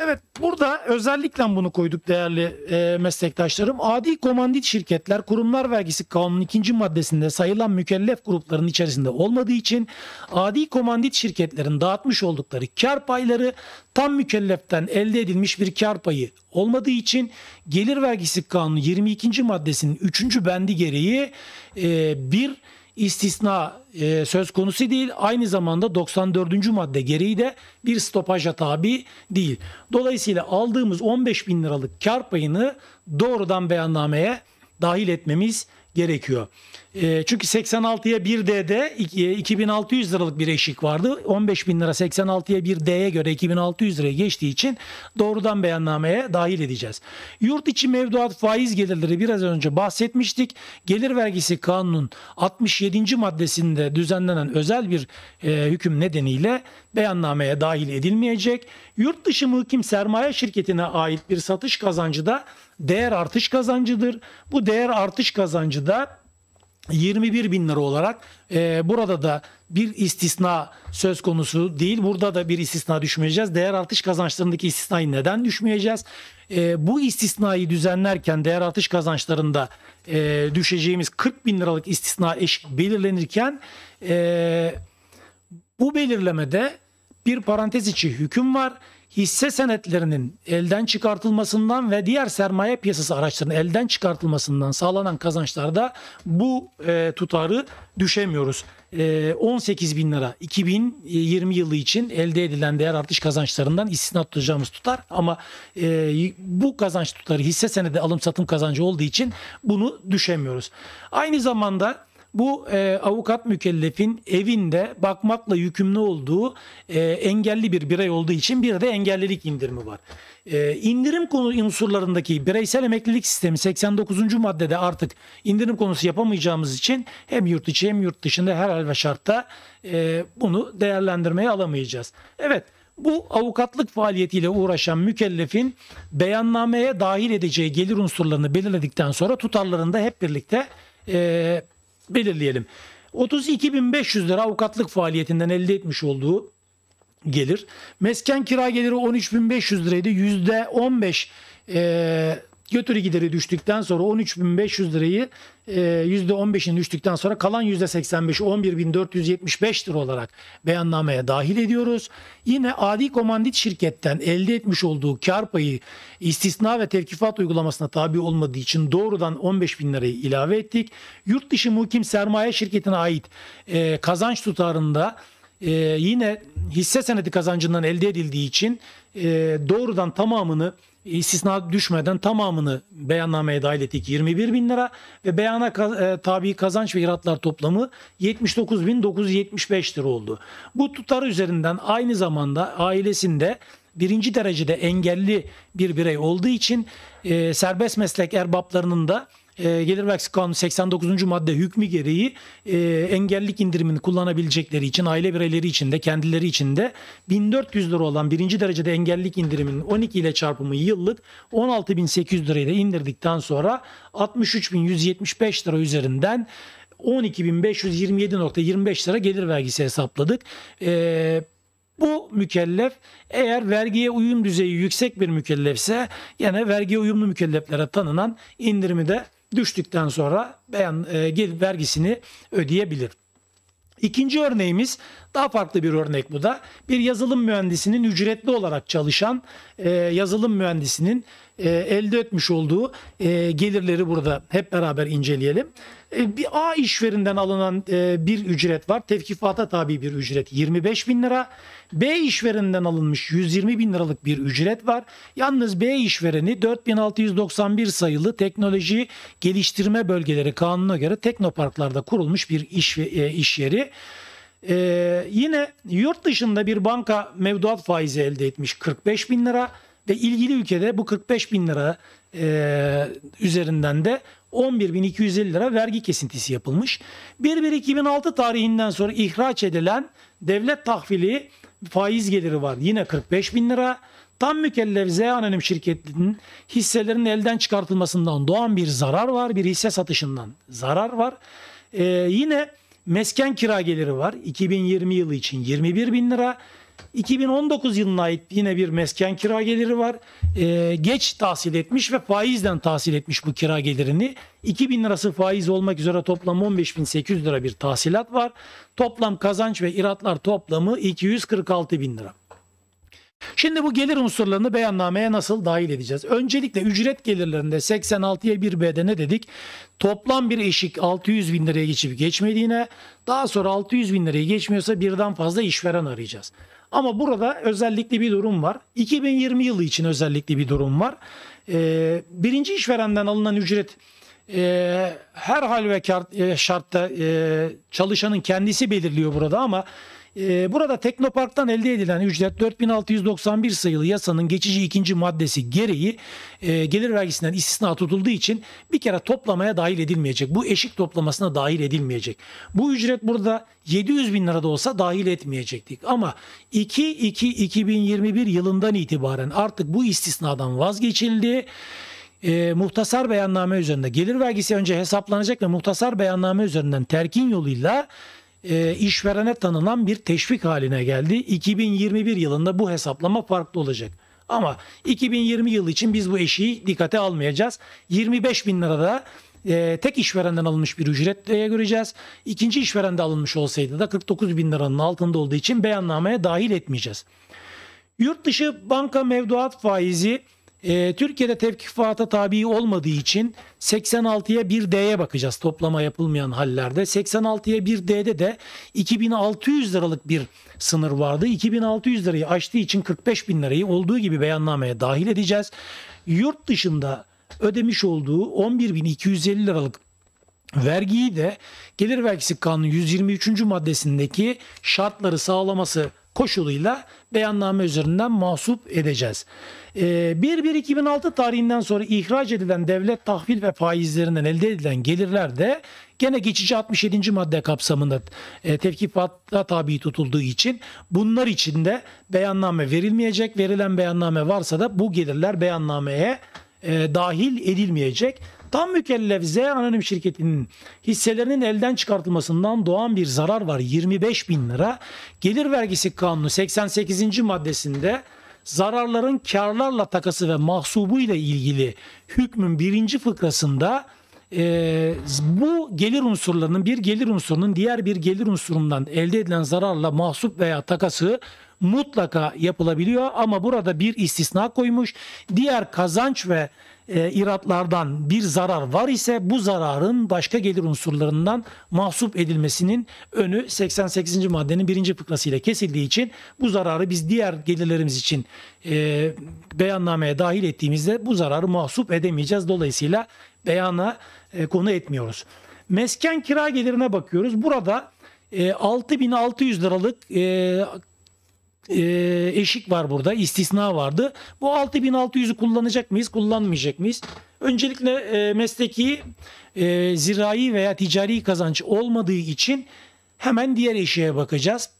Evet, burada özellikle bunu koyduk değerli e, meslektaşlarım. Adi komandit şirketler kurumlar vergisi kanunun ikinci maddesinde sayılan mükellef gruplarının içerisinde olmadığı için adi komandit şirketlerin dağıtmış oldukları kar payları tam mükelleften elde edilmiş bir kar payı olmadığı için gelir vergisi kanunu yirmi ikinci maddesinin üçüncü bendi gereği e, bir İstisna e, söz konusu değil, aynı zamanda doksan dördüncü madde gereği de bir stopaja tabi değil. Dolayısıyla aldığımız on beş bin liralık kar payını doğrudan beyannameye dahil etmemiz gerekiyor. E, çünkü seksen altıya bir D'de iki bin altı yüz liralık bir eşik vardı. on beş bin lira seksen altıya bir D'ye göre iki bin altı yüz liraya geçtiği için doğrudan beyannameye dahil edeceğiz. Yurt içi mevduat faiz gelirleri biraz önce bahsetmiştik. Gelir vergisi kanunun altmış yedinci maddesinde düzenlenen özel bir e, hüküm nedeniyle beyannameye dahil edilmeyecek. Yurt dışı mukim sermaye şirketine ait bir satış kazancı da değer artış kazancıdır. Bu değer artış kazancı da yirmi bir bin lira olarak e, burada da bir istisna söz konusu değil. Burada da bir istisna düşmeyeceğiz. Değer artış kazançlarındaki istisnayı neden düşmeyeceğiz? E, bu istisnayı düzenlerken değer artış kazançlarında e, düşeceğimiz kırk bin liralık istisna eşik belirlenirken e, bu belirlemede bir parantez içi hüküm var. Hisse senetlerinin elden çıkartılmasından ve diğer sermaye piyasası araçlarının elden çıkartılmasından sağlanan kazançlarda bu e, tutarı düşemiyoruz. E, on sekiz bin lira iki bin yirmi yılı için elde edilen değer artış kazançlarından istisna tutacağımız tutar. Ama e, bu kazanç tutarı hisse senedi alım satım kazancı olduğu için bunu düşemiyoruz. Aynı zamanda bu e, avukat mükellefin evinde bakmakla yükümlü olduğu e, engelli bir birey olduğu için bir de engellilik indirimi var. E, indirim konu unsurlarındaki bireysel emeklilik sistemi seksen dokuzuncu maddede artık indirim konusu yapamayacağımız için hem yurt içi hem yurt dışında her hal ve şartta e, bunu değerlendirmeye alamayacağız. Evet, bu avukatlık faaliyetiyle uğraşan mükellefin beyannameye dahil edeceği gelir unsurlarını belirledikten sonra tutarlarında hep birlikte E, belirleyelim. otuz iki bin beş yüz lira avukatlık faaliyetinden elde etmiş olduğu gelir. Mesken kira geliri on üç bin beş yüz liraydı. yüzde on beş e, götürü gideri düştükten sonra on üç bin beş yüz lirayı e, yüzde on beş'in düştükten sonra kalan yüzde seksen beş'i on bir bin dört yüz yetmiş beş lira olarak beyannameye dahil ediyoruz. Yine adi komandit şirketten elde etmiş olduğu kar payı istisna ve tevkifat uygulamasına tabi olmadığı için doğrudan on beş bin lirayı ilave ettik. Yurt dışı mukim sermaye şirketine ait e, kazanç tutarında e, yine hisse senedi kazancından elde edildiği için e, doğrudan tamamını İstisna düşmeden tamamını beyannameye dahil ettik yirmi bir bin lira ve beyana tabi kazanç ve iratlar toplamı yetmiş dokuz bin dokuz yüz yetmiş beş lira oldu. Bu tutar üzerinden aynı zamanda ailesinde birinci derecede engelli bir birey olduğu için e, serbest meslek erbaplarının da e, Gelir Vergisi Kanunu seksen dokuzuncu madde hükmü gereği e, engellilik indirimini kullanabilecekleri için, aile bireyleri için de kendileri için de bin dört yüz lira olan birinci derecede engellilik indiriminin on iki ile çarpımı yıllık on altı bin sekiz yüz lirayı da indirdikten sonra altmış üç bin yüz yetmiş beş lira üzerinden on iki bin beş yüz yirmi yedi nokta yirmi beş lira gelir vergisi hesapladık. Ee, bu mükellef eğer vergiye uyum düzeyi yüksek bir mükellefse yani vergiye uyumlu mükelleflere tanınan indirimi de düştükten sonra beyan, e, gelir vergisini ödeyebilir. İkinci örneğimiz daha farklı bir örnek bu da. Bir yazılım mühendisinin ücretli olarak çalışan e, yazılım mühendisinin e, elde etmiş olduğu e, gelirleri burada hep beraber inceleyelim. E, bir A işverinden alınan e, bir ücret var. Tevkifata tabi bir ücret yirmi beş bin lira. B işverenden alınmış yüz yirmi bin liralık bir ücret var. Yalnız B işvereni dört bin altı yüz doksan bir sayılı teknoloji geliştirme bölgeleri kanununa göre teknoparklarda kurulmuş bir iş, e, iş yeri. Ee, yine yurt dışında bir banka mevduat faizi elde etmiş kırk beş bin lira ve ilgili ülkede bu kırk beş bin lira e, üzerinden de on bir bin iki yüz elli lira vergi kesintisi yapılmış. bir bir iki bin altı tarihinden sonra ihraç edilen devlet tahvili faiz geliri var yine kırk beş bin lira. Tam mükellef Z anonim şirketinin hisselerinin elden çıkartılmasından doğan bir zarar var, bir hisse satışından zarar var. Ee, yine mesken kira geliri var. iki bin yirmi yılı için yirmi bir bin lira. iki bin on dokuz yılına ait yine bir mesken kira geliri var. Ee, geç tahsil etmiş ve faizden tahsil etmiş bu kira gelirini. iki bin lirası faiz olmak üzere toplam on beş bin sekiz yüz lira bir tahsilat var. Toplam kazanç ve iratlar toplamı iki yüz kırk altı bin lira. Şimdi bu gelir unsurlarını beyannameye nasıl dahil edeceğiz? Öncelikle ücret gelirlerinde seksen altıya bir B'de ne dedik? Toplam bir eşik altı yüz bin liraya geçip geçmediğine, daha sonra altı yüz bin liraya geçmiyorsa birden fazla işveren arayacağız. Ama burada özellikle bir durum var. iki bin yirmi yılı için özellikle bir durum var. Ee, birinci işverenden alınan ücret e, her hal ve kar, e, şartta e, çalışanın kendisi belirliyor burada ama burada Teknopark'tan elde edilen ücret dört bin altı yüz doksan bir sayılı yasanın geçici ikinci maddesi gereği gelir vergisinden istisna tutulduğu için bir kere toplamaya dahil edilmeyecek. Bu eşik toplamasına dahil edilmeyecek. Bu ücret burada yedi yüz bin lirada olsa dahil etmeyecektik. Ama iki iki iki bin yirmi bir yılından itibaren artık bu istisnadan vazgeçildi. E, muhtasar beyanname üzerinde gelir vergisi önce hesaplanacak ve muhtasar beyanname üzerinden terkin yoluyla E, işverene tanınan bir teşvik haline geldi. iki bin yirmi bir yılında bu hesaplama farklı olacak. Ama iki bin yirmi yılı için biz bu eşiği dikkate almayacağız. yirmi beş bin lirada e, tek işverenden alınmış bir ücretle göreceğiz. İkinci işverende alınmış olsaydı da kırk dokuz bin liranın altında olduğu için beyannameye dahil etmeyeceğiz. Yurt dışı banka mevduat faizi e, Türkiye'de tevkifata tabi olmadığı için seksen altıya bir D'ye bakacağız toplama yapılmayan hallerde. seksen altıya bir D'de de iki bin altı yüz liralık bir sınır vardı. iki bin altı yüz lirayı aştığı için kırk beş bin lirayı olduğu gibi beyannameye dahil edeceğiz. Yurt dışında ödemiş olduğu on bir bin iki yüz elli liralık vergiyi de Gelir Vergisi Kanunu yüz yirmi üçüncü maddesindeki şartları sağlaması koşuluyla beyanname üzerinden mahsup edeceğiz. bir bir iki bin altı tarihinden sonra ihraç edilen devlet tahvil ve faizlerinden elde edilen gelirler de gene geçici altmış yedinci madde kapsamında tevkifata tabi tutulduğu için bunlar için de beyanname verilmeyecek. Verilen beyanname varsa da bu gelirler beyannameye dahil edilmeyecek. Tam mükellef Z anonim şirketinin hisselerinin elden çıkartılmasından doğan bir zarar var yirmi beş bin lira. Gelir Vergisi Kanunu seksen sekizinci maddesinde zararların karlarla takası ve mahsubu ile ilgili hükmün birinci fıkrasında e, bu gelir unsurlarının bir gelir unsurunun diğer bir gelir unsurundan elde edilen zararla mahsup veya takası mutlaka yapılabiliyor ama burada bir istisna koymuş. Diğer kazanç ve e, iratlardan bir zarar var ise bu zararın başka gelir unsurlarından mahsup edilmesinin önü seksen sekizinci maddenin birinci fıkrasıyla kesildiği için bu zararı biz diğer gelirlerimiz için e, beyannameye dahil ettiğimizde bu zararı mahsup edemeyeceğiz. Dolayısıyla beyana e, konu etmiyoruz. Mesken kira gelirine bakıyoruz. Burada e, altı bin altı yüz liralık e, eşik var burada, istisna vardı. Bu altı bin altı yüzü kullanacak mıyız, kullanmayacak mıyız? Öncelikle mesleki, zirai veya ticari kazanç olmadığı için hemen diğer eşiğe bakacağız.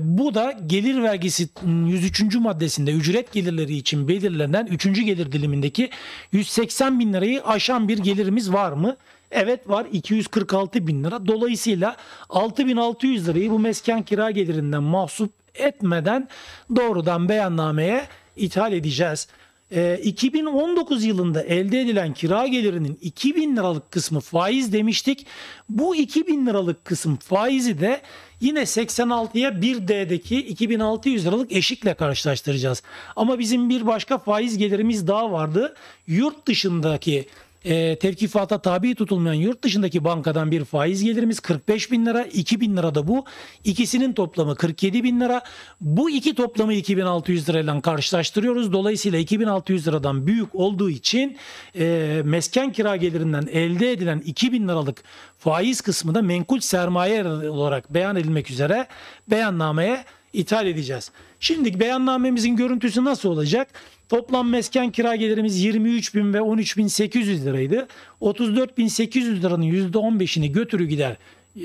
Bu da gelir vergisi yüz üçüncü maddesinde ücret gelirleri için belirlenen üçüncü gelir dilimindeki yüz seksen bin lirayı aşan bir gelirimiz var mı? Evet var, iki yüz kırk altı bin lira. Dolayısıyla altı bin altı yüz lirayı bu mesken kira gelirinden mahsup etmeden doğrudan beyannameye ithal edeceğiz. E, iki bin on dokuz yılında elde edilen kira gelirinin iki bin liralık kısmı faiz demiştik. Bu iki bin liralık kısım faizi de yine seksen altıya bir D'deki iki bin altı yüz liralık eşikle karşılaştıracağız. Ama bizim bir başka faiz gelirimiz daha vardı. Yurt dışındaki E, tevkifata tabi tutulmayan yurt dışındaki bankadan bir faiz gelirimiz kırk beş bin lira, iki bin lira da bu. İkisinin toplamı kırk yedi bin lira. Bu iki toplamı iki bin altı yüz lirayla karşılaştırıyoruz. Dolayısıyla iki bin altı yüz liradan büyük olduğu için e, mesken kira gelirinden elde edilen iki bin liralık faiz kısmı da menkul sermaye olarak beyan edilmek üzere beyannameye ithal edeceğiz. Şimdi beyannamemizin görüntüsü nasıl olacak? Toplam mesken kira gelirimiz yirmi üç bin ve on üç bin sekiz yüz liraydı. otuz dört bin sekiz yüz liranın yüzde on beşini götürü gider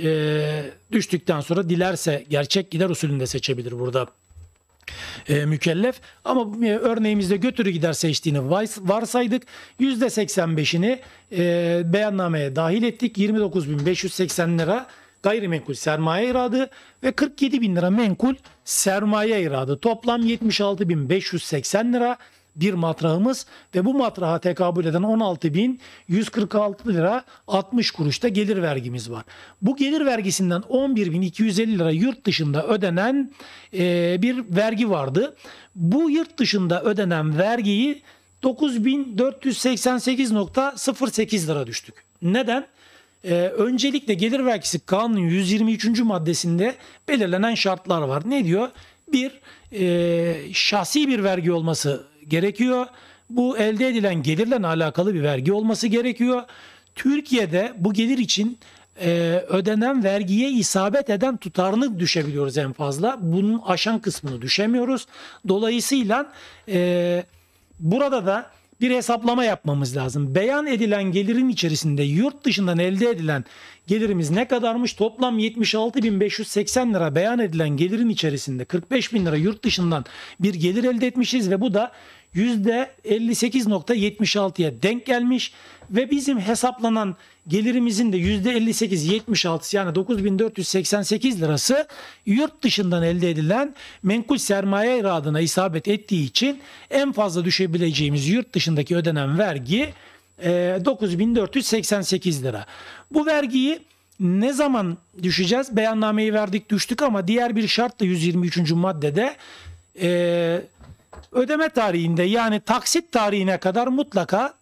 e, düştükten sonra dilerse gerçek gider usulünde seçebilir burada e, mükellef. Ama e, örneğimizde götürü gider seçtiğini varsaydık. yüzde seksen beşini e, beyannameye dahil ettik. yirmi dokuz bin beş yüz seksen lira gayrimenkul sermaye iradı ve kırk yedi bin lira menkul sermaye iradı. Toplam yetmiş altı bin beş yüz seksen lira bir matrahımız ve bu matraha tekabül eden on altı bin yüz kırk altı lira altmış kuruşta gelir vergimiz var. Bu gelir vergisinden on bir bin iki yüz elli lira yurt dışında ödenen e, bir vergi vardı. Bu yurt dışında ödenen vergiyi dokuz bin dört yüz seksen sekiz nokta sıfır sekiz lira düştük. Neden? Ee, öncelikle gelir vergisi kanunun yüz yirmi üçüncü maddesinde belirlenen şartlar var. Ne diyor? Bir, e, şahsi bir vergi olması gerekiyor. Bu elde edilen gelirle alakalı bir vergi olması gerekiyor. Türkiye'de bu gelir için Ee, ödenen vergiye isabet eden tutarını düşebiliyoruz en fazla. Bunun aşan kısmını düşemiyoruz. Dolayısıyla e, burada da bir hesaplama yapmamız lazım. Beyan edilen gelirin içerisinde yurt dışından elde edilen gelirimiz ne kadarmış? Toplam yetmiş altı bin beş yüz seksen lira beyan edilen gelirin içerisinde kırk beş bin lira yurt dışından bir gelir elde etmişiz ve bu da yüzde elli sekiz nokta yetmiş altıya denk gelmiş ve bizim hesaplanan gelirimizin de yüzde elli sekiz nokta yetmiş altı yani dokuz bin dört yüz seksen sekiz lirası yurt dışından elde edilen menkul sermaye iradına isabet ettiği için en fazla düşebileceğimiz yurt dışındaki ödenen vergi dokuz bin dört yüz seksen sekiz lira. Bu vergiyi ne zaman düşeceğiz? Beyannameyi verdik, düştük ama diğer bir şart da yüz yirmi üçüncü maddede e, ödeme tarihinde yani taksit tarihine kadar mutlaka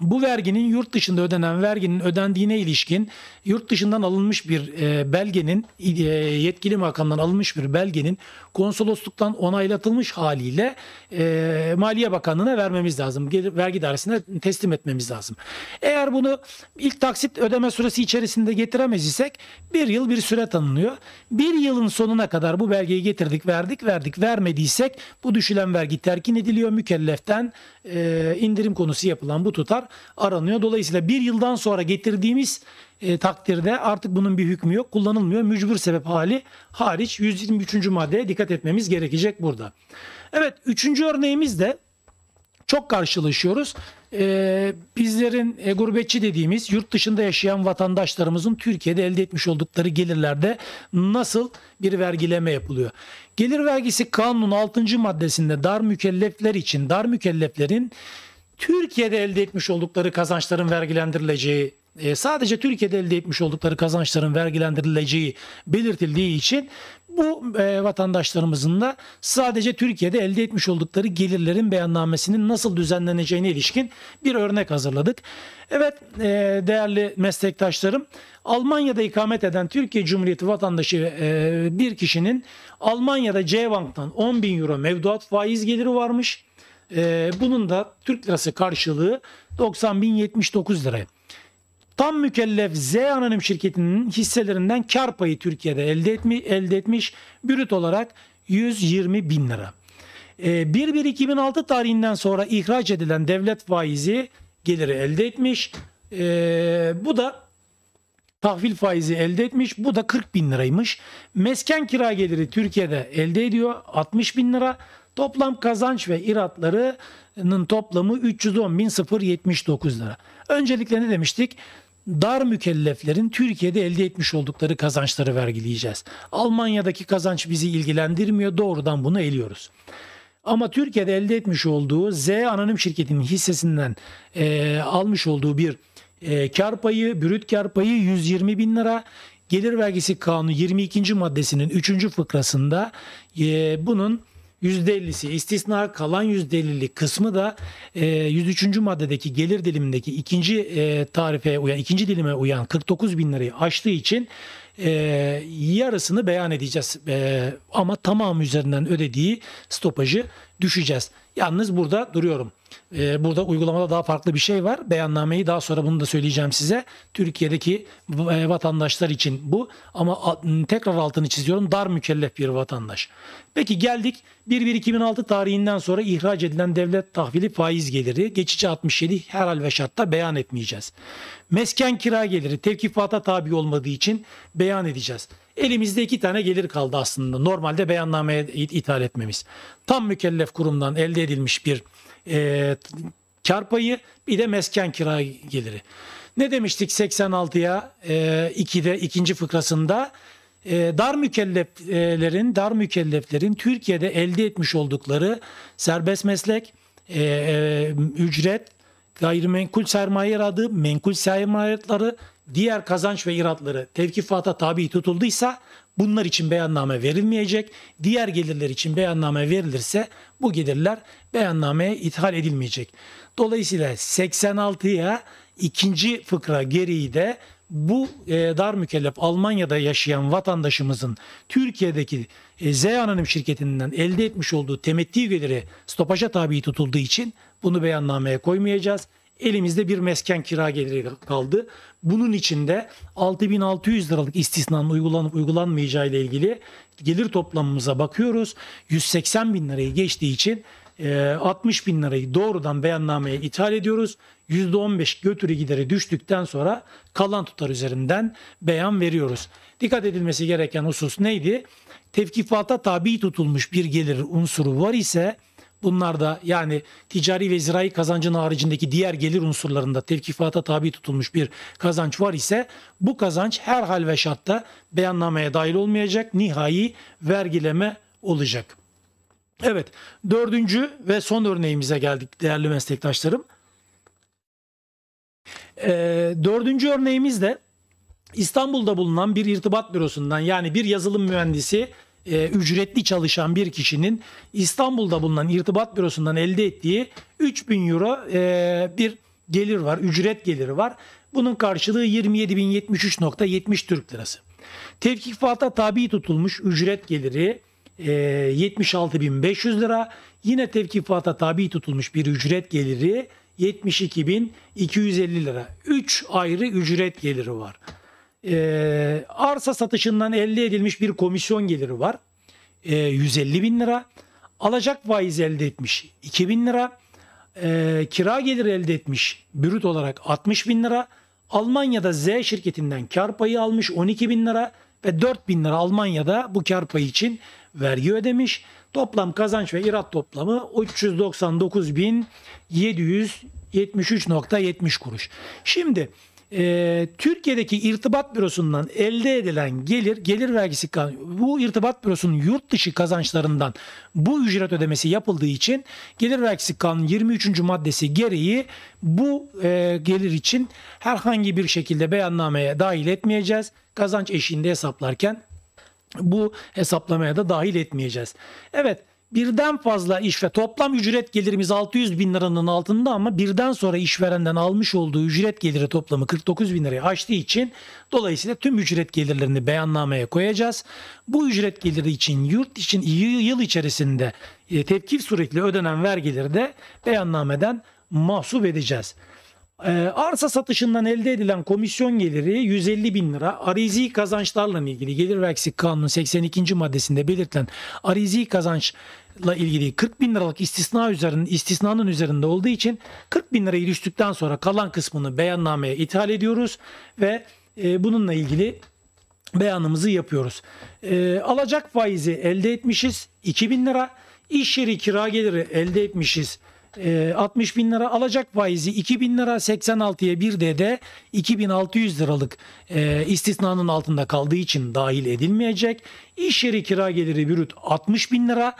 bu verginin yurt dışında ödenen verginin ödendiğine ilişkin yurt dışından alınmış bir belgenin yetkili makamdan alınmış bir belgenin konsolosluktan onaylatılmış haliyle Maliye Bakanlığı'na vermemiz lazım. Vergi dairesine teslim etmemiz lazım. Eğer bunu ilk taksit ödeme süresi içerisinde getiremez isek bir yıl bir süre tanınıyor. Bir yılın sonuna kadar bu belgeyi getirdik, verdik, verdik, vermediysek bu düşülen vergi terkin ediliyor. Mükelleften indirim konusu yapılan bu tutar aranıyor. Dolayısıyla bir yıldan sonra getirdiğimiz e, takdirde artık bunun bir hükmü yok, kullanılmıyor. Mücbir sebep hali hariç yüz yirmi üçüncü maddeye dikkat etmemiz gerekecek burada. Evet, üçüncü örneğimizde çok karşılaşıyoruz. E, bizlerin e, gurbetçi dediğimiz yurt dışında yaşayan vatandaşlarımızın Türkiye'de elde etmiş oldukları gelirlerde nasıl bir vergileme yapılıyor? Gelir vergisi kanunun altıncı maddesinde dar mükellefler için dar mükelleflerin Türkiye'de elde etmiş oldukları kazançların vergilendirileceği, sadece Türkiye'de elde etmiş oldukları kazançların vergilendirileceği belirtildiği için bu vatandaşlarımızın da sadece Türkiye'de elde etmiş oldukları gelirlerin beyannamesinin nasıl düzenleneceğine ilişkin bir örnek hazırladık. Evet değerli meslektaşlarım, Almanya'da ikamet eden Türkiye Cumhuriyeti vatandaşı bir kişinin Almanya'da C-Bank'tan on bin euro mevduat faiz geliri varmış. Bunun da Türk lirası karşılığı doksan bin yetmiş dokuz lira. Tam mükellef Z Anonim şirketinin hisselerinden kar payı Türkiye'de elde, etmi, elde etmiş brüt olarak yüz yirmi bin lira. bir bir iki bin altı tarihinden sonra ihraç edilen devlet faizi geliri elde etmiş. Ee, bu da tahvil faizi elde etmiş. Bu da kırk bin liraymış. Mesken kira geliri Türkiye'de elde ediyor. altmış bin lira. Toplam kazanç ve iratlarının toplamı üç yüz on bin yetmiş dokuz lira. Öncelikle ne demiştik? Dar mükelleflerin Türkiye'de elde etmiş oldukları kazançları vergileyeceğiz. Almanya'daki kazanç bizi ilgilendirmiyor. Doğrudan bunu eliyoruz. Ama Türkiye'de elde etmiş olduğu Z Anonim şirketinin hissesinden e, almış olduğu bir e, kar payı, brüt kar payı yüz yirmi bin lira. Gelir vergisi kanunu yirmi ikinci maddesinin üçüncü fıkrasında e, bunun yüzde ellisi istisna, kalan yüzde ellilik kısmı da e, yüz üçüncü maddedeki gelir dilimindeki ikinci e, tarifeye uyan, ikinci dilime uyan kırk dokuz bin lirayı aştığı için e, yarısını beyan edeceğiz. E, ama tamamı üzerinden ödediği stopajı düşeceğiz. Yalnız burada duruyorum. E, burada uygulamada daha farklı bir şey var. Beyannameyi daha sonra bunu da söyleyeceğim size. Türkiye'deki e, vatandaşlar için bu. Ama a, tekrar altını çiziyorum. Dar mükellef bir vatandaş. Peki geldik. bir bir iki bin altı tarihinden sonra ihraç edilen devlet tahvili faiz geliri. Geçici altmış yedi her hal ve şartta beyan etmeyeceğiz. Mesken kira geliri tevkifata tabi olmadığı için beyan edeceğiz. Elimizde iki tane gelir kaldı aslında. Normalde beyannameye ithal etmemiz. Tam mükellef kurumdan elde edilmiş bir e, kar payı, bir de mesken kira geliri. Ne demiştik seksen altıya e, ikide ikinci fıkrasında? E, dar mükelleflerin dar mükelleflerin Türkiye'de elde etmiş oldukları serbest meslek, e, e, ücret, gayrimenkul sermaye iradları, menkul sermaye iradları, diğer kazanç ve iratları tevkifata tabi tutulduysa bunlar için beyanname verilmeyecek. Diğer gelirler için beyanname verilirse bu gelirler beyannameye ithal edilmeyecek. Dolayısıyla seksen altıya ikinci fıkra gereği de bu e, dar mükellef Almanya'da yaşayan vatandaşımızın Türkiye'deki e, Z Anonim şirketinden elde etmiş olduğu temettü geliri stopaja tabi tutulduğu için bunu beyannameye koymayacağız. Elimizde bir mesken kira geliri kaldı. Bunun içinde altı bin altı yüz liralık istisnanın uygulanıp uygulanmayacağı ile ilgili gelir toplamımıza bakıyoruz. yüz seksen bin lirayı geçtiği için altmış bin lirayı doğrudan beyannameye ithal ediyoruz. yüzde on beş götürü gideri düştükten sonra kalan tutar üzerinden beyan veriyoruz. Dikkat edilmesi gereken husus neydi? Tevkifata tabi tutulmuş bir gelir unsuru var ise bunlar da yani ticari ve zirai kazancın haricindeki diğer gelir unsurlarında tevkifata tabi tutulmuş bir kazanç var ise bu kazanç her hal ve şartta beyannameye dahil olmayacak, nihai vergileme olacak. Evet, dördüncü ve son örneğimize geldik değerli meslektaşlarım. Ee, dördüncü örneğimiz de İstanbul'da bulunan bir irtibat bürosundan yani bir yazılım mühendisi, ücretli çalışan bir kişinin İstanbul'da bulunan irtibat bürosundan elde ettiği üç bin euro bir gelir var, ücret geliri var. Bunun karşılığı yirmi yedi bin yetmiş üç nokta yetmiş Türk lirası. Tevkifata tabi tutulmuş ücret geliri yetmiş altı bin beş yüz lira. Yine tevkifata tabi tutulmuş bir ücret geliri yetmiş iki bin iki yüz elli lira. üç ayrı ücret geliri var. Ee, arsa satışından elde edilmiş bir komisyon geliri var. Ee, yüz elli bin lira. Alacak faiz elde etmiş iki bin lira. Ee, kira geliri elde etmiş brüt olarak altmış bin lira. Almanya'da Z şirketinden kar payı almış on iki bin lira ve dört bin lira Almanya'da bu kar payı için vergi ödemiş. Toplam kazanç ve irat toplamı üç yüz doksan dokuz bin yedi yüz yetmiş üç nokta yetmiş kuruş. Şimdi Ee, Türkiye'deki irtibat bürosundan elde edilen gelir, gelir vergisi kanunu, bu irtibat bürosunun yurt dışı kazançlarından bu ücret ödemesi yapıldığı için gelir vergisi kanunu yirmi üçüncü maddesi gereği bu e, gelir için herhangi bir şekilde beyannameye dahil etmeyeceğiz. Kazanç eşiğinde hesaplarken bu hesaplamaya da dahil etmeyeceğiz. Evet. Birden fazla işveren, toplam ücret gelirimiz altı yüz bin liranın altında ama birden sonra işverenden almış olduğu ücret geliri toplamı kırk dokuz bin lirayı aştığı için dolayısıyla tüm ücret gelirlerini beyannameye koyacağız. Bu ücret geliri için yurt için yıl içerisinde tevkif suretiyle ödenen vergileri de beyannameden mahsup edeceğiz. Arsa satışından elde edilen komisyon geliri yüz elli bin lira. Arizi kazançlarla ilgili Gelir Vergisi Kanunu'nun seksen ikinci maddesinde belirtilen arizi kazançla ilgili kırk bin liralık istisna üzerinin, istisnanın üzerinde olduğu için kırk bin lirayı düştükten sonra kalan kısmını beyannameye ithal ediyoruz ve bununla ilgili beyanımızı yapıyoruz. Alacak faizi elde etmişiz iki bin lira. İş yeri kira geliri elde etmişiz altmış bin lira, alacak faizi iki bin lira, seksen altıya birde de iki bin altı yüz liralık e, istisnanın altında kaldığı için dahil edilmeyecek. İş yeri kira geliri brüt altmış bin lira.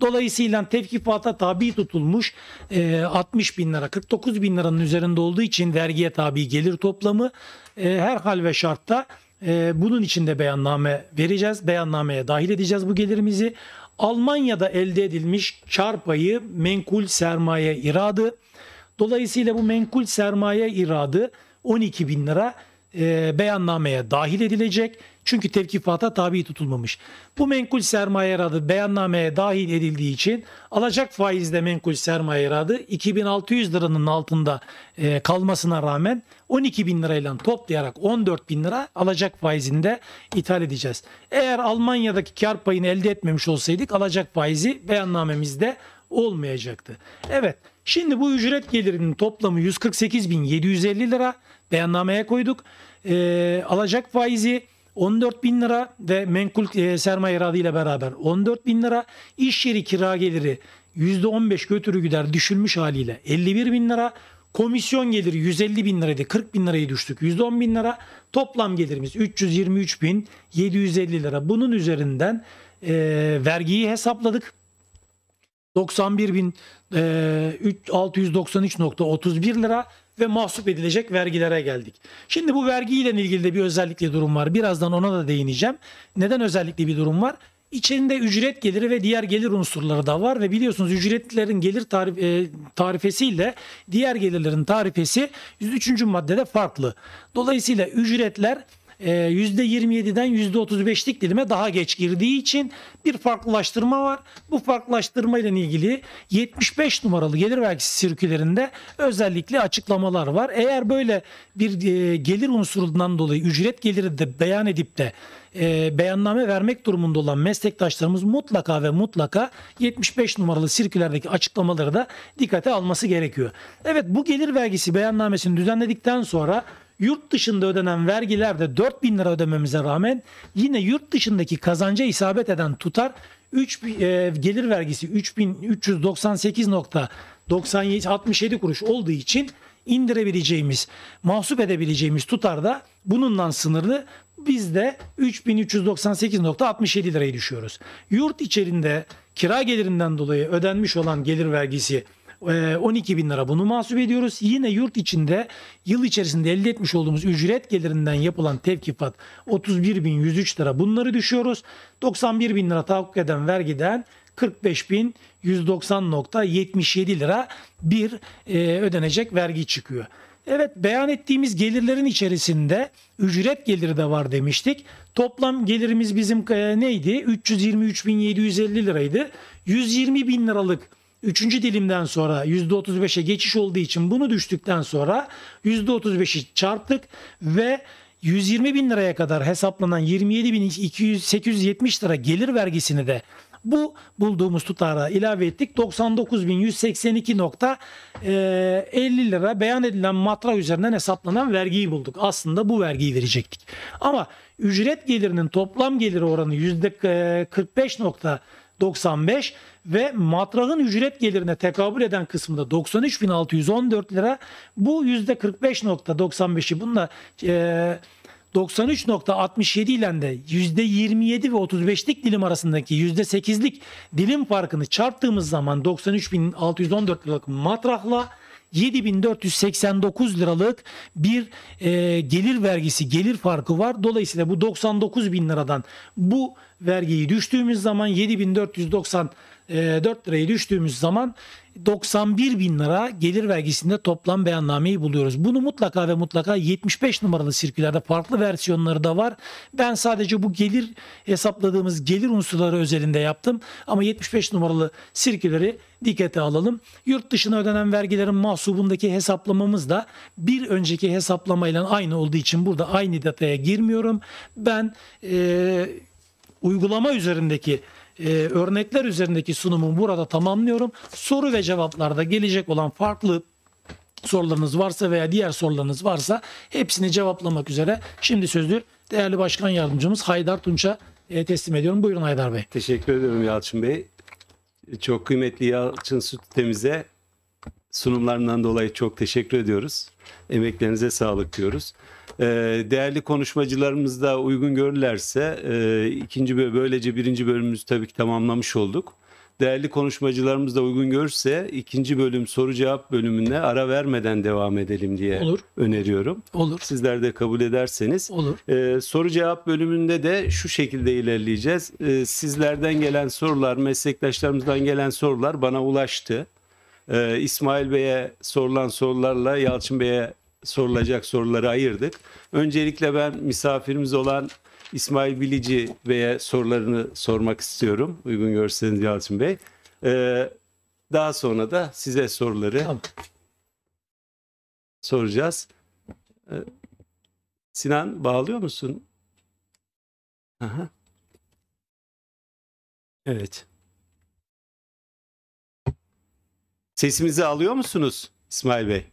Dolayısıyla tevkifata tabi tutulmuş e, altmış bin lira, kırk dokuz bin liranın üzerinde olduğu için vergiye tabi gelir toplamı e, her hal ve şartta e, bunun için de beyanname vereceğiz. Beyannameye dahil edeceğiz bu gelirimizi. Almanya'da elde edilmiş kar payı menkul sermaye iradı. Dolayısıyla bu menkul sermaye iradı on iki bin lira e, beyannameye dahil edilecek. Çünkü tevkifata tabi tutulmamış. Bu menkul sermaye iradı beyannameye dahil edildiği için alacak faizle menkul sermaye iradı iki bin altı yüz liranın altında e, kalmasına rağmen on iki bin lirayla toplayarak on dört bin lira alacak faizini de ithal edeceğiz. Eğer Almanya'daki kar payını elde etmemiş olsaydık alacak faizi beyannamemizde olmayacaktı. Evet, şimdi bu ücret gelirinin toplamı yüz kırk sekiz bin yedi yüz elli lira beyannameye koyduk. E, alacak faizi on dört bin lira ve menkul sermaye iradı ile beraber on dört bin lira. İş yeri kira geliri yüzde on beş götürü gider düşülmüş haliyle elli bir bin lira. Komisyon geliri yüz elli bin liraydı. kırk bin lirayı düştük. yüzde on bin lira. Toplam gelirimiz üç yüz yirmi üç bin yedi yüz elli lira. Bunun üzerinden e, vergiyi hesapladık. doksan bir bin altı yüz doksan üç nokta otuz bir lira ve mahsup edilecek vergilere geldik. Şimdi bu vergiyle ilgili de bir özellikli durum var. Birazdan ona da değineceğim. Neden özellikli bir durum var? İçinde ücret geliri ve diğer gelir unsurları da var ve biliyorsunuz ücretlilerin gelir tarif, e, tarifesiyle diğer gelirlerin tarifesi yüz üçüncü maddede farklı. Dolayısıyla ücretler yüzde yirmi yediden yüzde otuz beşlik dilime daha geç girdiği için bir farklılaştırma var. Bu farklılaştırma ile ilgili yetmiş beş numaralı gelir vergisi sirkülerinde özellikle açıklamalar var. Eğer böyle bir gelir unsurundan dolayı ücret geliri de beyan edip de E, beyanname vermek durumunda olan meslektaşlarımız mutlaka ve mutlaka yetmiş beş numaralı sirkülerdeki açıklamaları da dikkate alması gerekiyor. Evet, bu gelir vergisi beyannamesini düzenledikten sonra yurt dışında ödenen vergilerde dört bin lira ödememize rağmen yine yurt dışındaki kazanca isabet eden tutar üç, e, gelir vergisi üç bin üç yüz doksan sekiz nokta altmış yedi kuruş olduğu için indirebileceğimiz, mahsup edebileceğimiz tutar da bununla sınırlı. Biz de üç bin üç yüz doksan sekiz nokta altmış yedi lirayı düşüyoruz. Yurt içerisinde kira gelirinden dolayı ödenmiş olan gelir vergisi on iki bin lira, bunu mahsup ediyoruz. Yine yurt içinde yıl içerisinde elde etmiş olduğumuz ücret gelirinden yapılan tevkifat otuz bir bin yüz üç lira, bunları düşüyoruz. doksan bir bin lira tahakkuk eden vergiden kırk beş bin yüz doksan nokta yetmiş yedi lira bir e, ödenecek vergi çıkıyor. Evet, beyan ettiğimiz gelirlerin içerisinde ücret geliri de var demiştik. Toplam gelirimiz bizim e, neydi? üç yüz yirmi üç bin yedi yüz elli liraydı. yüz yirmi bin liralık üçüncü dilimden sonra yüzde otuz beşe geçiş olduğu için bunu düştükten sonra yüzde otuz beşi çarptık ve yüz yirmi bin liraya kadar hesaplanan yirmi yedi bin sekiz yüz yetmiş lira gelir vergisini de bu bulduğumuz tutara ilave ettik. doksan dokuz bin yüz seksen iki nokta elli lira beyan edilen matra üzerinden hesaplanan vergiyi bulduk. Aslında bu vergiyi verecektik. Ama ücret gelirinin toplam geliri oranı yüzde kırk beş nokta doksan beş ve matrağın ücret gelirine tekabül eden kısmında doksan üç bin altı yüz on dört lira. Bu yüzde kırk beş nokta doksan beşi bununla e, doksan üç nokta altmış yedi ile de yüzde yirmi yedi ve otuz beşlik dilim arasındaki yüzde sekizlik dilim farkını çarptığımız zaman doksan üç bin altı yüz on dört liralık matrahla yedi bin dört yüz seksen dokuz liralık bir e, gelir vergisi, gelir farkı var. Dolayısıyla bu doksan dokuz bin liradan bu vergiyi düştüğümüz zaman 7490 dört liraya düştüğümüz zaman doksan bir bin lira gelir vergisinde toplam beyannameyi buluyoruz. Bunu mutlaka ve mutlaka yetmiş beş numaralı sirkülerde, farklı versiyonları da var. Ben sadece bu gelir hesapladığımız gelir unsurları özelinde yaptım. Ama yetmiş beş numaralı sirküleri dikkate alalım. Yurt dışına ödenen vergilerin mahsubundaki hesaplamamız da bir önceki hesaplamayla aynı olduğu için burada aynı dataya girmiyorum. Ben e, uygulama üzerindeki Ee, örnekler üzerindeki sunumumu burada tamamlıyorum. Soru ve cevaplarda gelecek olan farklı sorularınız varsa veya diğer sorularınız varsa hepsini cevaplamak üzere şimdi sözü değerli başkan yardımcımız Haydar Tunç'a e, teslim ediyorum. Buyurun Haydar Bey. Teşekkür ediyorum Yalçın Bey. Çok kıymetli Yalçın Sütütemiz'e sunumlarından dolayı çok teşekkür ediyoruz. Emeklerinize sağlık diyoruz. Değerli konuşmacılarımız da uygun görürlerse ikinci bölüm, böylece birinci bölümümüzü tabii ki tamamlamış olduk. Değerli konuşmacılarımız da uygun görürse ikinci bölüm soru cevap bölümüne ara vermeden devam edelim diye Olur. öneriyorum. Olur. Sizler de kabul ederseniz. Olur. Ee, soru cevap bölümünde de şu şekilde ilerleyeceğiz. Ee, sizlerden gelen sorular, meslektaşlarımızdan gelen sorular bana ulaştı. Ee, İsmail Bey'e sorulan sorularla Yalçın Bey'e sorulacak soruları ayırdık. Öncelikle ben misafirimiz olan İsmail Bilici Bey'e sorularını sormak istiyorum. Uygun görseniz Yalçın Bey. Ee, daha sonra da size soruları tamam. soracağız. Ee, Sinan, bağlıyor musun? Aha. Evet. Sesimizi alıyor musunuz İsmail Bey?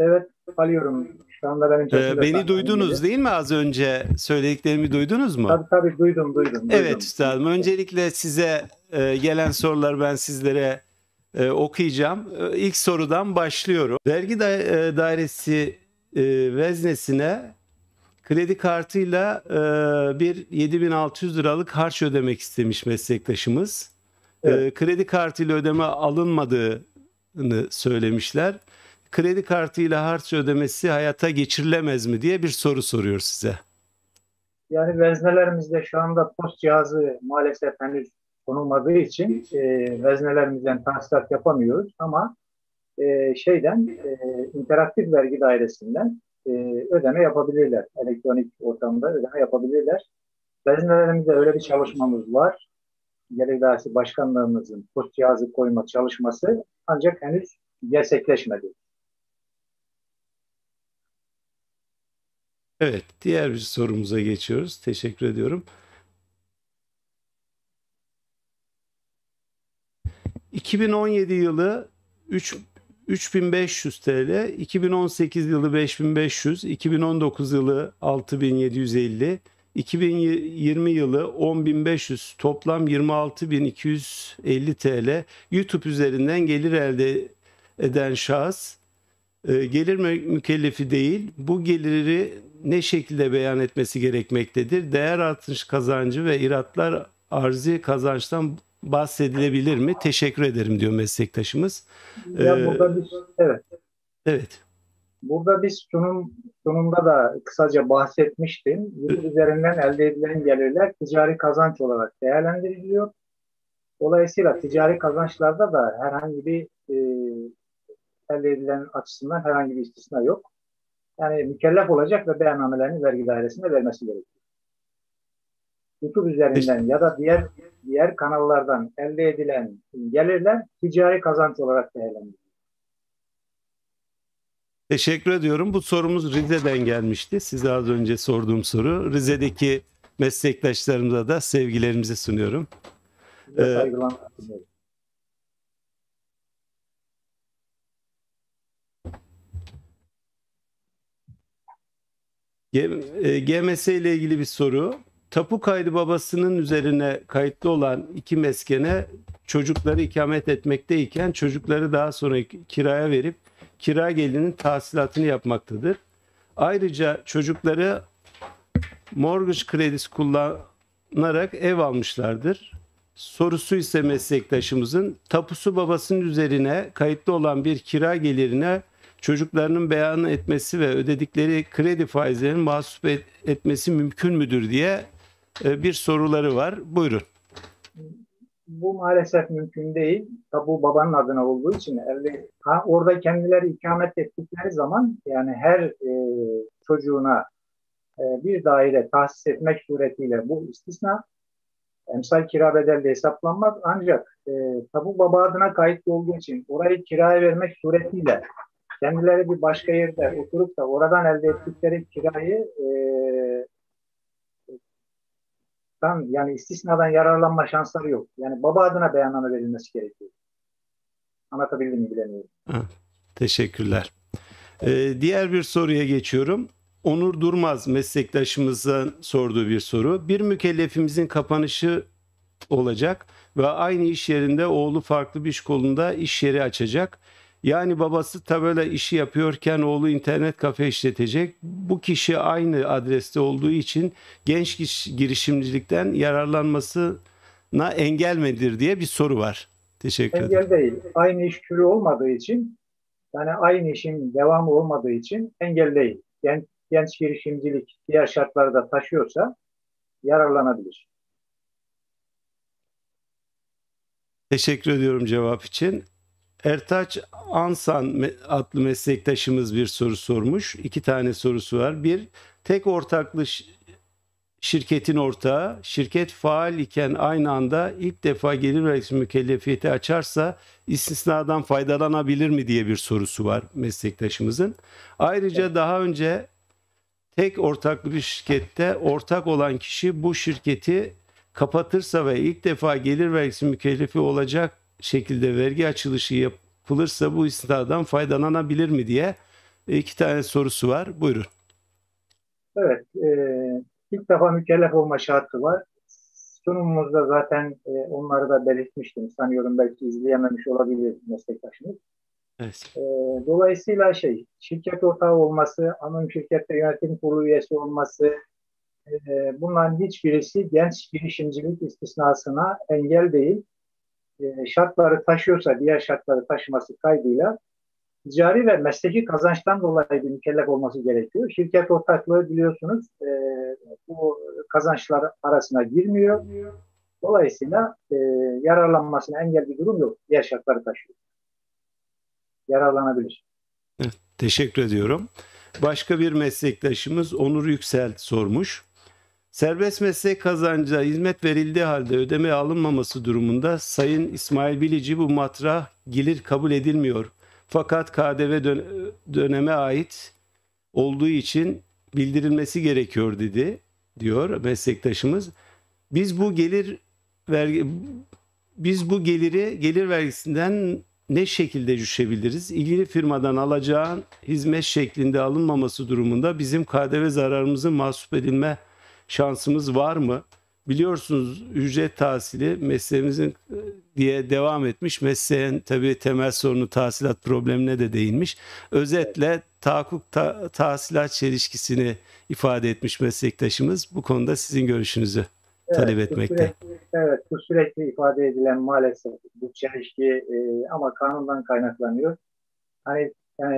Evet, alıyorum. Şu anda benim ee, beni duydunuz değil mi? Az önce söylediklerimi duydunuz mu? Tabii tabii duydum duydum. duydum. Evet üstadım. Öncelikle size e, gelen sorular ben sizlere e, okuyacağım. E, ilk sorudan başlıyorum. Vergi da e, dairesi e, veznesine kredi kartıyla e, bir yedi bin altı yüz liralık harç ödemek istemiş meslektaşımız. Evet. E, kredi kartıyla ödeme alınmadığını söylemişler. Kredi kartıyla harç ödemesi hayata geçirilemez mi diye bir soru soruyor size. Yani veznelerimizde şu anda post cihazı maalesef henüz konulmadığı için e, veznelerimizden tahsilat yapamıyoruz ama e, şeyden e, interaktif vergi dairesinden e, ödeme yapabilirler. Elektronik ortamda ödeme yapabilirler. Veznelerimizde öyle bir çalışmamız var. Gelir dairesi başkanlarımızın post cihazı koyma çalışması ancak henüz gerçekleşmedi. Evet, diğer bir sorumuza geçiyoruz. Teşekkür ediyorum. iki bin on yedi yılı üç bin beş yüz TL, iki bin on sekiz yılı beş bin beş yüz, iki bin on dokuz yılı altı bin yedi yüz elli, iki bin yirmi yılı on bin beş yüz, toplam yirmi altı bin iki yüz elli TL YouTube üzerinden gelir elde eden şahıs gelir mükellefi değil, bu geliri ne şekilde beyan etmesi gerekmektedir? Değer artış kazancı ve iratlar arzi kazançtan bahsedilebilir mi? Teşekkür ederim diyor meslektaşımız. Ya ee, burada biz, evet. Evet. Burada biz sunum, sunumda da kısaca bahsetmiştim. Yurt üzerinden elde edilen gelirler ticari kazanç olarak değerlendiriliyor. Dolayısıyla ticari kazançlarda da herhangi bir e, elde edilen açısından herhangi bir istisna yok. Yani mükellef olacak ve beyannamelerini vergi dairesine vermesi gerekiyor. YouTube üzerinden ya da diğer diğer kanallardan elde edilen gelirler ticari kazanç olarak değerlendirilir. Teşekkür ediyorum. Bu sorumuz Rize'den gelmişti. Size az önce sorduğum soru. Rize'deki meslektaşlarımıza da sevgilerimizi sunuyorum. Saygılar sunuyorum. Ee, G M S ile ilgili bir soru. Tapu kaydı babasının üzerine kayıtlı olan iki meskene çocukları ikamet etmekteyken çocukları daha sonra kiraya verip kira gelirinin tahsilatını yapmaktadır. Ayrıca çocukları mortgage kredisi kullanarak ev almışlardır. Sorusu ise meslektaşımızın tapusu babasının üzerine kayıtlı olan bir kira gelirine çocuklarının beyan etmesi ve ödedikleri kredi faizlerinin mahsup etmesi mümkün müdür diye bir soruları var. Buyurun. Bu maalesef mümkün değil. Tabi bu babanın adına olduğu için evli. Ha, orada kendileri ikamet ettikleri zaman yani her e, çocuğuna e, bir daire tahsis etmek suretiyle bu istisna emsal kira bedelle hesaplanmaz. Ancak e, tabi bu baba adına kayıtlı olduğu için orayı kiraya vermek suretiyle kendileri bir başka yerde oturup da oradan elde ettikleri kirayı e, yani istisnadan yararlanma şansları yok. Yani baba adına beyanname verilmesi gerekiyor. Anlatabildim mi bilemiyorum. Teşekkürler. Ee, diğer bir soruya geçiyorum. Onur Durmaz meslektaşımızdan sorduğu bir soru. Bir mükellefimizin kapanışı olacak ve aynı iş yerinde oğlu farklı bir iş kolunda iş yeri açacak. Yani babası tabela işi yapıyorken oğlu internet kafe işletecek. Bu kişi aynı adreste olduğu için genç girişimcilikten yararlanmasına engel midir diye bir soru var. Teşekkür ederim. Engel değil. Aynı iş türü olmadığı için, yani aynı işin devamı olmadığı için engel değil. Genç, genç girişimcilik diğer şartları da taşıyorsa yararlanabilir. Teşekkür ediyorum cevap için. Ertaç Ansan adlı meslektaşımız bir soru sormuş. İki tane sorusu var. Bir, tek ortaklı şirketin ortağı, şirket faal iken aynı anda ilk defa gelir vergisi mükellefiyeti açarsa istisnadan faydalanabilir mi diye bir sorusu var meslektaşımızın. Ayrıca daha önce tek ortaklı bir şirkette ortak olan kişi bu şirketi kapatırsa ve ilk defa gelir vergisi mükellefi olacak şekilde vergi açılışı yapılırsa bu istisnadan faydalanabilir mi diye iki tane sorusu var. Buyurun. Evet. E, ilk defa mükellef olma şartı var. Sunumumuzda zaten e, onları da belirtmiştim. Sanıyorum belki izleyememiş olabilir meslektaşımız. Evet. E, dolayısıyla şey, şirket ortağı olması, anonim şirkette yönetim kurulu üyesi olması, e, bunların hiçbirisi genç girişimcilik istisnasına engel değil. Şartları taşıyorsa diğer şartları taşıması kaydıyla ticari ve mesleki kazançtan dolayı bir mükellef olması gerekiyor. Şirket ortaklığı biliyorsunuz e, bu kazançlar arasına girmiyor. Dolayısıyla e, yararlanmasına engel bir durum yok. Diğer şartları taşıyor. Yararlanabilir. Evet, teşekkür ediyorum. Başka bir meslektaşımız Onur Yüksel sormuş. Serbest meslek kazancına hizmet verildiği halde ödeme alınmaması durumunda Sayın İsmail Bilici bu matrah gelir kabul edilmiyor. Fakat K D V dön döneme ait olduğu için bildirilmesi gerekiyor dedi diyor meslektaşımız. Biz bu gelir vergi biz bu geliri gelir vergisinden ne şekilde düşebiliriz? İlgili firmadan alacağın hizmet şeklinde alınmaması durumunda bizim K D V zararımızın mahsup edilme şansımız var mı? Biliyorsunuz ücret tahsili mesleğimizin diye devam etmiş. Mesleğin tabii temel sorunu tahsilat problemine de değinmiş. Özetle tahakkuk ta, tahsilat çelişkisini ifade etmiş meslektaşımız. Bu konuda sizin görüşünüzü evet, talep etmekte. Bu sürekli, evet, bu sürekli ifade edilen maalesef bu çelişki e, ama kanundan kaynaklanıyor. Hani e,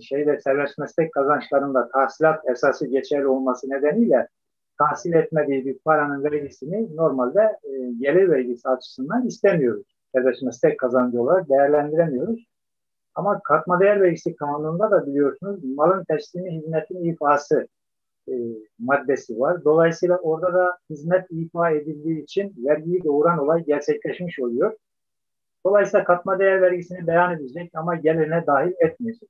şeyde serbest meslek kazançlarında tahsilat esası geçerli olması nedeniyle tahsil etmediği bir paranın vergisini normalde e, gelir vergisi açısından istemiyoruz. Serbest meslek kazancı olarak değerlendiremiyoruz. Ama katma değer vergisi kanununda da biliyorsunuz malın teslimi hizmetin ifası e, maddesi var. Dolayısıyla orada da hizmet ifa edildiği için vergiyi doğuran olay gerçekleşmiş oluyor. Dolayısıyla katma değer vergisini beyan edecek ama gelirine dahil etmeyecek.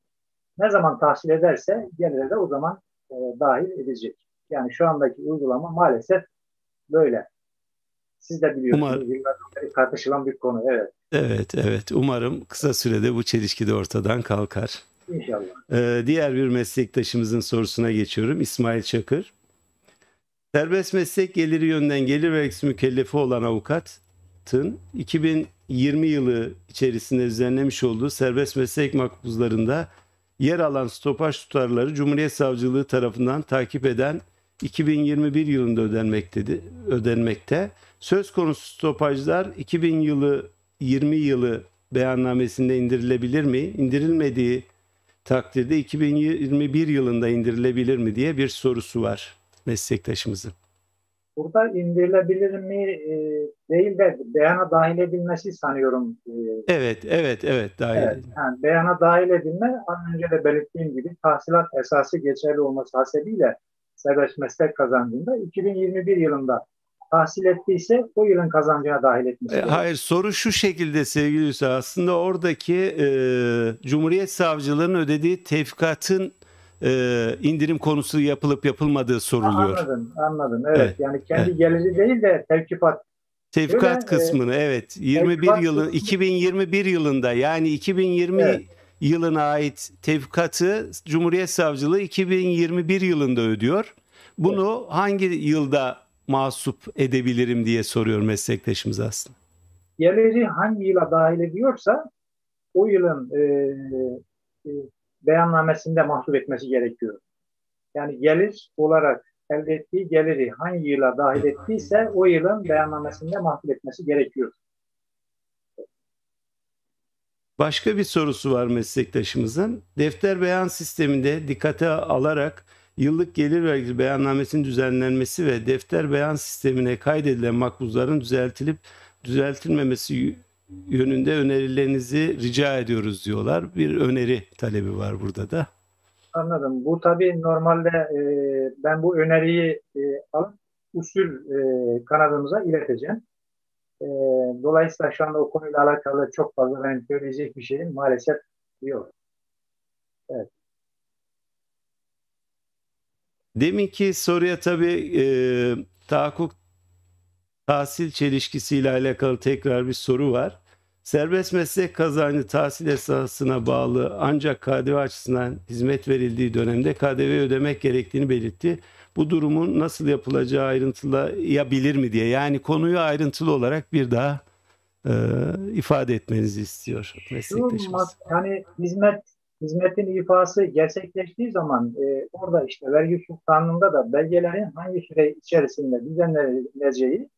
Ne zaman tahsil ederse gelire de o zaman e, dahil edecek. Yani şu andaki uygulama maalesef böyle. Siz de biliyorsunuz. Umarım, tartışılan bir konu. Evet. Evet, evet. Umarım kısa sürede bu çelişki de ortadan kalkar. İnşallah. Ee, diğer bir meslektaşımızın sorusuna geçiyorum. İsmail Çakır. Serbest meslek geliri yönden gelir vergisi mükellefi olan avukatın iki bin yirmi yılı içerisinde düzenlemiş olduğu serbest meslek makbuzlarında yer alan stopaj tutarları Cumhuriyet Savcılığı tarafından takip eden iki bin yirmi bir yılında ödenmektedir, ödenmekte. Söz konusu stopajlar iki bin yılı yirmi yılı beyannamesinde indirilebilir mi? İndirilmediği takdirde iki bin yirmi bir yılında indirilebilir mi diye bir sorusu var meslektaşımızın. Burada indirilebilir mi e, değil de beyana dahil edilmesi sanıyorum. E, evet, evet, evet. Dahil evet, yani beyana dahil edilme, az önce de belirttiğim gibi tahsilat esası geçerli olması hasebiyle serbest meslek kazancında iki bin yirmi bir yılında tahsil ettiyse o yılın kazancına dahil etmesi. E, hayır, soru şu şekilde sevgili Hüseyin. Aslında oradaki e, Cumhuriyet Savcılığı'nın ödediği tevfikatın Ee, indirim konusu yapılıp yapılmadığı soruluyor. Anladım, anladım. Evet, evet. Yani kendi evet. geliri değil de tevkifat. Tevkikat kısmını e, evet. yirmi bir yılı iki bin yirmi bir yılında, yani iki bin yirmi evet. yılına ait tevkikatı Cumhuriyet Savcılığı iki bin yirmi bir yılında ödüyor. Bunu evet. hangi yılda mahsup edebilirim diye soruyor meslektaşımız aslında. Geliri hangi yıla dahil ediyorsa o yılın e, e, beyannamesinde mahsup etmesi gerekiyor. Yani gelir olarak elde ettiği geliri hangi yıla dahil ettiyse o yılın beyannamesinde mahsup etmesi gerekiyor. Başka bir sorusu var meslektaşımızın. Defter beyan sisteminde dikkate alarak yıllık gelir vergisi beyannamesinin düzenlenmesi ve defter beyan sistemine kaydedilen makbuzların düzeltilip düzeltilmemesi yönünde önerilerinizi rica ediyoruz diyorlar. Bir öneri talebi var burada da. Anladım. Bu tabii normalde e, ben bu öneriyi e, alıp usul e, kanadımıza ileteceğim. E, dolayısıyla şu anda o konuyla alakalı çok fazla ben söyleyecek bir şeyim maalesef yok. Evet. Deminki soruya tabii e, tahakkuk tahsil çelişkisiyle alakalı tekrar bir soru var. Serbest meslek kazancı tahsil esasına bağlı ancak K D V açısından hizmet verildiği dönemde K D V ödemek gerektiğini belirtti. Bu durumun nasıl yapılacağı ayrıntılayabilir mi diye. Yani konuyu ayrıntılı olarak bir daha e, ifade etmenizi istiyor meslektaşımız. Yani hizmet, hizmetin ifası gerçekleştiği zaman e, orada işte vergi sultanlığında da belgelerin hangi süre içerisinde düzenleneceği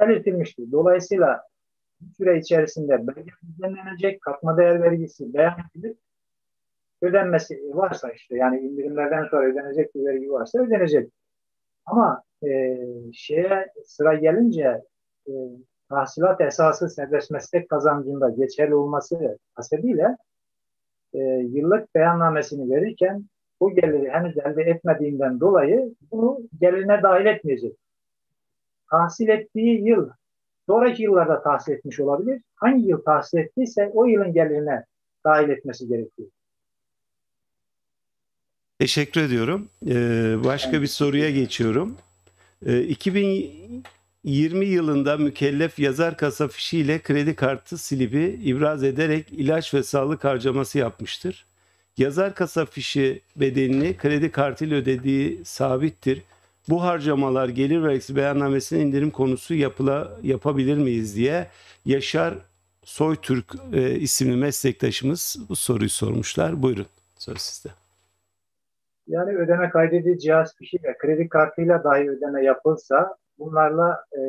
belirtilmiştir. Dolayısıyla bu süre içerisinde belge düzenlenecek, katma değer vergisi beyan edilip ödenmesi varsa işte yani indirimlerden sonra ödenecek bir vergi varsa ödenecek. Ama e, şeye sıra gelince e, tahsilat esası serbest meslek kazancında geçerli olması hasebiyle e, yıllık beyannamesini verirken o geliri henüz elde etmediğinden dolayı bunu gelirine dahil etmeyecek. Tahsil ettiği yıl, sonraki yıllarda tahsil etmiş olabilir. Hangi yıl tahsil ettiyse o yılın gelirine dahil etmesi gerekiyor. Teşekkür ediyorum. Ee, başka bir soruya geçiyorum. Ee, iki bin yirmi yılında mükellef yazar kasa fişiyle kredi kartı slibi ibraz ederek ilaç ve sağlık harcaması yapmıştır. Yazar kasa fişi bedelini kredi kartıyla ödediği sabittir. Bu harcamalar gelir vergisi beyannamesine indirim konusu yapıla, yapabilir miyiz diye Yaşar Soytürk e, isimli meslektaşımız bu soruyu sormuşlar. Buyurun, söz sizde. Yani ödeme kaydedici cihaz fişiyle, kredi kartıyla dahi ödeme yapılsa bunlarla e,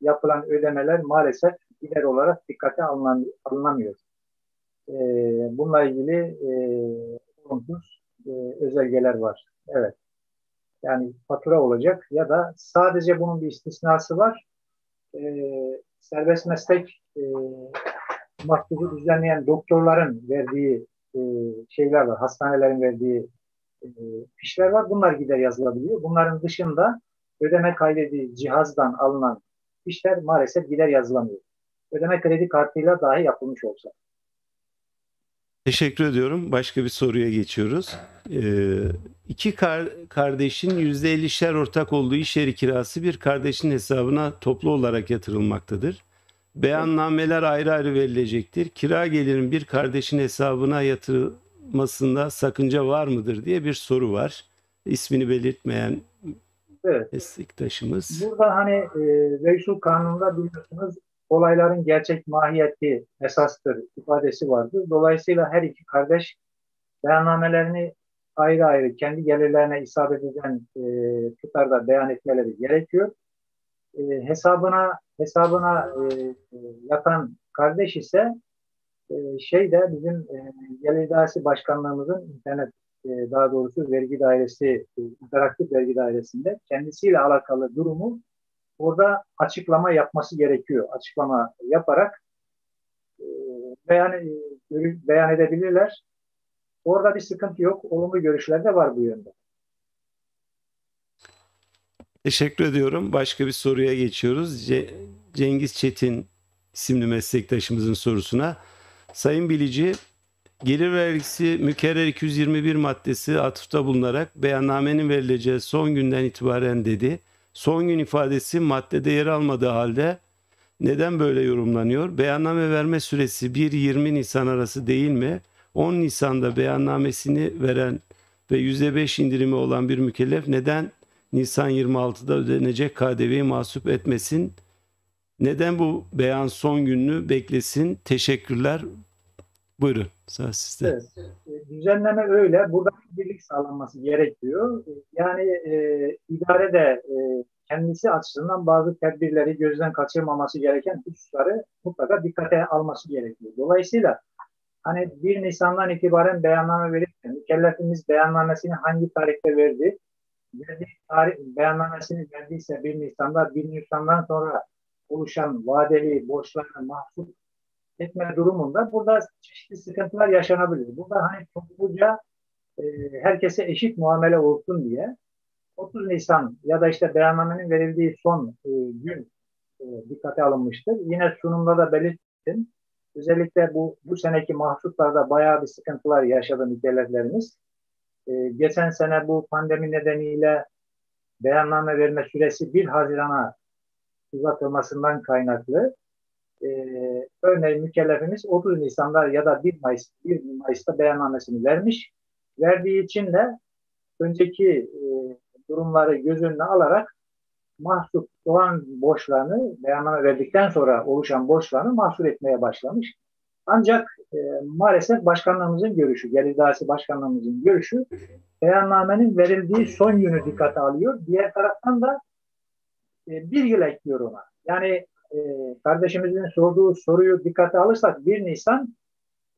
yapılan ödemeler maalesef gider olarak dikkate alınan, alınamıyor. E, bununla ilgili e, olumsuz e, özelgeler var. Evet. Yani fatura olacak ya da sadece bunun bir istisnası var. Ee, serbest meslek e, mahkubu düzenleyen doktorların verdiği e, şeyler var. Hastanelerin verdiği e, fişler var. Bunlar gider yazılabiliyor. Bunların dışında ödeme kaydedici cihazdan alınan fişler maalesef gider yazılamıyor. Ödeme kredi kartıyla dahi yapılmış olsa. Teşekkür ediyorum. Başka bir soruya geçiyoruz. Ee, iki kar kardeşin yüzde ellişer ortak olduğu iş yeri kirası bir kardeşin hesabına toplu olarak yatırılmaktadır. Beyannameler ayrı ayrı verilecektir. Kira gelirin bir kardeşin hesabına yatırılmasında sakınca var mıdır diye bir soru var. İsmini belirtmeyen evet. meslektaşımız. Burada hani e, vergi kanununda biliyorsunuz olayların gerçek mahiyeti esastır ifadesi vardır. Dolayısıyla her iki kardeş beyannamelerini ayrı ayrı kendi gelirlerine isabet eden e, tutarda beyan etmeleri gerekiyor. E, hesabına hesabına e, yatan kardeş ise e, şeyde bizim e, Gelir İdaresi Başkanlığımızın internet daha doğrusu vergi dairesi, interaktif vergi dairesinde kendisiyle alakalı durumu orada açıklama yapması gerekiyor. Açıklama yaparak beyan, beyan edebilirler. Orada bir sıkıntı yok. Olumlu görüşler de var bu yönde. Teşekkür ediyorum. Başka bir soruya geçiyoruz. C- Cengiz Çetin isimli meslektaşımızın sorusuna. Sayın Bilici, gelir vergisi mükerrer iki yüz yirmi bir maddesi atıfta bulunarak beyannamenin verileceği son günden itibaren dedi. Son gün ifadesi maddede yer almadığı halde neden böyle yorumlanıyor? Beyanname verme süresi bir yirmi Nisan arası değil mi? on Nisan'da beyannamesini veren ve yüzde beş indirimi olan bir mükellef neden Nisan yirmi altıda ödenecek K D V'yi mahsup etmesin? Neden bu beyan son gününü beklesin? Teşekkürler. Buyurun. Sağ sizde. Evet, düzenleme öyle. Burada birlik sağlanması gerekiyor. Yani e, idare de e, kendisi açısından bazı tedbirleri gözden kaçırmaması gereken hususları mutlaka dikkate alması gerekiyor. Dolayısıyla hani bir Nisan'dan itibaren beyanname verirken mükellefimiz beyannamesini hangi tarihte verdi? Verdiği tarih, beyannamesini verdiyse bir Nisan'da, bir Nisan'dan sonra oluşan vadeli borçlarla mahsup etme durumunda burada çeşitli sıkıntılar yaşanabilir. Burada hani topluca e, herkese eşit muamele olsun diye otuz Nisan ya da işte beyannamenin verildiği son e, gün e, dikkate alınmıştır. Yine sunumda da belirttim. Özellikle bu bu seneki mahsuplarda bayağı bir sıkıntılar yaşadı mükelleflerimiz. E, geçen sene bu pandemi nedeniyle beyanname verme süresi bir Haziran'a uzatılmasından kaynaklı. Ee, örneğin mükellefimiz otuz Nisan'da ya da bir Mayıs, bir Mayıs'ta beyannamesini vermiş. Verdiği için de önceki e, durumları göz önüne alarak mahsup olan borçlarını, beyanname verdikten sonra oluşan borçlarını mahsup etmeye başlamış. Ancak e, maalesef başkanlığımızın görüşü, Gelir Dairesi Başkanlığımızın görüşü beyannamenin verildiği son günü dikkate alıyor. Diğer taraftan da e, bir yıl ekliyor ona. Yani Ee, kardeşimizin sorduğu soruyu dikkate alırsak bir Nisan,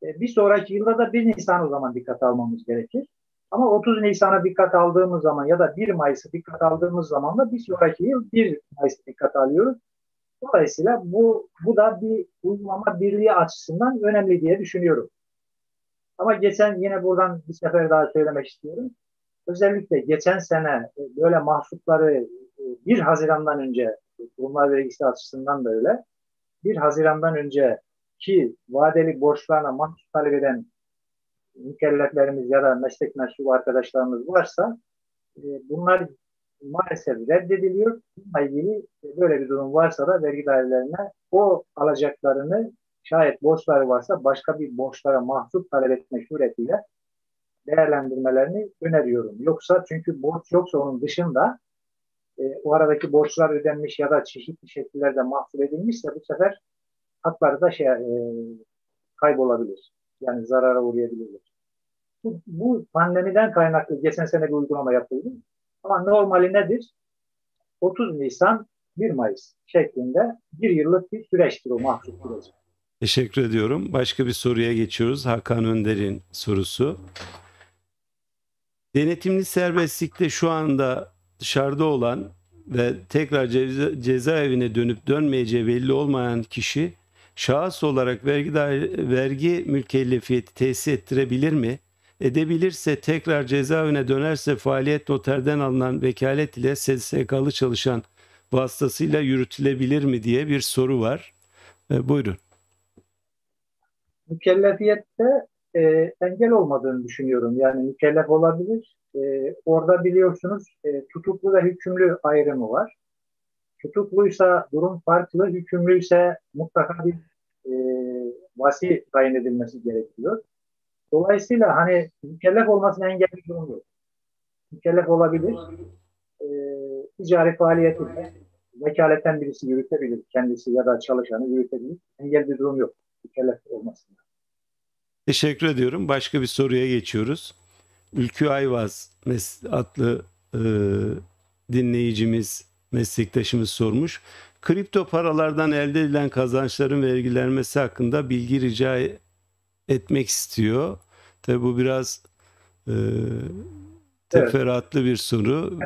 e, bir sonraki yılda da bir Nisan o zaman dikkate almamız gerekir. Ama otuz Nisan'a dikkate aldığımız zaman ya da bir Mayıs'ı dikkate aldığımız zaman da bir sonraki yıl bir Mayıs'ı dikkate alıyoruz. Dolayısıyla bu bu da bir uygulama birliği açısından önemli diye düşünüyorum. Ama geçen yine buradan bir sefer daha söylemek istiyorum. Özellikle geçen sene e, böyle mahsupları e, bir Haziran'dan önce, kurumlar vergisi açısından da öyle. bir Haziran'dan önceki vadeli borçlarına mahsup talep eden mükelleflerimiz ya da meslek mensubu arkadaşlarımız varsa e, bunlar maalesef reddediliyor. Bununla ilgili böyle bir durum varsa da vergi dairelerine o alacaklarını, şayet borçları varsa başka bir borçlara mahsup talep etmek suretiyle değerlendirmelerini öneriyorum. Yoksa, çünkü borç yoksa onun dışında E, o aradaki borçlar ödenmiş ya da çeşitli şekillerde mahsul edilmişse bu sefer hakları da şey, e, kaybolabilir. Yani zarara uğrayabilirler. Bu, bu pandemiden kaynaklı geçen sene bir uygulama yapıldı. Ama normali nedir? otuz Nisan, bir Mayıs şeklinde bir yıllık bir süreçtir o mahsul süreci. Teşekkür ediyorum. Başka bir soruya geçiyoruz. Hakan Önder'in sorusu. Denetimli serbestlikte şu anda dışarıda olan ve tekrar ceza, cezaevine dönüp dönmeyeceği belli olmayan kişi şahıs olarak vergi daire, vergi mükellefiyeti tesis ettirebilir mi? Edebilirse tekrar cezaevine dönerse faaliyet noterden alınan vekalet ile S S K'lı çalışan vasıtasıyla yürütülebilir mi diye bir soru var. E, buyurun. Mükellefiyette e, engel olmadığını düşünüyorum. Yani mükellef olabilir. Ee, orada biliyorsunuz e, tutuklu ve hükümlü ayrımı var. Tutukluysa durum farklı, hükümlüyse mutlaka bir e, vasi tayin edilmesi gerekiyor. Dolayısıyla hani mükellef olmasına engel bir durum yok. Mükellef olabilir. E, ticari faaliyetiyle vekaletten birisi yürütebilir. Kendisi ya da çalışanı yürütebilir. Engel bir durum yok mükellef olmasına. Teşekkür ediyorum. Başka bir soruya geçiyoruz. Ülkü Ayvaz adlı e, dinleyicimiz, meslektaşımız sormuş. Kripto paralardan elde edilen kazançların vergilenmesi hakkında bilgi rica etmek istiyor. Tabi bu biraz e, teferruatlı bir soru.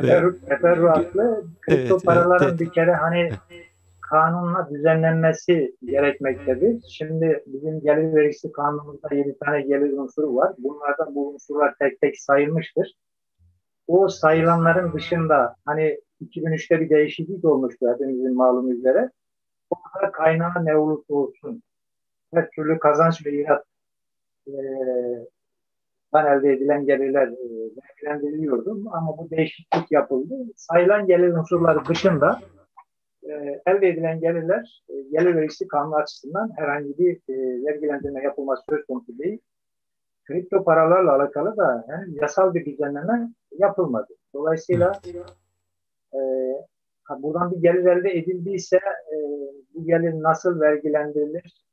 Teferruatlı kripto evet, paraların evet, bir kere hani kanunla düzenlenmesi gerekmektedir. Şimdi bizim gelir vergisi kanunumuzda yedi tane gelir unsuru var. Bunlardan bu unsurlar tek tek sayılmıştır. O sayılanların dışında hani iki bin üçte bir değişiklik olmuştu hepimizin malum üzere. O kadar kaynağı ne olursa olsun her türlü kazanç ve irat ben elde edilen gelirler vergilendiriliyordum ama bu değişiklik yapıldı. Sayılan gelir unsurları dışında e, elde edilen gelirler e, gelir vergisi kanunu açısından herhangi bir e, vergilendirme yapılması söz konusu değil. Kripto paralarla alakalı da yani yasal bir düzenleme yapılmadı. Dolayısıyla e, buradan bir gelir elde edildiyse e, bu gelir nasıl vergilendirilir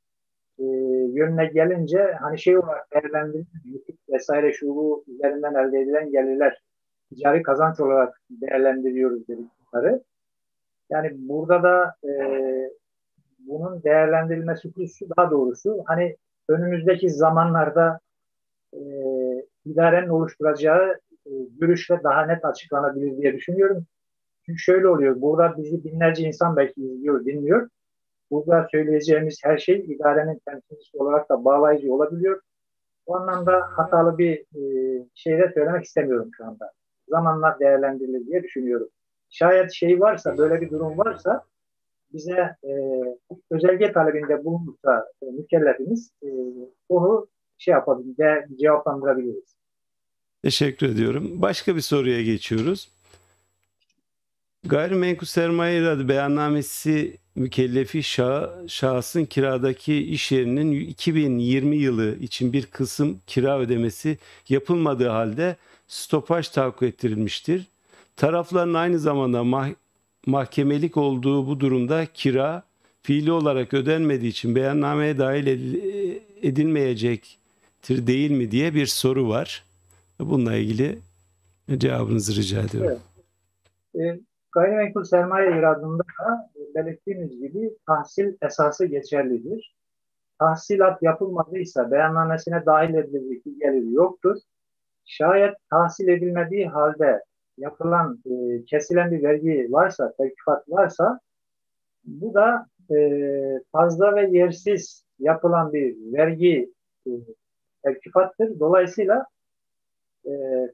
E, yönüne gelince hani şey olarak değerlendirilir, YouTube vesaire şubu üzerinden elde edilen gelirler ticari kazanç olarak değerlendiriyoruz dedik bunları. Yani burada da e, bunun değerlendirilmesi hususu daha doğrusu hani önümüzdeki zamanlarda e, idarenin oluşturacağı e, görüşle daha net açıklanabilir diye düşünüyorum. Çünkü şöyle oluyor, burada bizi binlerce insan belki izliyor, dinliyor. Burada söyleyeceğimiz her şey idarenin temsilcisi olarak da bağlayıcı olabiliyor. Bu anlamda hatalı bir e, şey de söylemek istemiyorum şu anda. Zamanla değerlendirilir diye düşünüyorum. Şayet şey varsa, böyle bir durum varsa bize e, özelge talebinde bulunursa e, mükellefimiz e, onu şey yapabiliriz, de, cevaplandırabiliriz. Teşekkür ediyorum. Başka bir soruya geçiyoruz. Gayrimenkul sermaye iradı beyannamesi mükellefi şah, şahsın kiradaki iş yerinin iki bin yirmi yılı için bir kısım kira ödemesi yapılmadığı halde stopaj tahakkuk ettirilmiştir. Tarafların aynı zamanda mah, mahkemelik olduğu bu durumda kira fiili olarak ödenmediği için beyannameye dahil edilmeyecektir değil mi diye bir soru var. Bununla ilgili cevabınızı rica ediyorum. Evet. Ee, Gayrimenkul sermaye iradında da belirttiğimiz gibi tahsil esası geçerlidir. Tahsilat yapılmadıysa beyannamesine dahil edilecek bir gelir yoktur. Şayet tahsil edilmediği halde yapılan, e, kesilen bir vergi varsa, teklifat varsa bu da e, fazla ve yersiz yapılan bir vergi e, teklifattır. Dolayısıyla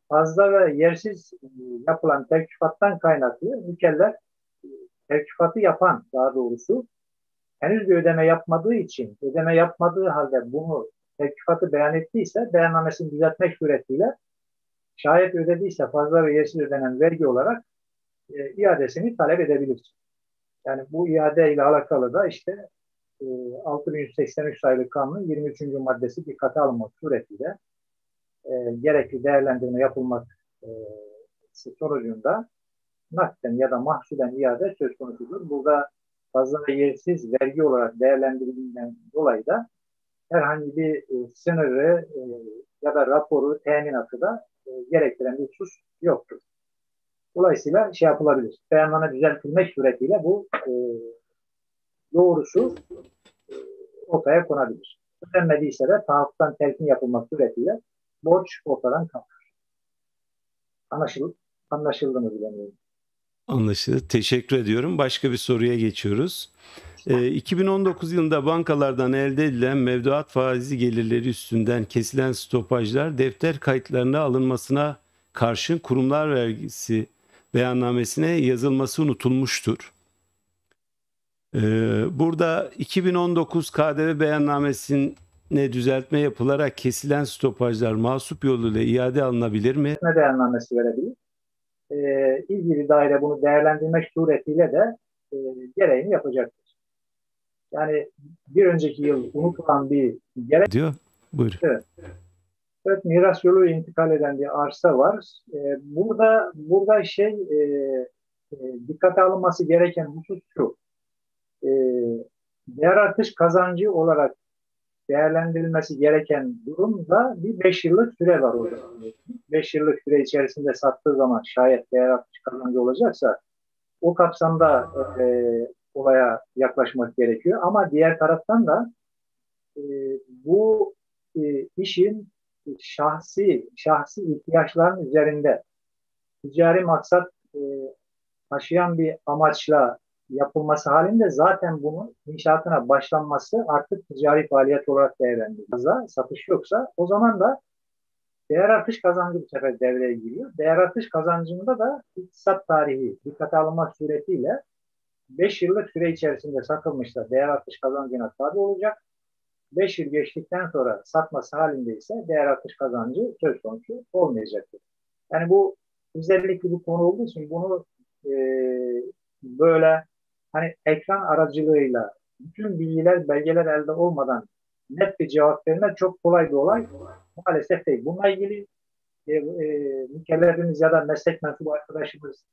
fazla ve yersiz yapılan terkifattan kaynaklı mükellef terkifatı yapan daha doğrusu henüz bir ödeme yapmadığı için ödeme yapmadığı halde bunu terkifatı beyan ettiyse beyannamesini düzeltmek suretiyle şayet ödediyse fazla ve yersiz ödenen vergi olarak e, iadesini talep edebilir. Yani bu iade ile alakalı da işte e, altı bin yüz seksen üç sayılı kanunun yirmi üçüncü maddesi dikkate alınmak suretiyle E, gerekli değerlendirme yapılmak e, sonucunda nakden ya da mahsulen iade söz konusudur. Burada fazla ve yersiz vergi olarak değerlendirildiğinden dolayı da herhangi bir e, sınırı e, ya da raporu, teminatı da e, gerektiren bir husus yoktur. Dolayısıyla şey yapılabilir. Beyanname düzeltilmek suretiyle bu e, doğrusu e, ortaya konabilir. Ödenmediyse de tahakkuktan telkin yapılmak suretiyle borç ortadan kalkar. Anlaşıldı, anlaşıldı mı bilemiyorum. Anlaşıldı. Teşekkür ediyorum. Başka bir soruya geçiyoruz. E, iki bin on dokuz yılında bankalardan elde edilen mevduat faizi gelirleri üstünden kesilen stopajlar defter kayıtlarına alınmasına karşın kurumlar vergisi beyannamesine yazılması unutulmuştur. E, burada iki bin on dokuz K D V beyannamesinin ne düzeltme yapılarak kesilen stopajlar mahsup yoluyla iade alınabilir mi? Ne beyannamesi verebilir? Ee, ilgili daire bunu değerlendirmek suretiyle de e, gereğini yapacaktır. Yani bir önceki yıl unutulan bir gerek diyor. Buyur. Evet. Evet, miras yolu intikal eden bir arsa var. Ee, burada burada şey e, e, dikkate alınması gereken husus şu. E, değer artış kazancı olarak değerlendirilmesi gereken durumda bir beş yıllık süre var orada. beş yıllık süre içerisinde sattığı zaman şayet değer artış kazancı olacaksa o kapsamda e, olaya yaklaşmak gerekiyor. Ama diğer taraftan da e, bu e, işin e, şahsi şahsi ihtiyaçların üzerinde ticari maksat e, taşıyan bir amaçla yapılması halinde zaten bunun inşaatına başlanması artık ticari faaliyet olarak değerlendirilir. Satış yoksa o zaman da değer artış kazancı bu sefer devreye giriyor. Değer artış kazancında da iktisat tarihi dikkate alınmak suretiyle beş yıllık süre içerisinde satılmışsa değer artış kazancına tabi olacak. beş yıl geçtikten sonra satması halinde ise değer artış kazancı söz konusu olmayacaktır. Yani bu özellikle bir konu olduğu için bunu e, böyle hani ekran aracılığıyla bütün bilgiler, belgeler elde olmadan net bir cevap vermek çok kolay bir olay. Maalesef değil. Bununla ilgili e, e, mükellefimiz ya da meslek mensubu arkadaşımız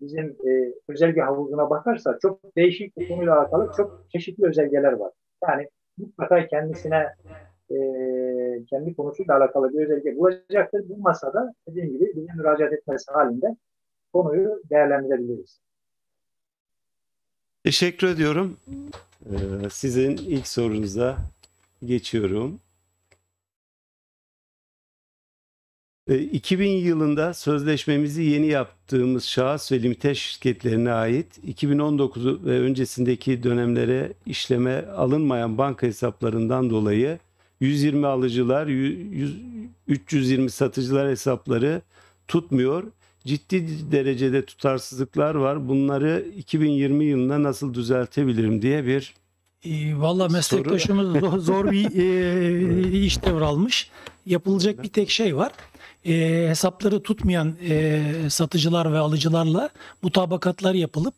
bizim e, özelge havuzuna bakarsa çok değişik bir konuyla alakalı çok çeşitli özelgeler var. Yani mutlaka kendisine e, kendi konusuyla alakalı bir özelge bulacaktır. Bulmasa da dediğim gibi bize müracaat etmesi halinde konuyu değerlendirebiliriz. Teşekkür ediyorum. Ee, sizin ilk sorunuza geçiyorum. iki bin yılında sözleşmemizi yeni yaptığımız şahıs ve limite şirketlerine ait iki bin on dokuz ve öncesindeki dönemlere işleme alınmayan banka hesaplarından dolayı yüz yirmi alıcılar, üç yüz yirmi satıcılar hesapları tutmuyor. Ciddi derecede tutarsızlıklar var. Bunları iki bin yirmi yılında nasıl düzeltebilirim diye bir e, valla meslektaşımız zor, zor bir e, iş devralmış. Yapılacak bir tek şey var. E, hesapları tutmayan e, satıcılar ve alıcılarla mutabakatlar yapılıp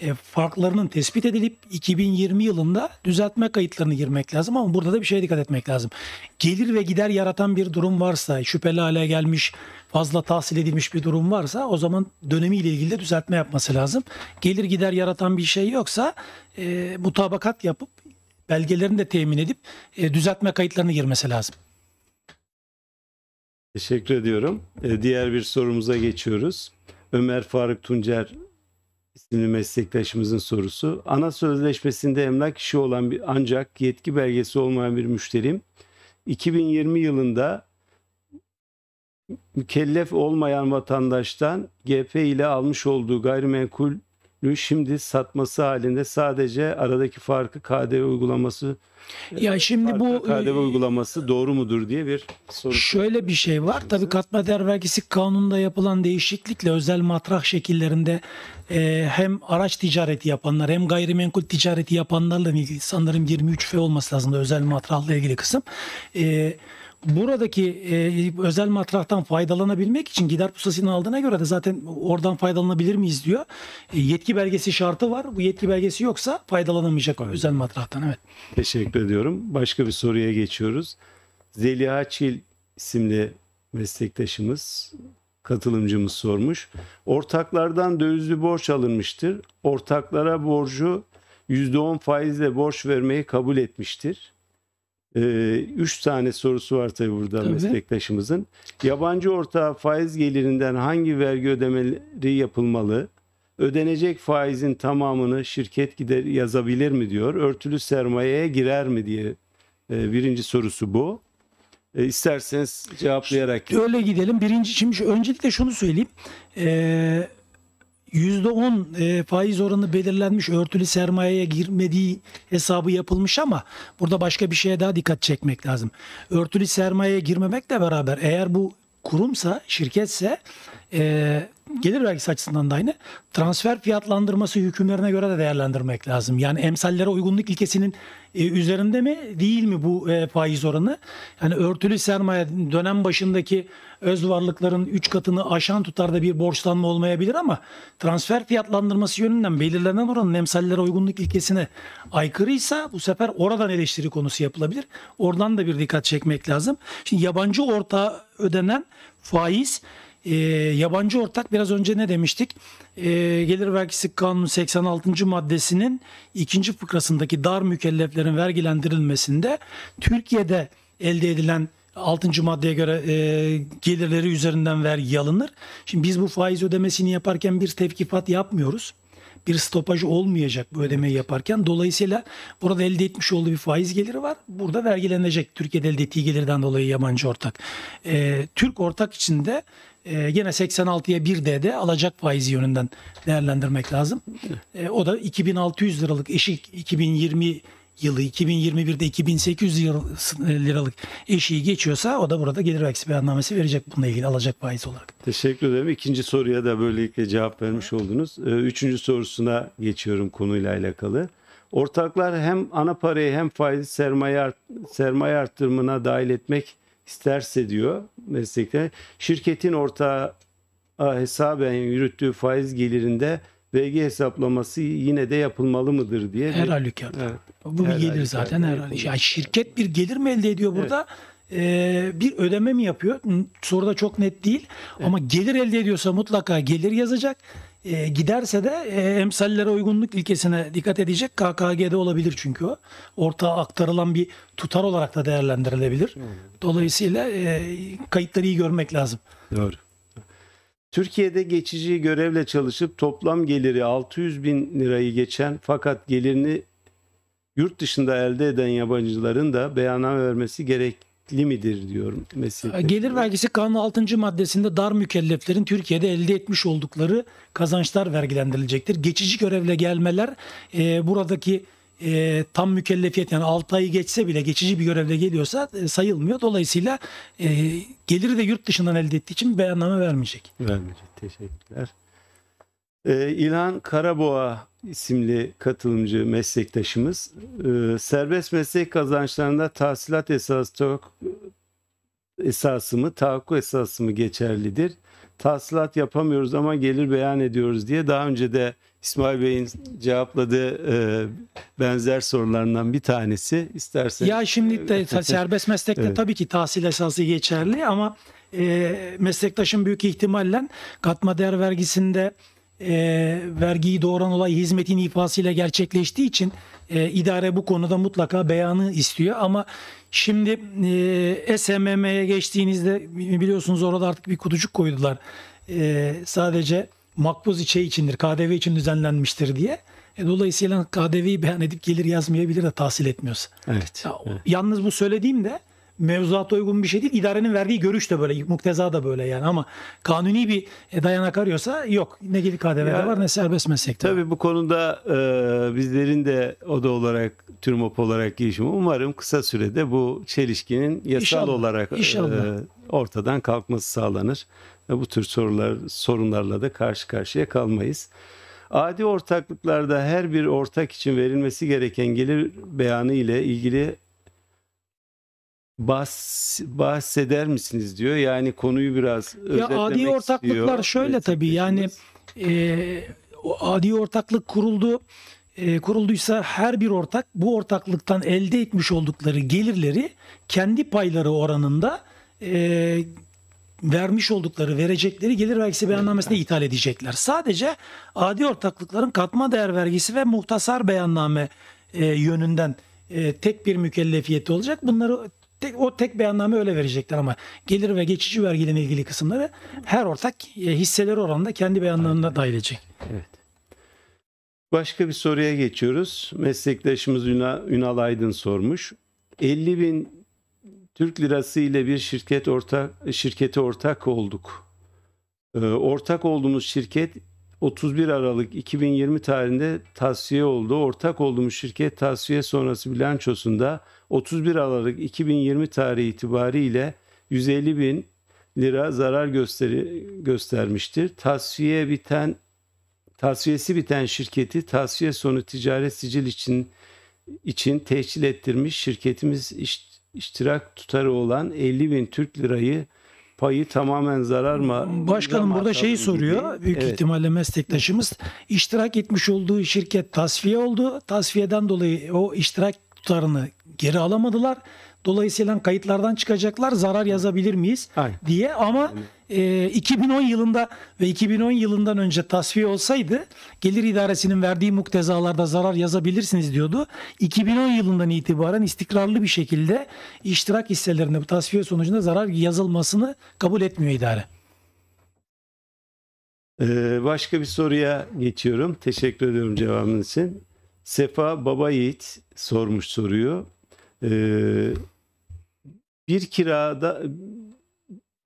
e, farklarının tespit edilip iki bin yirmi yılında düzeltme kayıtlarını girmek lazım, ama burada da bir şeye dikkat etmek lazım. Gelir ve gider yaratan bir durum varsa, şüpheli hale gelmiş, fazla tahsil edilmiş bir durum varsa o zaman dönemiyle ilgili de düzeltme yapması lazım. Gelir gider yaratan bir şey yoksa e, mutabakat yapıp belgelerini de temin edip e, düzeltme kayıtlarını girmesi lazım. Teşekkür ediyorum. Diğer bir sorumuza geçiyoruz. Ömer Faruk Tuncer isimli meslektaşımızın sorusu. Ana sözleşmesinde emlak işi olan bir ancak yetki belgesi olmayan bir müşterim iki bin yirmi yılında mükellef olmayan vatandaştan G P ile almış olduğu gayrimenkulü şimdi satması halinde sadece aradaki farkı K D V uygulaması Ya şimdi bu K D V uygulaması doğru mudur diye bir soru. Şöyle bir şey var. Tabii katma değer vergisi kanununda yapılan değişiklikle özel matrah şekillerinde e, hem araç ticareti yapanlar hem gayrimenkul ticareti yapanlarla ilgili sanırım yirmi üç F olması lazım da özel matrahla ilgili kısım. E, buradaki e, özel matrahtan faydalanabilmek için gider pusulasını aldığına göre de zaten oradan faydalanabilir miyiz diyor. E, yetki belgesi şartı var. Bu yetki belgesi yoksa faydalanamayacak evet. özel matrahtan. Evet. Teşekkür ediyorum. Başka bir soruya geçiyoruz. Zeliha Çil isimli meslektaşımız, katılımcımız sormuş. Ortaklardan dövizli borç alınmıştır. Ortaklara borcu yüzde on faizle borç vermeyi kabul etmiştir. Üç tane sorusu var tabi burada tabii. meslektaşımızın. Yabancı ortağa faiz gelirinden hangi vergi ödemeleri yapılmalı? Ödenecek faizin tamamını şirket gider yazabilir mi diyor. Örtülü sermayeye girer mi diye birinci sorusu bu. E, isterseniz cevaplayarak. Öyle gidelim. Birinci, şimdi öncelikle şunu söyleyeyim. Eee yüzde on faiz oranı belirlenmiş, örtülü sermayeye girmediği hesabı yapılmış, ama burada başka bir şeye daha dikkat çekmek lazım. Örtülü sermayeye girmemekle beraber eğer bu kurumsa, şirketse e, gelir vergisi açısından da aynı transfer fiyatlandırması hükümlerine göre de değerlendirmek lazım. Yani emsallere uygunluk ilkesinin e, üzerinde mi değil mi bu e, faiz oranı? Yani örtülü sermaye dönem başındaki öz varlıkların üç katını aşan tutarda bir borçlanma olmayabilir, ama transfer fiyatlandırması yönünden belirlenen oranın emsallere uygunluk ilkesine aykırıysa bu sefer oradan eleştiri konusu yapılabilir. Oradan da bir dikkat çekmek lazım. Şimdi yabancı ortağa ödenen faiz, e, yabancı ortak biraz önce ne demiştik? E, Gelir Vergisi Kanunu seksen altıncı maddesinin ikinci fıkrasındaki dar mükelleflerin vergilendirilmesinde Türkiye'de elde edilen altıncı maddeye göre e, gelirleri üzerinden vergi alınır. Şimdi biz bu faiz ödemesini yaparken bir tevkifat yapmıyoruz. bir stopaj olmayacak bu ödemeyi yaparken. Dolayısıyla burada elde etmiş olduğu bir faiz geliri var. Burada vergilenecek Türkiye'de elde ettiği gelirden dolayı yabancı ortak. Ee, Türk ortak için de e, gene seksen altıya birde de alacak faizi yönünden değerlendirmek lazım. E, o da iki bin altı yüz liralık eşik iki bin yirmi yılı, iki bin yirmi birde iki bin sekiz yüz liralık eşiği geçiyorsa o da burada gelir vergisi beyannamesi verecek bununla ilgili alacak faiz olarak. Teşekkür ederim. İkinci soruya da böylelikle cevap vermiş oldunuz. Üçüncü sorusuna geçiyorum konuyla alakalı. Ortaklar hem ana parayı hem faiz sermaye, art, sermaye artırımına dahil etmek isterse diyor meslekler. Şirketin ortağa hesaben yürüttüğü faiz gelirinde vergi hesaplaması yine de yapılmalı mıdır diye. Her halükarda. Evet. Bu her bir gelir zaten her halükarda. Yani şirket bir gelir mi elde ediyor burada? Evet. Ee, bir ödeme mi yapıyor? Soruda çok net değil. Evet. Ama gelir elde ediyorsa mutlaka gelir yazacak. E, giderse de e, emsallere uygunluk ilkesine dikkat edecek. K K G'de olabilir çünkü o. Ortağa aktarılan bir tutar olarak da değerlendirilebilir. Dolayısıyla e, kayıtları iyi görmek lazım. Doğru. Türkiye'de geçici görevle çalışıp toplam geliri altı yüz bin lirayı geçen fakat gelirini yurt dışında elde eden yabancıların da beyanname vermesi gerekli midir diyorum. Mesela. Gelir vergisi kanunu altıncı maddesinde dar mükelleflerin Türkiye'de elde etmiş oldukları kazançlar vergilendirilecektir. Geçici görevle gelmeler e, buradaki E, tam mükellefiyet, yani altı ayı geçse bile geçici bir görevle geliyorsa e, sayılmıyor. Dolayısıyla e, geliri de yurt dışından elde ettiği için beyanname vermeyecek. Vermeyecek. Teşekkürler. E, İlhan Karaboğa isimli katılımcı meslektaşımız e, serbest meslek kazançlarında tahsilat esası, esası mı, tahakkuk esası mı geçerlidir? Tahsilat yapamıyoruz ama gelir beyan ediyoruz diye daha önce de İsmail Bey'in cevapladığı e, benzer sorularından bir tanesi. İstersen. Ya şimdi de serbest meslekte evet. Tabii ki tahsil esası geçerli ama e, meslektaşın büyük ihtimalle katma değer vergisinde e, vergiyi doğuran olay hizmetin ifasıyla gerçekleştiği için e, idare bu konuda mutlaka beyanı istiyor ama şimdi e, S M M M'ye geçtiğinizde biliyorsunuz orada artık bir kutucuk koydular. E, sadece makbuz içe içindir, K D V için düzenlenmiştir diye. E, dolayısıyla K D V'yi beyan edip gelir yazmayabilir de tahsil etmiyorsa. Evet, ya, evet. Yalnız bu söylediğim de mevzuata uygun bir şey değil. İdarenin verdiği görüş de böyle, mukteza da böyle yani ama kanuni bir dayanak arıyorsa yok. Ne gelir K D V'de yani, var ne serbest meslekte. Tabii bu konuda e, bizlerin de oda olarak, TÜRMOP olarak girişimi umarım kısa sürede bu çelişkinin yasal inşallah, olarak inşallah. E, ortadan kalkması sağlanır. Bu tür sorular, sorunlarla da karşı karşıya kalmayız. Adi ortaklıklarda her bir ortak için verilmesi gereken gelir beyanı ile ilgili bahs bahseder misiniz diyor. Yani konuyu biraz ya özetlemek adi istiyor. Adi ortaklıklar şöyle tabii yani e, adi ortaklık kuruldu. Kurulduysa her bir ortak bu ortaklıktan elde etmiş oldukları gelirleri kendi payları oranında E, vermiş oldukları, verecekleri gelir vergisi beyannamesine ithal edecekler. Sadece adi ortaklıkların katma değer vergisi ve muhtasar beyanname e, yönünden e, tek bir mükellefiyeti olacak. Bunları tek, o tek beyanname öyle verecekler ama gelir ve geçici vergiyle ilgili kısımları her ortak e, hisseleri oranında kendi beyanlarına dahil edecek. Evet. Başka bir soruya geçiyoruz. Meslektaşımız Ünal Aydın sormuş. elli bin Türk lirası ile bir şirket ortak şirkete ortak olduk. Ortak olduğumuz şirket otuz bir Aralık iki bin yirmi tarihinde tasfiye oldu. Ortak olduğumuz şirket tasfiye sonrası bilançosunda otuz bir Aralık iki bin yirmi tarihi itibariyle yüz elli bin lira zarar gösteri, göstermiştir. Tasfiye biten tasfiyesi biten şirketi tasfiye sonu ticaret sicil için için tescil ettirmiş şirketimiz işte İştirak tutarı olan elli bin Türk lirayı payı tamamen zarar mı? Başkanım burada şeyi soruyor. Büyük evet. ihtimalle meslektaşımız iştirak etmiş olduğu şirket tasfiye oldu. Tasfiyeden dolayı o iştirak tutarını geri alamadılar. Dolayısıyla kayıtlardan çıkacaklar. Zarar yazabilir miyiz Aynen. diye ama e, iki bin on yılında ve iki bin on yılından önce tasfiye olsaydı gelir idaresinin verdiği muktezalarda zarar yazabilirsiniz diyordu. iki bin on yılından itibaren istikrarlı bir şekilde iştirak hisselerinde bu tasfiye sonucunda zarar yazılmasını kabul etmiyor idare. Ee, başka bir soruya geçiyorum. Teşekkür ediyorum cevabınız için. Sefa Baba Yiğit sormuş soruyu. Ee, bir kirada,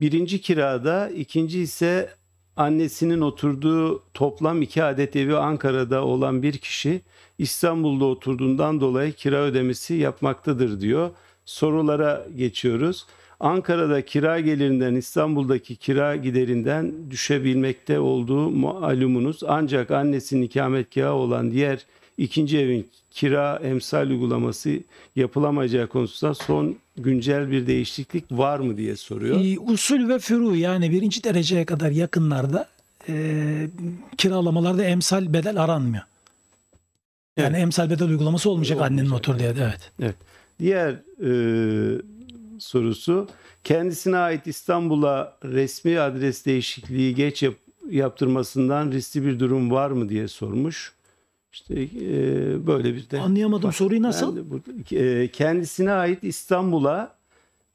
birinci kirada, ikinci ise annesinin oturduğu toplam iki adet evi Ankara'da olan bir kişi İstanbul'da oturduğundan dolayı kira ödemesi yapmaktadır diyor. Sorulara geçiyoruz. Ankara'da kira gelirinden İstanbul'daki kira giderinden düşebilmekte olduğu malumunuz. Ancak annesinin ikametgahı olan diğer ikinci evin kira emsal uygulaması yapılamayacağı konusunda son güncel bir değişiklik var mı diye soruyor. E, usul ve furu, yani birinci dereceye kadar yakınlarda e, kiralamalarda emsal bedel aranmıyor. Yani evet, emsal bedel uygulaması olmayacak, olmayacak annenin oturduğu evde. Evet. Evet. Diğer e, sorusu, kendisine ait İstanbul'a resmi adres değişikliği geç yap, yaptırmasından riskli bir durum var mı diye sormuş. İşte e, böyle bir de anlayamadım var. Soruyu nasıl? Yani, bu, e, kendisine ait İstanbul'a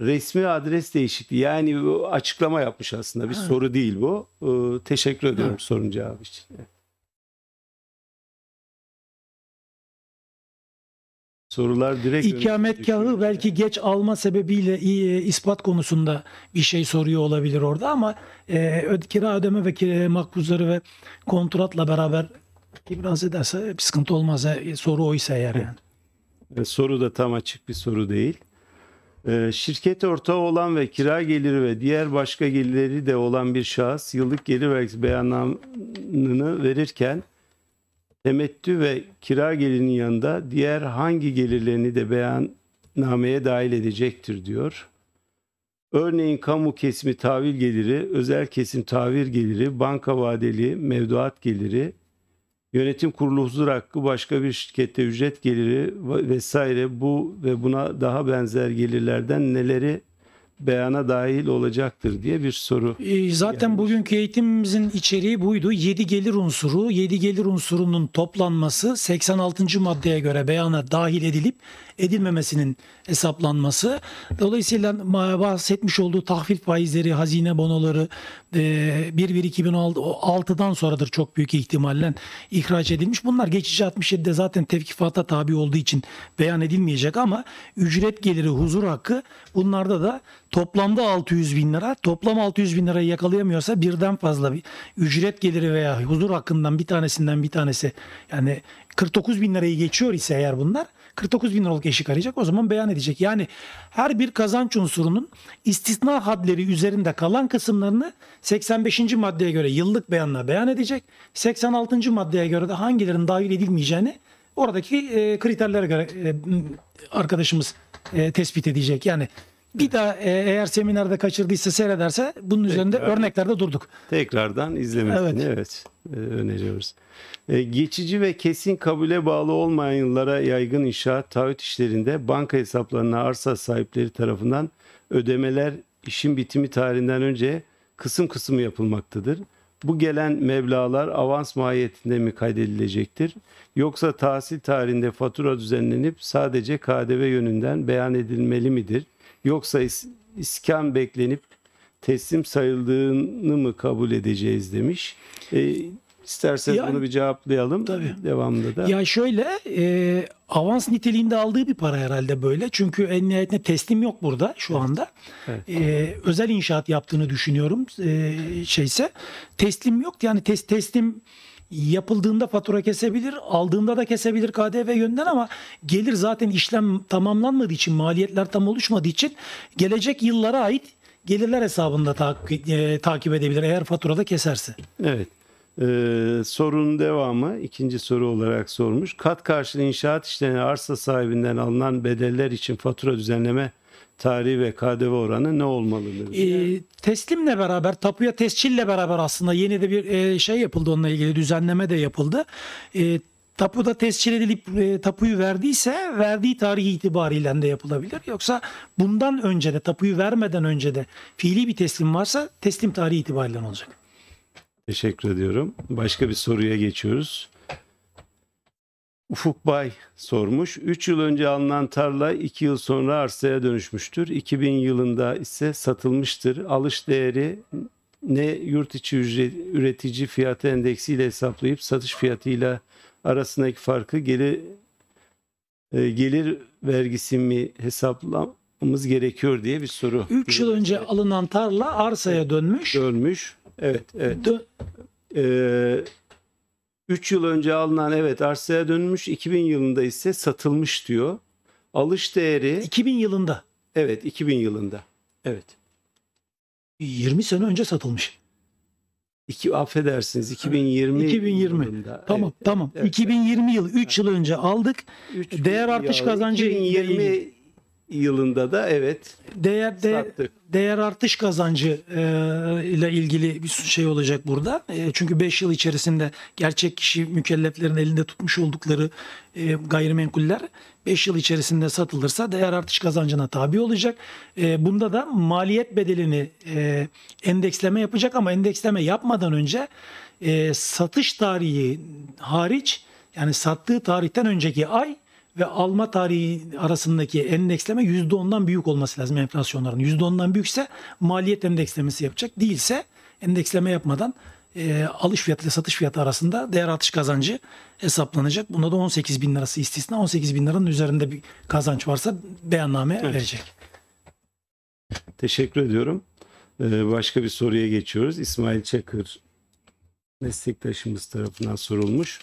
resmi adres değişikliği, yani açıklama yapmış aslında, bir ha. soru değil bu. E, teşekkür ediyorum ha. sorun cevabı için. Evet. Sorular direkt İkametgahı belki yani. geç alma sebebiyle ispat konusunda bir şey soruyor olabilir orada, ama e, kira ödeme ve kira makbuzları ve kontratla beraber biraz ederse bir sıkıntı olmaz. E, soru oysa eğer yani. E, soru da tam açık bir soru değil. E, şirket ortağı olan ve kira geliri ve diğer başka gelirleri de olan bir şahıs yıllık gelir vergisi beyanını verirken temettü ve kira gelirinin yanında diğer hangi gelirlerini de beyannameye dahil edecektir diyor. Örneğin kamu kesimi tahvil geliri, özel kesim tahvil geliri, banka vadeli mevduat geliri, yönetim kurulu huzur hakkı, başka bir şirkette ücret geliri vesaire, bu ve buna daha benzer gelirlerden neleri beyana dahil olacaktır diye bir soru. E, zaten gelmiş. Bugünkü eğitimimizin içeriği buydu. yedi gelir unsuru, yedi gelir unsurunun toplanması seksen altıncı maddeye göre beyana dahil edilip edilmemesinin hesaplanması. Dolayısıyla bahsetmiş olduğu tahvil faizleri, hazine bonoları bir bir iki bin altıdan sonradır çok büyük ihtimalle ihraç edilmiş. Bunlar geçici altmış yedide zaten tevkifata tabi olduğu için beyan edilmeyecek, ama ücret geliri, huzur hakkı, bunlarda da toplamda altı yüz bin lira, toplam altı yüz bin lirayı yakalayamıyorsa birden fazla bir ücret geliri veya huzur hakkından bir tanesinden bir tanesi, yani kırk dokuz bin lirayı geçiyor ise eğer, bunlar kırk dokuz bin liralık eşik arayacak, o zaman beyan edecek. Yani her bir kazanç unsurunun istisna hadleri üzerinde kalan kısımlarını seksen beşinci maddeye göre yıllık beyanla beyan edecek. seksen altıncı maddeye göre de hangilerin dahil edilmeyeceğini oradaki kriterlere göre arkadaşımız tespit edecek. Yani bir daha eğer seminerde kaçırdıysa, seyrederse bunun Tekrar, üzerinde örneklerde durduk. Tekrardan izlemesini evet. evet öneriyoruz. Geçici ve kesin kabule bağlı olmayan yıllara yaygın inşaat, taahhüt işlerinde banka hesaplarına arsa sahipleri tarafından ödemeler işin bitimi tarihinden önce kısım kısım yapılmaktadır. Bu gelen meblağlar avans mahiyetinde mi kaydedilecektir? Yoksa tahsil tarihinde fatura düzenlenip sadece K D V yönünden beyan edilmeli midir? Yoksa iskan beklenip teslim sayıldığını mı kabul edeceğiz demiş. E, isterseniz yani, bunu bir cevaplayalım. Tabii. Devamında da. Ya şöyle, e, avans niteliğinde aldığı bir para herhalde böyle. Çünkü en nihayetinde teslim yok burada şu evet. anda. Evet. E, özel inşaat yaptığını düşünüyorum. E, şeyse teslim yok. Yani tes, teslim... yapıldığında fatura kesebilir, aldığında da kesebilir K D V yönden, ama gelir zaten işlem tamamlanmadığı için, maliyetler tam oluşmadığı için gelecek yıllara ait gelirler hesabında takip, e, takip edebilir eğer faturada keserse. Evet. Ee, sorunun devamı ikinci soru olarak sormuş. Kat karşılığı inşaat işlerine arsa sahibinden alınan bedeller için fatura düzenleme tarihi ve K D V oranı ne olmalıdır? E, teslimle beraber, tapuya tescille beraber aslında yeni de bir e, şey yapıldı, onunla ilgili düzenleme de yapıldı. E, tapuda tescil edilip e, tapuyu verdiyse verdiği tarihi itibariyle de yapılabilir. Yoksa bundan önce de, tapuyu vermeden önce de fiili bir teslim varsa teslim tarihi itibariyle olacak. Teşekkür ediyorum. Başka bir soruya geçiyoruz. Ufuk Bay sormuş. üç yıl önce alınan tarla iki yıl sonra arsaya dönüşmüştür. iki bin yılında ise satılmıştır. Alış değeri ne yurt içi ücret, üretici fiyatı endeksiyle hesaplayıp satış fiyatıyla arasındaki farkı geri, e, gelir vergisi mi hesaplamamız gerekiyor diye bir soru. üç yıl önce alınan tarla arsaya dönmüş. Dönmüş. Evet. evet. Dön ee, üç yıl önce alınan evet arsaya dönmüş. iki bin yılında ise satılmış diyor. Alış değeri. iki bin yılında. Evet, iki bin yılında. Evet. yirmi sene önce satılmış. İki, affedersiniz iki bin yirmi. iki bin yirmi. Yılında. Tamam evet, tamam. Evet, iki bin yirmi yıl üç yıl önce aldık. Değer artış kazancı iki bin yirmi yılında da evet. Değer değer, değer artış kazancı e, ile ilgili bir şey olacak burada. E, çünkü beş yıl içerisinde gerçek kişi mükelleflerin elinde tutmuş oldukları e, gayrimenkuller beş yıl içerisinde satılırsa değer artış kazancına tabi olacak. E, bunda da maliyet bedelini e, endeksleme yapacak ama endeksleme yapmadan önce e, satış tarihi hariç, yani sattığı tarihten önceki ay ve alma tarihi arasındaki endeksleme yüzde ondan büyük olması lazım enflasyonların. yüzde ondan büyükse maliyet endekslemesi yapacak. Değilse endeksleme yapmadan e, alış fiyatı ile satış fiyatı arasında değer artış kazancı hesaplanacak. Bunda da on sekiz bin lirası istisna. on sekiz bin liranın üzerinde bir kazanç varsa beyanname evet. verecek. Teşekkür ediyorum. Ee, başka bir soruya geçiyoruz. İsmail Çakır meslektaşımız tarafından sorulmuş.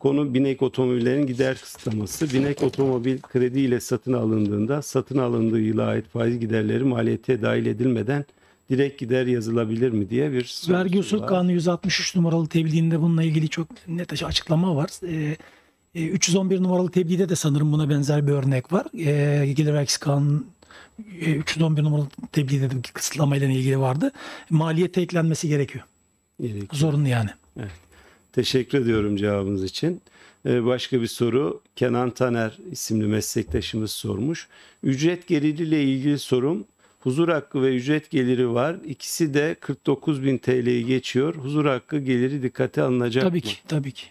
Konu binek otomobillerin gider kısıtlaması. Binek otomobil kredi ile satın alındığında satın alındığı yıla ait faiz giderleri maliyete dahil edilmeden direkt gider yazılabilir mi diye bir soru. Vergi usul kanunu yüz altmış üç numaralı tebliğinde bununla ilgili çok net açıklama var. E, üç yüz on bir numaralı tebliğde de sanırım buna benzer bir örnek var. E, Gelir vergisi kanunu e, üç yüz on bir numaralı tebliğde de kısıtlamayla ilgili vardı. Maliyete eklenmesi gerekiyor. gerekiyor. Zorunlu yani. Evet. Teşekkür ediyorum cevabınız için. Ee, başka bir soru Kenan Taner isimli meslektaşımız sormuş. Ücret geliriyle ilgili sorum. Huzur hakkı ve ücret geliri var. İkisi de kırk dokuz bin T L'yi geçiyor. Huzur hakkı geliri dikkate alınacak tabii mı? Ki, tabii ki.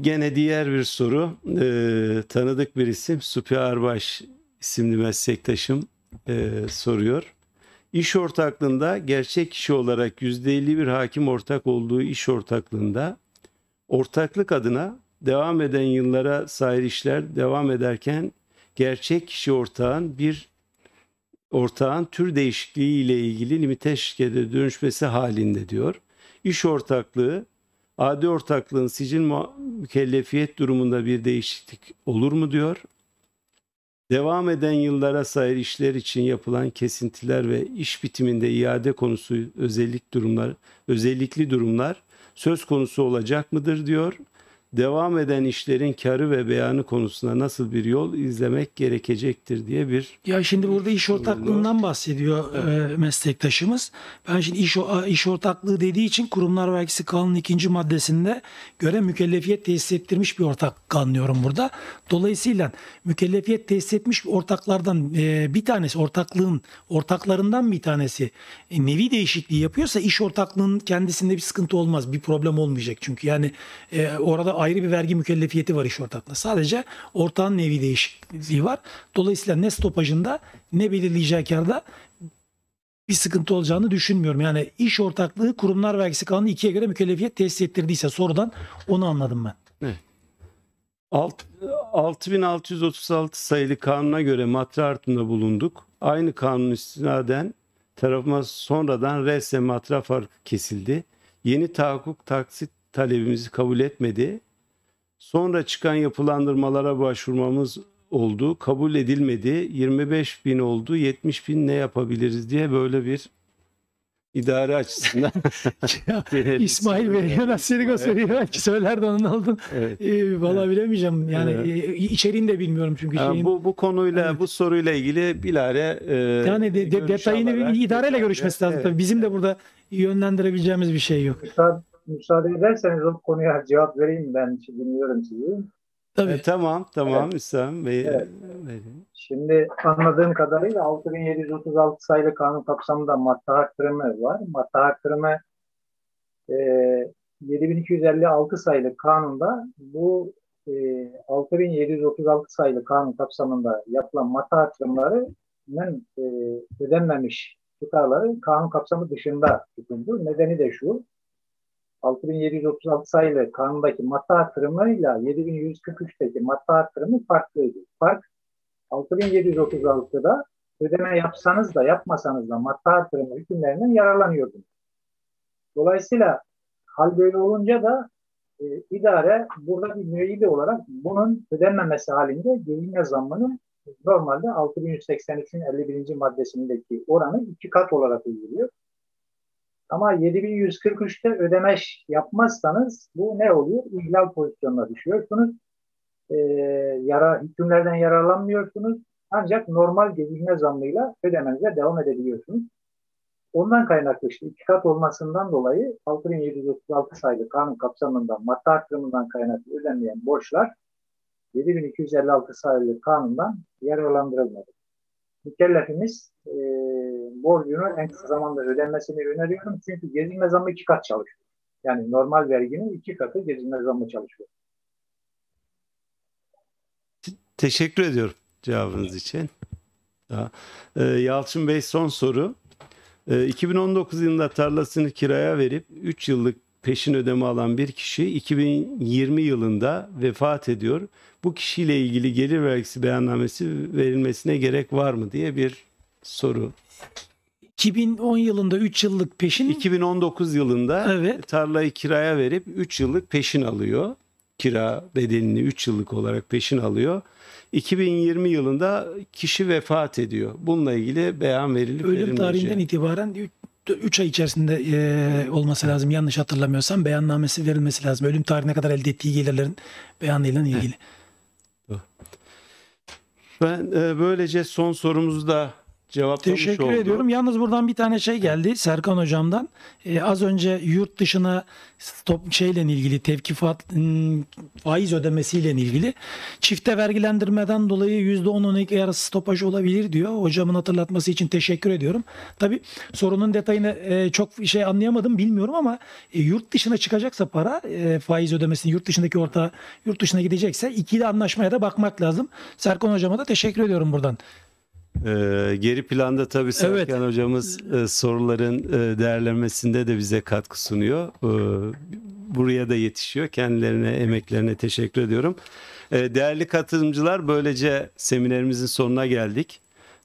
Gene diğer bir soru, e, tanıdık bir isim, Supi Arbaş isimli meslektaşım e, soruyor. İş ortaklığında gerçek kişi olarak yüzde elli bir hakim ortak olduğu iş ortaklığında ortaklık adına devam eden yıllara sahip işler devam ederken gerçek kişi ortağın bir ortağın tür değişikliği ile ilgili limite şirkete dönüşmesi halinde diyor. İş ortaklığı adi ortaklığın sicil mükellefiyet durumunda bir değişiklik olur mu diyor. Devam eden yıllara sayır işler için yapılan kesintiler ve iş bitiminde iade konusu özellik durumlar, özellikli durumlar söz konusu olacak mıdır diyor. Devam eden işlerin karı ve beyanı konusunda nasıl bir yol izlemek gerekecektir diye bir... Ya şimdi burada iş ortaklığından bahsediyor evet. meslektaşımız. Ben şimdi iş, iş ortaklığı dediği için Kurumlar Vergisi Kanunu ikinci maddesinde göre mükellefiyet tesis ettirmiş bir ortak anlıyorum burada. Dolayısıyla mükellefiyet tesis etmiş ortaklardan bir tanesi, ortaklığın ortaklarından bir tanesi nevi değişikliği yapıyorsa iş ortaklığının kendisinde bir sıkıntı olmaz, bir problem olmayacak. Çünkü yani orada ayrı bir vergi mükellefiyeti var iş ortaklığında. Sadece ortağın nevi değişikliği var. Dolayısıyla ne stopajında ne belirleyeceği karda bir sıkıntı olacağını düşünmüyorum. Yani iş ortaklığı Kurumlar Vergisi Kanunu ikiye göre mükellefiyet tesis ettirdiyse sorudan onu anladım ben. Evet. altı bin altı yüz otuz altı sayılı kanuna göre matra artımında bulunduk. Aynı kanun istinaden tarafıma sonradan resen matra farkı kesildi. Yeni tahakkuk taksit talebimizi kabul etmedi. Sonra çıkan yapılandırmalara başvurmamız oldu. Kabul edilmedi. yirmi beş bin oldu. yetmiş bin ne yapabiliriz diye böyle bir idare açısından. İsmail Bey nasıl gösteriyor? Belki söyler de onun aldın. Evet. E, Vallahi evet. bilemeyeceğim. Yani evet. içeriğini de bilmiyorum çünkü. Yani şeyin... Bu, bu konuyla evet. bu soruyla ilgili bilare e, yani de, de, detayını bir idareyle görüşmesi lazım. Evet. Tabii bizim de burada yönlendirebileceğimiz bir şey yok. Müsaade ederseniz o konuya cevap vereyim, ben dinliyorum sizi. Tabii. E, tamam tamam evet. İsmail Bey. Evet. Şimdi anladığım kadarıyla altı bin yedi yüz otuz altı sayılı kanun kapsamında matta arttırımı var. Matta arttırımı e, yedi bin iki yüz elli altı sayılı kanunda bu altı bin yedi yüz otuz altı sayılı kanun kapsamında yapılan mata harcamalarının e, ödenmemiş tutarların kanun kapsamı dışında tutuldu. Nedeni de şu, altı bin yedi yüz otuz altı sayılı kanundaki mata artırımıyla yedi bin yüz kırk üçteki mata artırımı farklıydı. Fark, altı bin yedi yüz otuz altıda ödeme yapsanız da yapmasanız da mata artırımı hükümlerinden yararlanıyordunuz. Dolayısıyla hal böyle olunca da e, idare burada bir müeyyide olarak bunun ödenmemesi halinde gecikme zammını normalde altı bin yüz seksen üçün elli birinci maddesindeki oranı iki kat olarak uyguluyor. Ama yedi bin yüz kırk üçte ödeme yapmazsanız bu ne oluyor? İhlal pozisyonuna düşüyorsunuz. E, yara, hükümlerden yararlanmıyorsunuz. Ancak normal gecikme zammıyla ödemenize devam edebiliyorsunuz. Ondan kaynaklı işte iki kat olmasından dolayı altı bin yedi yüz otuz altı sayılı kanun kapsamında madde artırımından kaynaklı ödenmeyen borçlar yedi bin iki yüz elli altı sayılı kanundan yararlandırılmadı. Mükellefimiz e, borcunun en kısa zamanda ödenmesini öneriyorum. Çünkü gecikme zammı iki kat çalışıyor. Yani normal verginin iki katı gecikme zammı çalışıyor. Teşekkür ediyorum cevabınız için. Ee, Yalçın Bey, son soru. Ee, iki bin on dokuz yılında tarlasını kiraya verip üç yıllık peşin ödeme alan bir kişi iki bin yirmi yılında vefat ediyor. Bu kişiyle ilgili gelir vergisi beyannamesi verilmesine gerek var mı diye bir soru. iki bin on yılında üç yıllık peşin. iki bin on dokuz yılında evet. Tarlayı kiraya verip üç yıllık peşin alıyor. Kira bedelini üç yıllık olarak peşin alıyor. iki bin yirmi yılında kişi vefat ediyor. Bununla ilgili beyan verilip verilmeyecek. Ölüm tarihinden itibaren üç ay içerisinde e, olması lazım. Yanlış hatırlamıyorsam beyannamesi verilmesi lazım. Ölüm tarihine kadar elde ettiği gelirlerin beyanıyla ilgili. Ben e, böylece son sorumuzu da cevaplamış oldum. Teşekkür ediyorum. Yalnız buradan bir tane şey geldi Serkan hocamdan. E, az önce yurt dışına stop şeyle ilgili tevkifat faiz ödemesiyle ilgili çifte vergilendirmeden dolayı yüzde on on iki arası stopaj olabilir diyor. Hocamın hatırlatması için teşekkür ediyorum. Tabii sorunun detayını e, çok şey anlayamadım bilmiyorum ama e, yurt dışına çıkacaksa para e, faiz ödemesini yurt dışındaki ortağı yurt dışına gidecekse ikili anlaşmaya da bakmak lazım. Serkan hocama da teşekkür ediyorum buradan. Ee, geri planda tabii Serkan evet. hocamız e, soruların e, değerlenmesinde de bize katkı sunuyor. Ee, buraya da yetişiyor. Kendilerine, emeklerine teşekkür ediyorum. Ee, değerli katılımcılar, böylece seminerimizin sonuna geldik.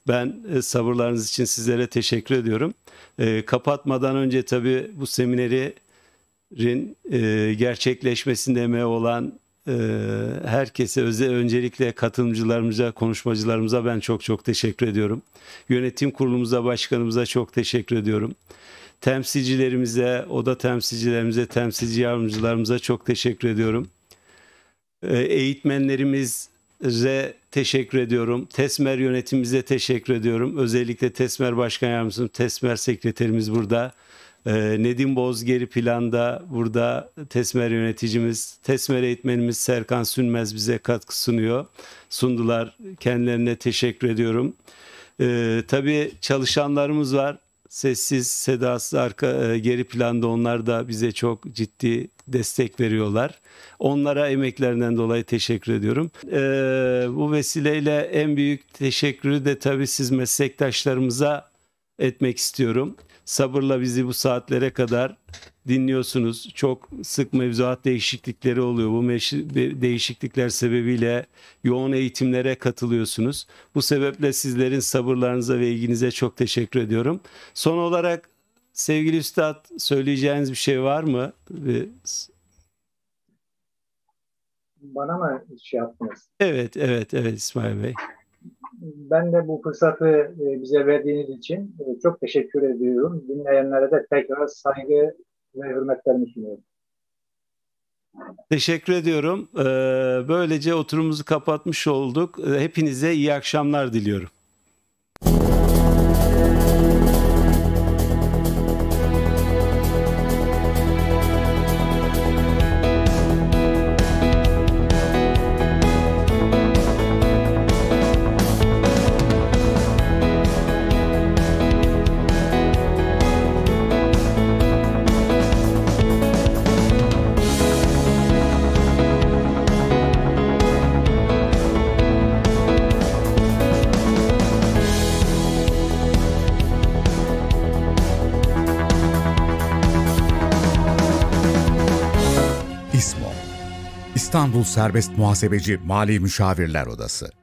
Ben e, sabırlarınız için sizlere teşekkür ediyorum. E, kapatmadan önce tabii bu seminerin e, gerçekleşmesinde emeği olan herkese, öncelikle katılımcılarımıza, konuşmacılarımıza ben çok çok teşekkür ediyorum. Yönetim kurulumuza, başkanımıza çok teşekkür ediyorum. Temsilcilerimize, oda temsilcilerimize, temsilci yardımcılarımıza çok teşekkür ediyorum. Eğitmenlerimize teşekkür ediyorum. TESMER yönetimimize teşekkür ediyorum. Özellikle TESMER Başkan Yardımcısı, TESMER Sekreterimiz burada. Nedim Boz geri planda burada, TESMER yöneticimiz, TESMER eğitmenimiz Serkan Süzmez bize katkı sunuyor, sundular. Kendilerine teşekkür ediyorum. Ee, tabii çalışanlarımız var. Sessiz, sedasız, arka, geri planda onlar da bize çok ciddi destek veriyorlar. Onlara emeklerinden dolayı teşekkür ediyorum. Ee, bu vesileyle en büyük teşekkürü de tabii siz meslektaşlarımıza etmek istiyorum. Sabırla bizi bu saatlere kadar dinliyorsunuz. Çok sık mevzuat değişiklikleri oluyor. Bu değişiklikler sebebiyle yoğun eğitimlere katılıyorsunuz. Bu sebeple sizlerin sabırlarınıza ve ilginize çok teşekkür ediyorum. Son olarak sevgili Üstad, söyleyeceğiniz bir şey var mı? Bana mı şey yaptınız? Evet, evet, evet İsmail Bey. Ben de bu fırsatı bize verdiğiniz için çok teşekkür ediyorum. Dinleyenlere de tekrar saygı ve hürmetlerimi sunuyorum. Teşekkür ediyorum. Böylece oturumumuzu kapatmış olduk. Hepinize iyi akşamlar diliyorum. İstanbul Serbest Muhasebeci Mali Müşavirler Odası